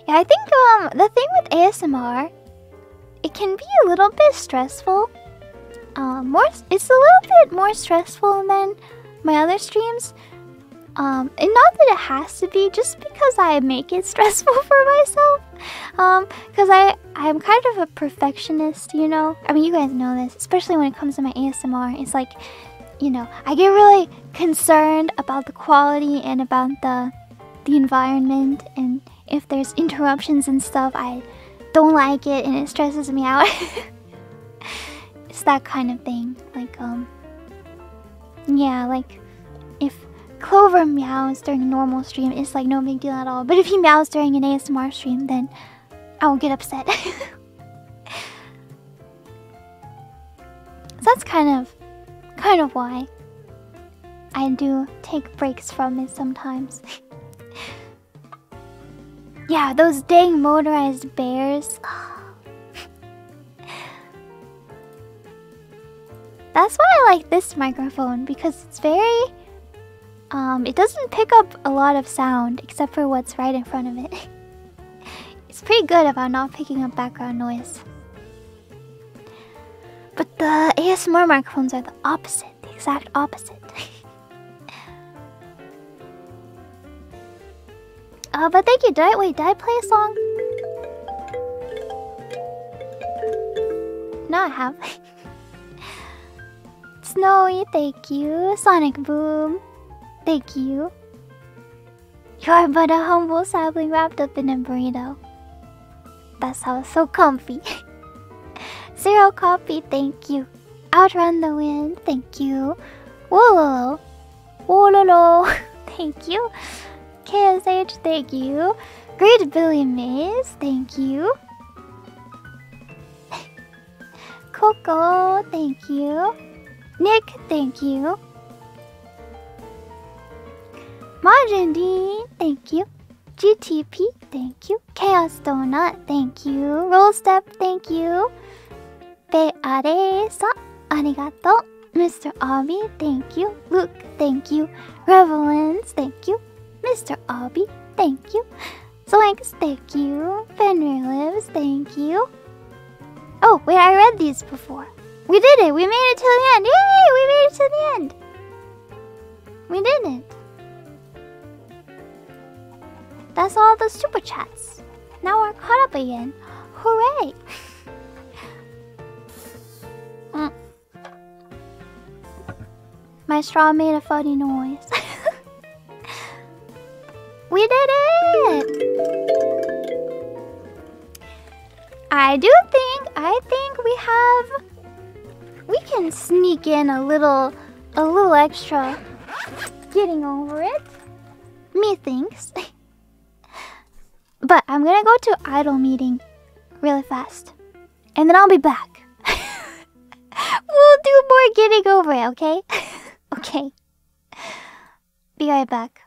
Yeah, I think the thing with ASMR, it can be a little bit stressful. It's a little bit more stressful than my other streams. And not that it has to be, just because I make it stressful for myself. Because I'm kind of a perfectionist, you know? I mean, you guys know this, especially when it comes to my ASMR. It's like... You know, I get really concerned about the quality and about the environment, and if there's interruptions and stuff, I don't like it and it stresses me out. It's that kind of thing. Like, yeah, like, if Clover meows during a normal stream, it's like no big deal at all. But if he meows during an ASMR stream, then I will get upset. So that's kind of why I do take breaks from it sometimes. Yeah, those dang motorized bears. That's why I like this microphone, because it's very... it doesn't pick up a lot of sound, except for what's right in front of it. It's pretty good about not picking up background noise. But the ASMR microphones are the opposite, the exact opposite. But thank you, did I play a song? No, I have. Snowy, thank you. Sonic Boom, thank you. You are but a humble sapling wrapped up in a burrito. That sounds so comfy. Zero Copy, thank you. Outrun the Wind, thank you. Wololo, Wololo, thank you. KSH, thank you. Great Billy Mays, thank you. Coco, thank you. Nick, thank you. Majin D, thank you. GTP, thank you. Chaos Donut, thank you. Roll Step, thank you. Bearesa, arigato. Mr. Obi, thank you. Luke, thank you. Revelins, thank you. Mr. Obi, thank you. Zoinks, thank you. Fenrir Lives, thank you. Oh, wait, I read these before. We did it! We made it to the end! Yay! We made it to the end! We did it! That's all the super chats. Now we're caught up again. Hooray! My straw made a funny noise. We did it! I think we can sneak in a little extra Getting Over It. Methinks. But I'm gonna go to idol meeting really fast. And then I'll be back. We'll do more Getting Over It, okay? Okay. Be right back.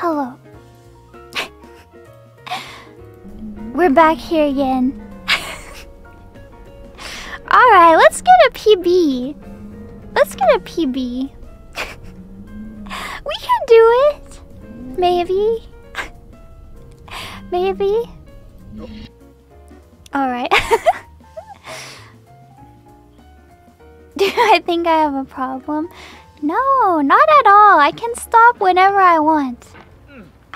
Hello. We're back here again. Alright, let's get a PB. Let's get a PB. We can do it. Maybe. Maybe. Nope. Alright. Do I think I have a problem? No, not at all. I can stop whenever I want.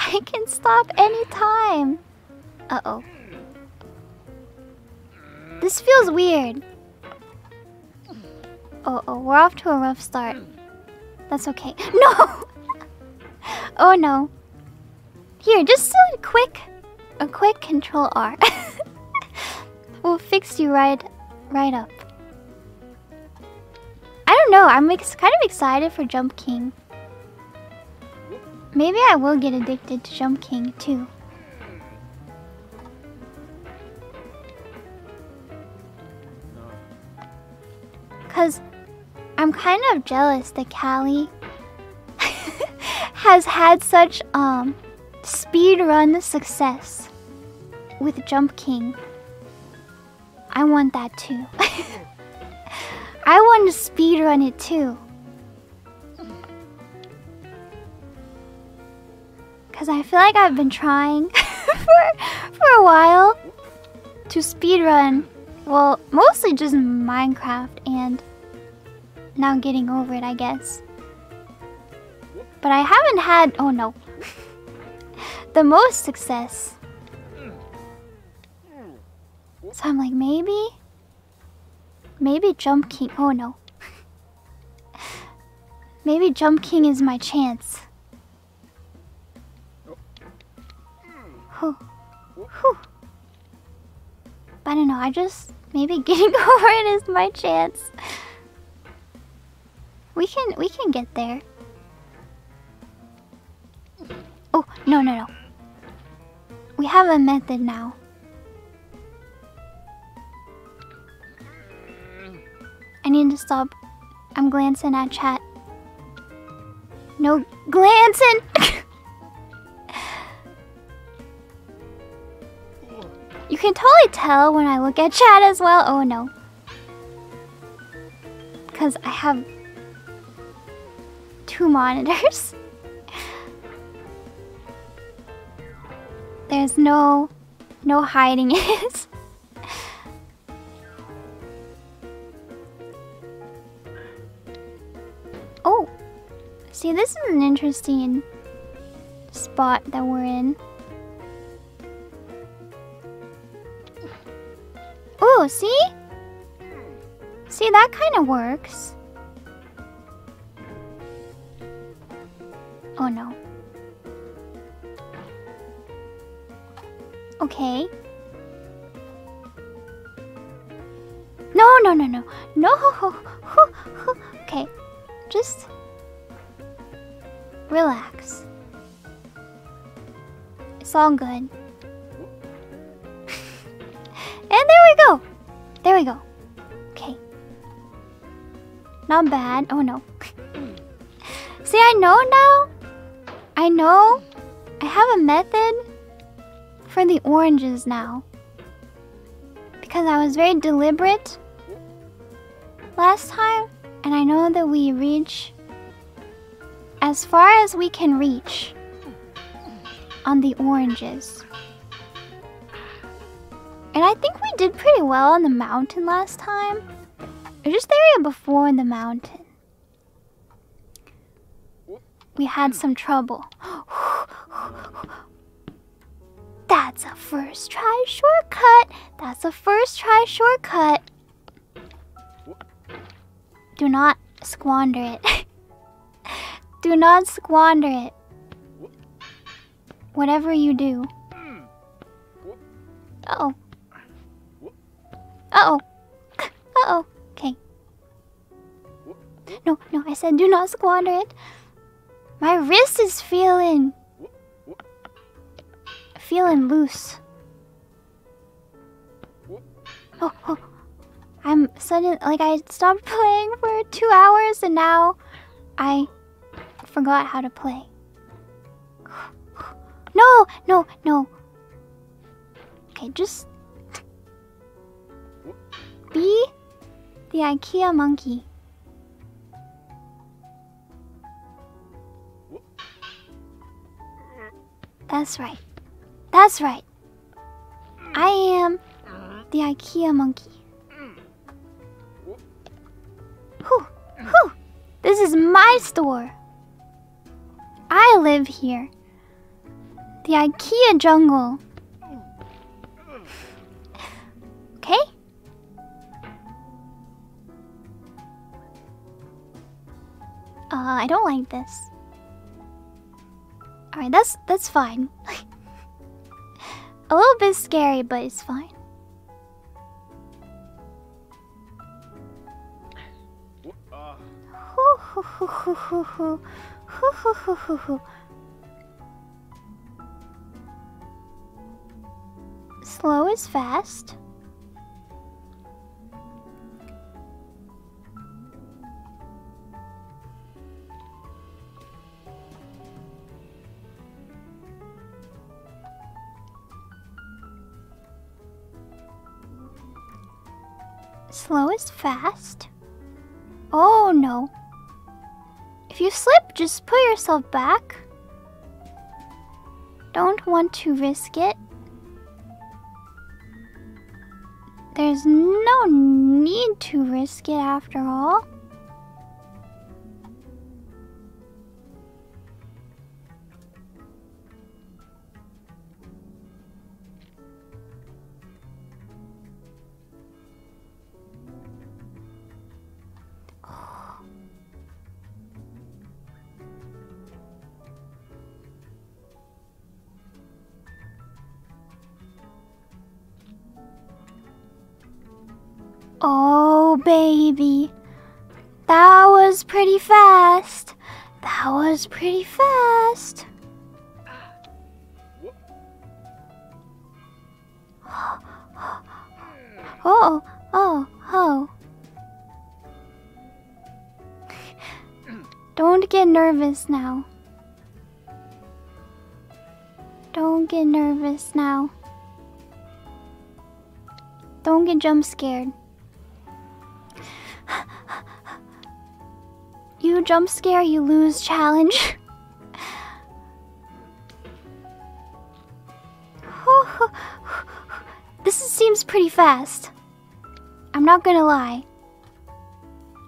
I can stop anytime. Uh-oh. This feels weird. Uh-oh, we're off to a rough start. That's okay. No! Oh no. Here, just a quick control R. We'll fix you right up. I don't know, I'm kind of excited for Jump King. Maybe I will get addicted to Jump King, too. Because I'm kind of jealous that Calli has had such speedrun success with Jump King. I want that, too. I want to speedrun it, too. Because I feel like I've been trying for a while to speedrun, well, mostly just Minecraft and now Getting Over It, I guess. But I haven't had, oh no, the most success. So I'm like, maybe Jump King, oh no. Maybe Jump King is my chance. Whew. But I don't know, maybe Getting Over It is my chance. We can get there. No. We have a method now. I need to stop. I'm glancing at chat. No glancing! You can totally tell when I look at chat as well. Oh no. Because I have 2 monitors. There's no hiding it. Oh, see, this is an interesting spot that we're in. Oh, see? See, that kind of works. Oh no. Okay. No. No. Okay. Just relax. It's all good. And there we go. There we go. Okay. Not bad. Oh no. See, I know now. I know. I have a method for the oranges now, because I was very deliberate last time, and I know that we reach as far as we can reach on the oranges. And I think we did pretty well on the mountain last time, or just the area before the mountain. We had some trouble. That's a first try shortcut. That's a first try shortcut. Do not squander it. Do not squander it. Whatever you do. Uh-oh. Uh-oh. Uh-oh. Okay. No, I said do not squander it. My wrist is feeling loose. Oh. I'm suddenly, like, I stopped playing for 2 hours and now I forgot how to play. No. Okay, just be the IKEA monkey. That's right. That's right. I am the IKEA monkey. Whew. This is my store. I live here. The IKEA jungle. Okay? I don't like this. Alright, that's fine. A little bit scary, but it's fine. Slow is fast. Slow is fast. Oh no. If you slip, just put yourself back. Don't want to risk it. There's no need to risk it after all. Oh, baby. That was pretty fast. That was pretty fast. Oh, oh, oh. Don't get nervous now. Don't get nervous now. Don't get jump scared. You jump scare, you lose challenge. This seems pretty fast. I'm not gonna lie.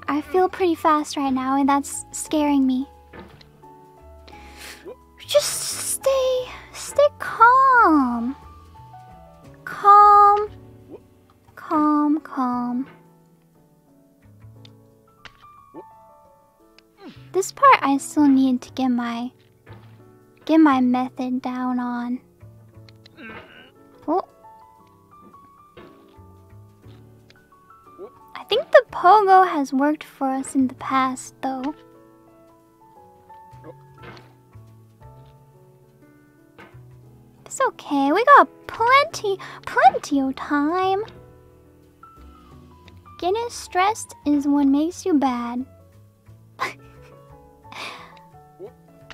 I feel pretty fast right now, and that's scaring me. Just stay calm. Calm. Calm, calm. This part I still need to get my method down on. Oh. I think the pogo has worked for us in the past though. It's okay, we got plenty of time. Getting stressed is what makes you bad.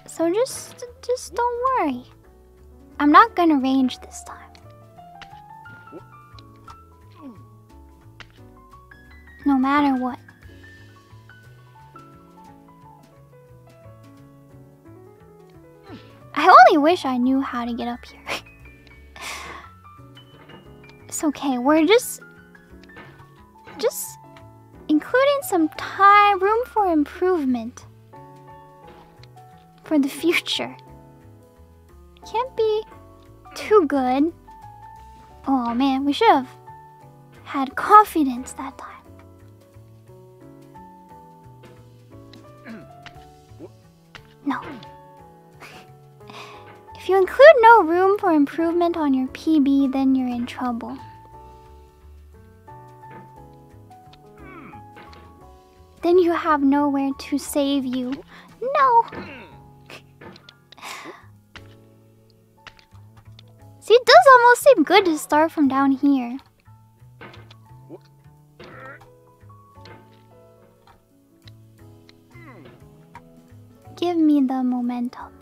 So just don't worry. I'm not gonna rage this time. No matter what. I only wish I knew how to get up here. It's okay, we're just including some time, room for improvement. For the future. Can't be too good. Oh man, we should have had confidence that time. No. If you include no room for improvement on your PB, then you're in trouble. Then you have nowhere to save you. No! See, it does almost seem good to start from down here. Give me the momentum.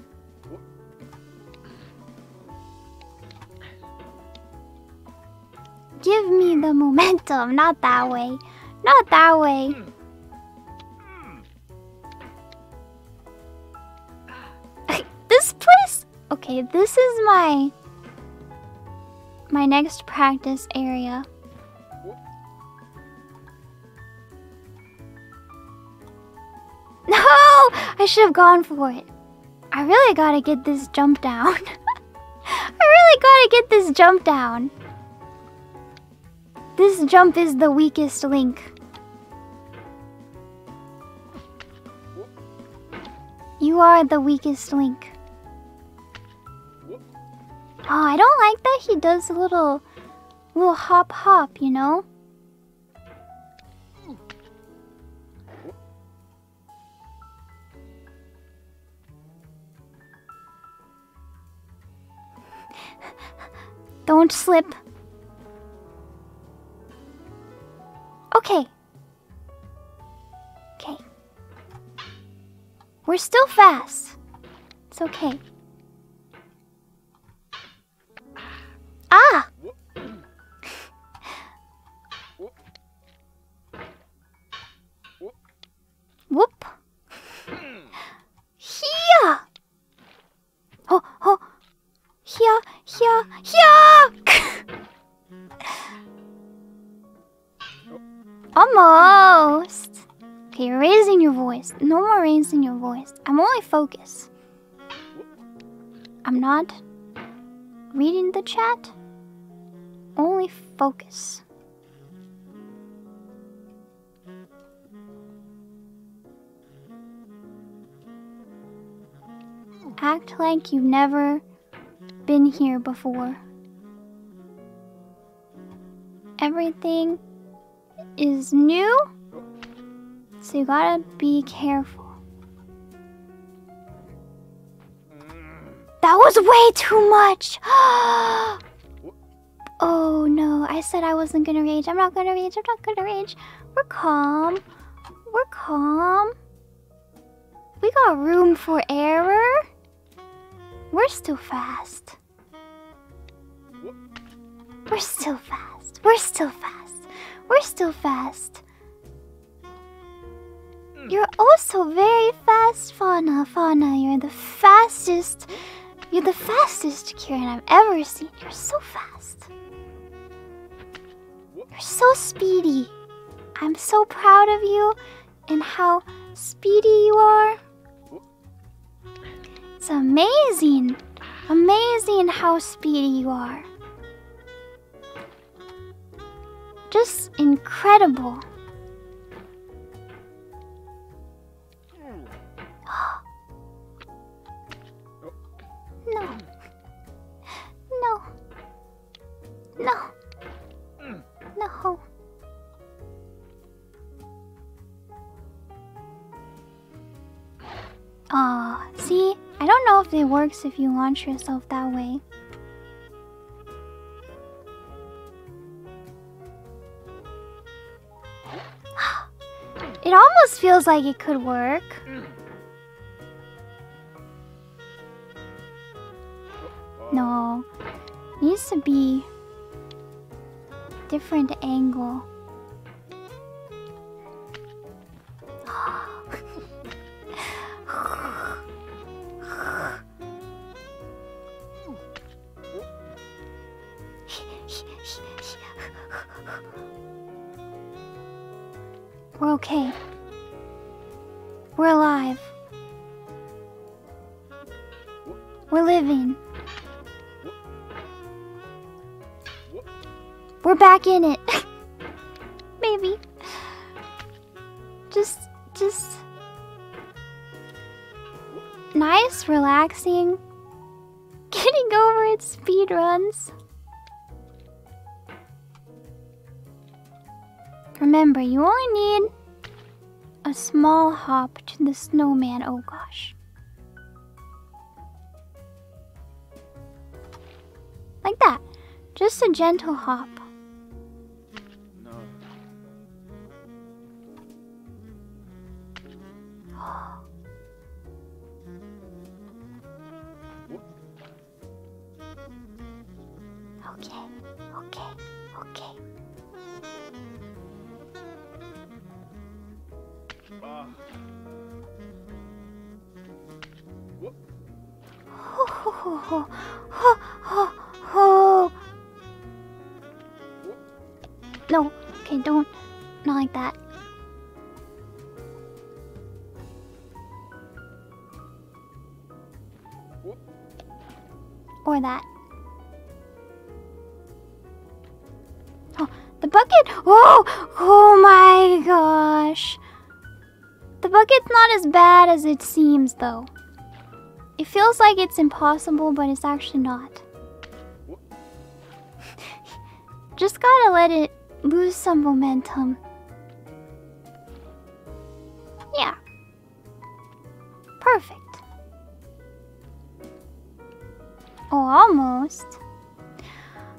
Give me the momentum. Not that way. Not that way. This place... Okay, this is my... my next practice area. No! I should have gone for it. I really gotta get this jump down. I really gotta get this jump down. This jump is the weakest link. You are the weakest link. Oh, I don't like that he does a little hop, you know? Don't slip. Okay. Okay. We're still fast. It's okay. Ah! Whoop! Here! Oh, oh! Here, here, here! Almost! Okay, you're raising your voice. No more raising your voice. I'm only focused. I'm not reading the chat. Only focus. Act like you've never been here before. Everything is new, so you gotta be careful. That was way too much! Oh no, I said I wasn't gonna rage. I'm not gonna rage. I'm not gonna rage. We're calm. We're calm. We got room for error. We're still fast. We're still fast. We're still fast. We're still fast. You're also very fast, Fauna. Fauna, you're the fastest. You're the fastest Kieran I've ever seen. You're so fast. You're so speedy. I'm so proud of you and how speedy you are. It's amazing. Amazing how speedy you are. Just incredible. No. No. No. No. Aw, oh, see? I don't know if it works if you launch yourself that way. It almost feels like it could work. No. Needs to be different angle. We're okay. We're alive. We're living. We're back in it. Maybe. Just nice, relaxing. Getting over it speedruns. Remember, you only need a small hop to the snowman. Oh gosh. Like that. Just a gentle hop. No. Okay, okay, okay. Ho, ho, ho, ho, ho, ho, ho. No, okay, don't. Not like that. Or that. Oh, the bucket! Oh! Oh my gosh! The bucket's not as bad as it seems, though. It feels like it's impossible, but it's actually not. Just gotta let it lose some momentum. Yeah. Perfect. Oh, almost.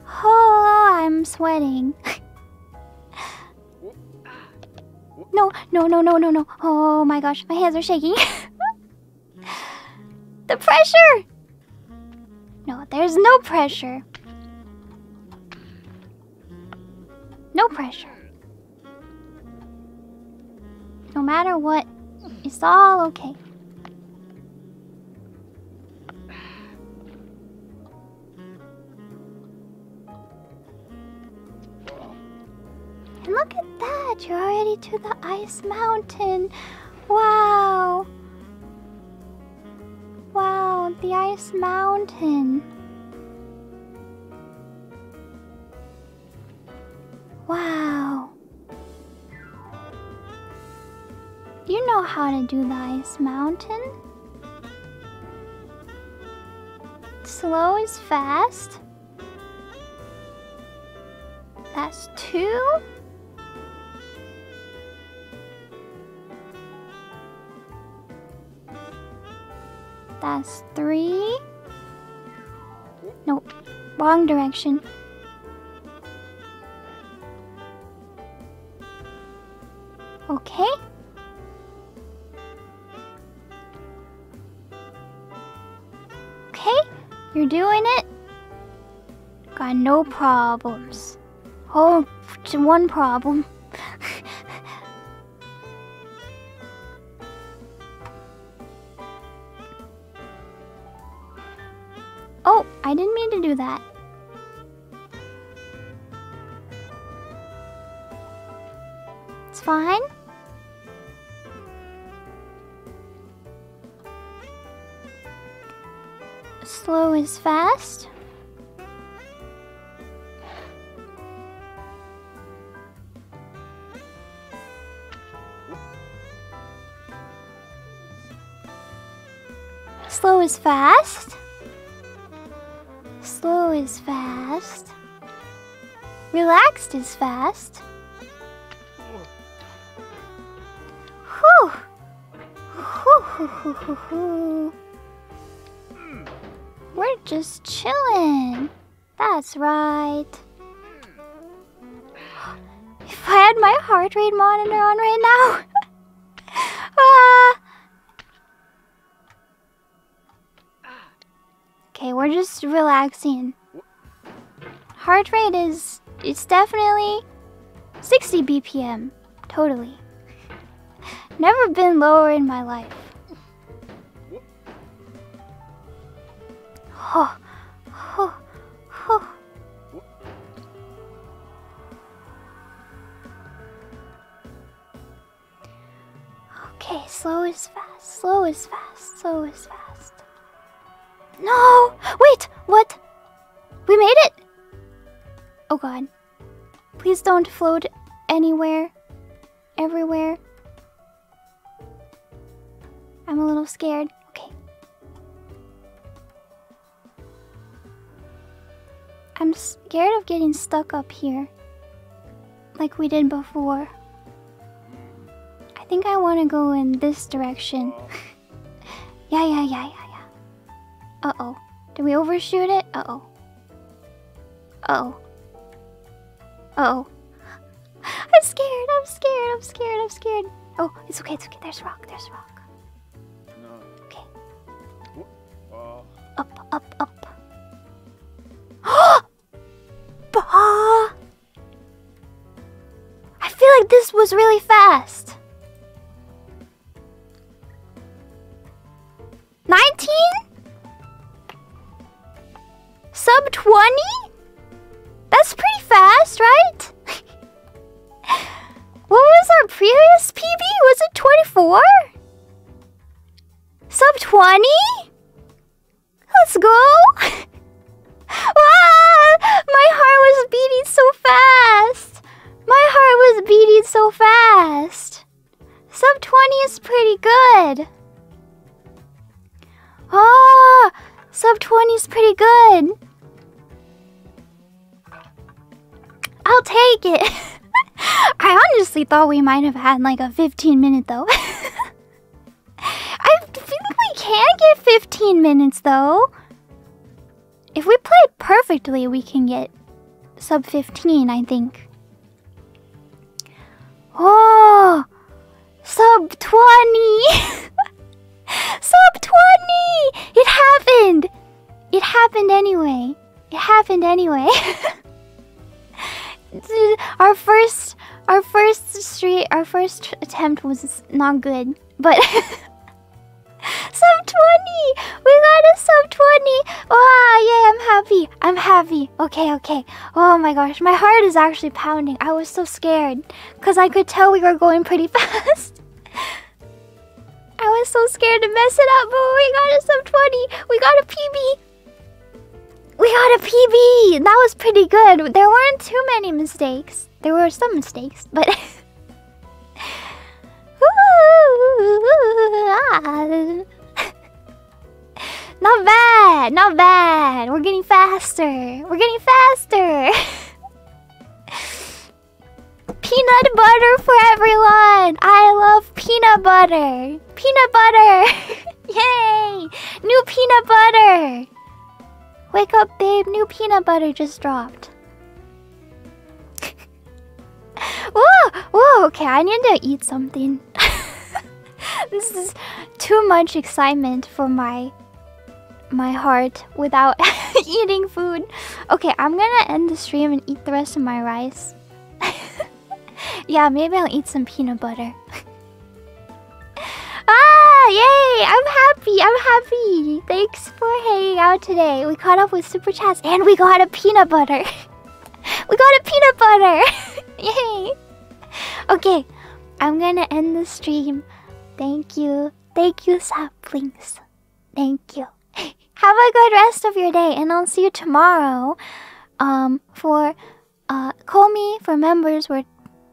Oh, I'm sweating. No, no, no, no, no, no. Oh my gosh, my hands are shaking. The pressure! No, there's no pressure. No pressure. No matter what, it's all okay. And look at that! You're already to the ice mountain! Wow! Wow, the ice mountain! Wow. You know how to do the ice mountain. Slow is fast. That's two. That's three. Nope, wrong direction. okay? Okay, you're doing it? Got no problems. Oh, one problem. Oh, I didn't mean to do that. It's fine. Slow is fast. Slow is fast. Slow is fast. Relaxed is fast. Whew. We're just chilling. That's right. If I had my heart rate monitor on right now. Okay, we're just relaxing. Heart rate is, it's definitely 60 BPM, totally. Never been lower in my life. Oh, oh, oh. Okay, slow is fast, slow is fast, slow is fast. No! Wait! What? We made it! Oh god. Please don't float anywhere. Everywhere. I'm a little scared. Okay. I'm scared of getting stuck up here. Like we did before. I think I want to go in this direction. Yeah. Uh-oh. Did we overshoot it? Uh-oh. Uh-oh. Uh-oh. I'm scared, I'm scared, I'm scared, I'm scared. Oh, it's okay, it's okay. There's rock, there's rock. No. Okay. Up, up, up. Bah! I feel like this was really fast. 19? Sub 20? That's pretty fast, right? What was our previous PB? Was it 24? Sub 20? Let's go! Ah, my heart was beating so fast! My heart was beating so fast! Sub 20 is pretty good! Ah, sub 20 is pretty good! I'll take it. I honestly thought we might have had like a 15-minute though. I think we can get 15 minutes though. If we play perfectly, we can get sub 15, I think. Oh, sub 20. Sub 20. It happened. It happened anyway. It happened anyway. Our first attempt was not good, but sub 20! We got a sub 20! Oh, yeah, I'm happy. I'm happy. Okay, okay. Oh my gosh, my heart is actually pounding. I was so scared because I could tell we were going pretty fast. I was so scared to mess it up, but we got a sub 20. We got a PB. We got a PB! That was pretty good. There weren't too many mistakes. There were some mistakes, but... Not bad! Not bad! We're getting faster! We're getting faster! Peanut butter for everyone! I love peanut butter! Peanut butter! Yay! New peanut butter! Wake up, babe. New peanut butter just dropped. Whoa! Whoa, okay, I need to eat something. This is too much excitement for my heart without eating food. Okay, I'm gonna end the stream and eat the rest of my rice. Yeah, maybe I'll eat some peanut butter. Ah, yay! I'm happy, I'm happy! Thanks for hanging out today. We caught up with Super Chats and we got a peanut butter. We got a peanut butter! Yay! Okay, I'm gonna end the stream. Thank you, saplings. Thank you. Have a good rest of your day, and I'll see you tomorrow. For Komi, for members, we're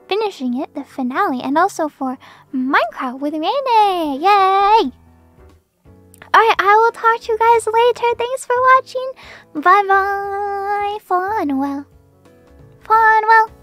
finishing it, the finale, and also for Minecraft with Rene. Yay! Alright, I will talk to you guys later. Thanks for watching. Bye bye. Farewell. Farewell.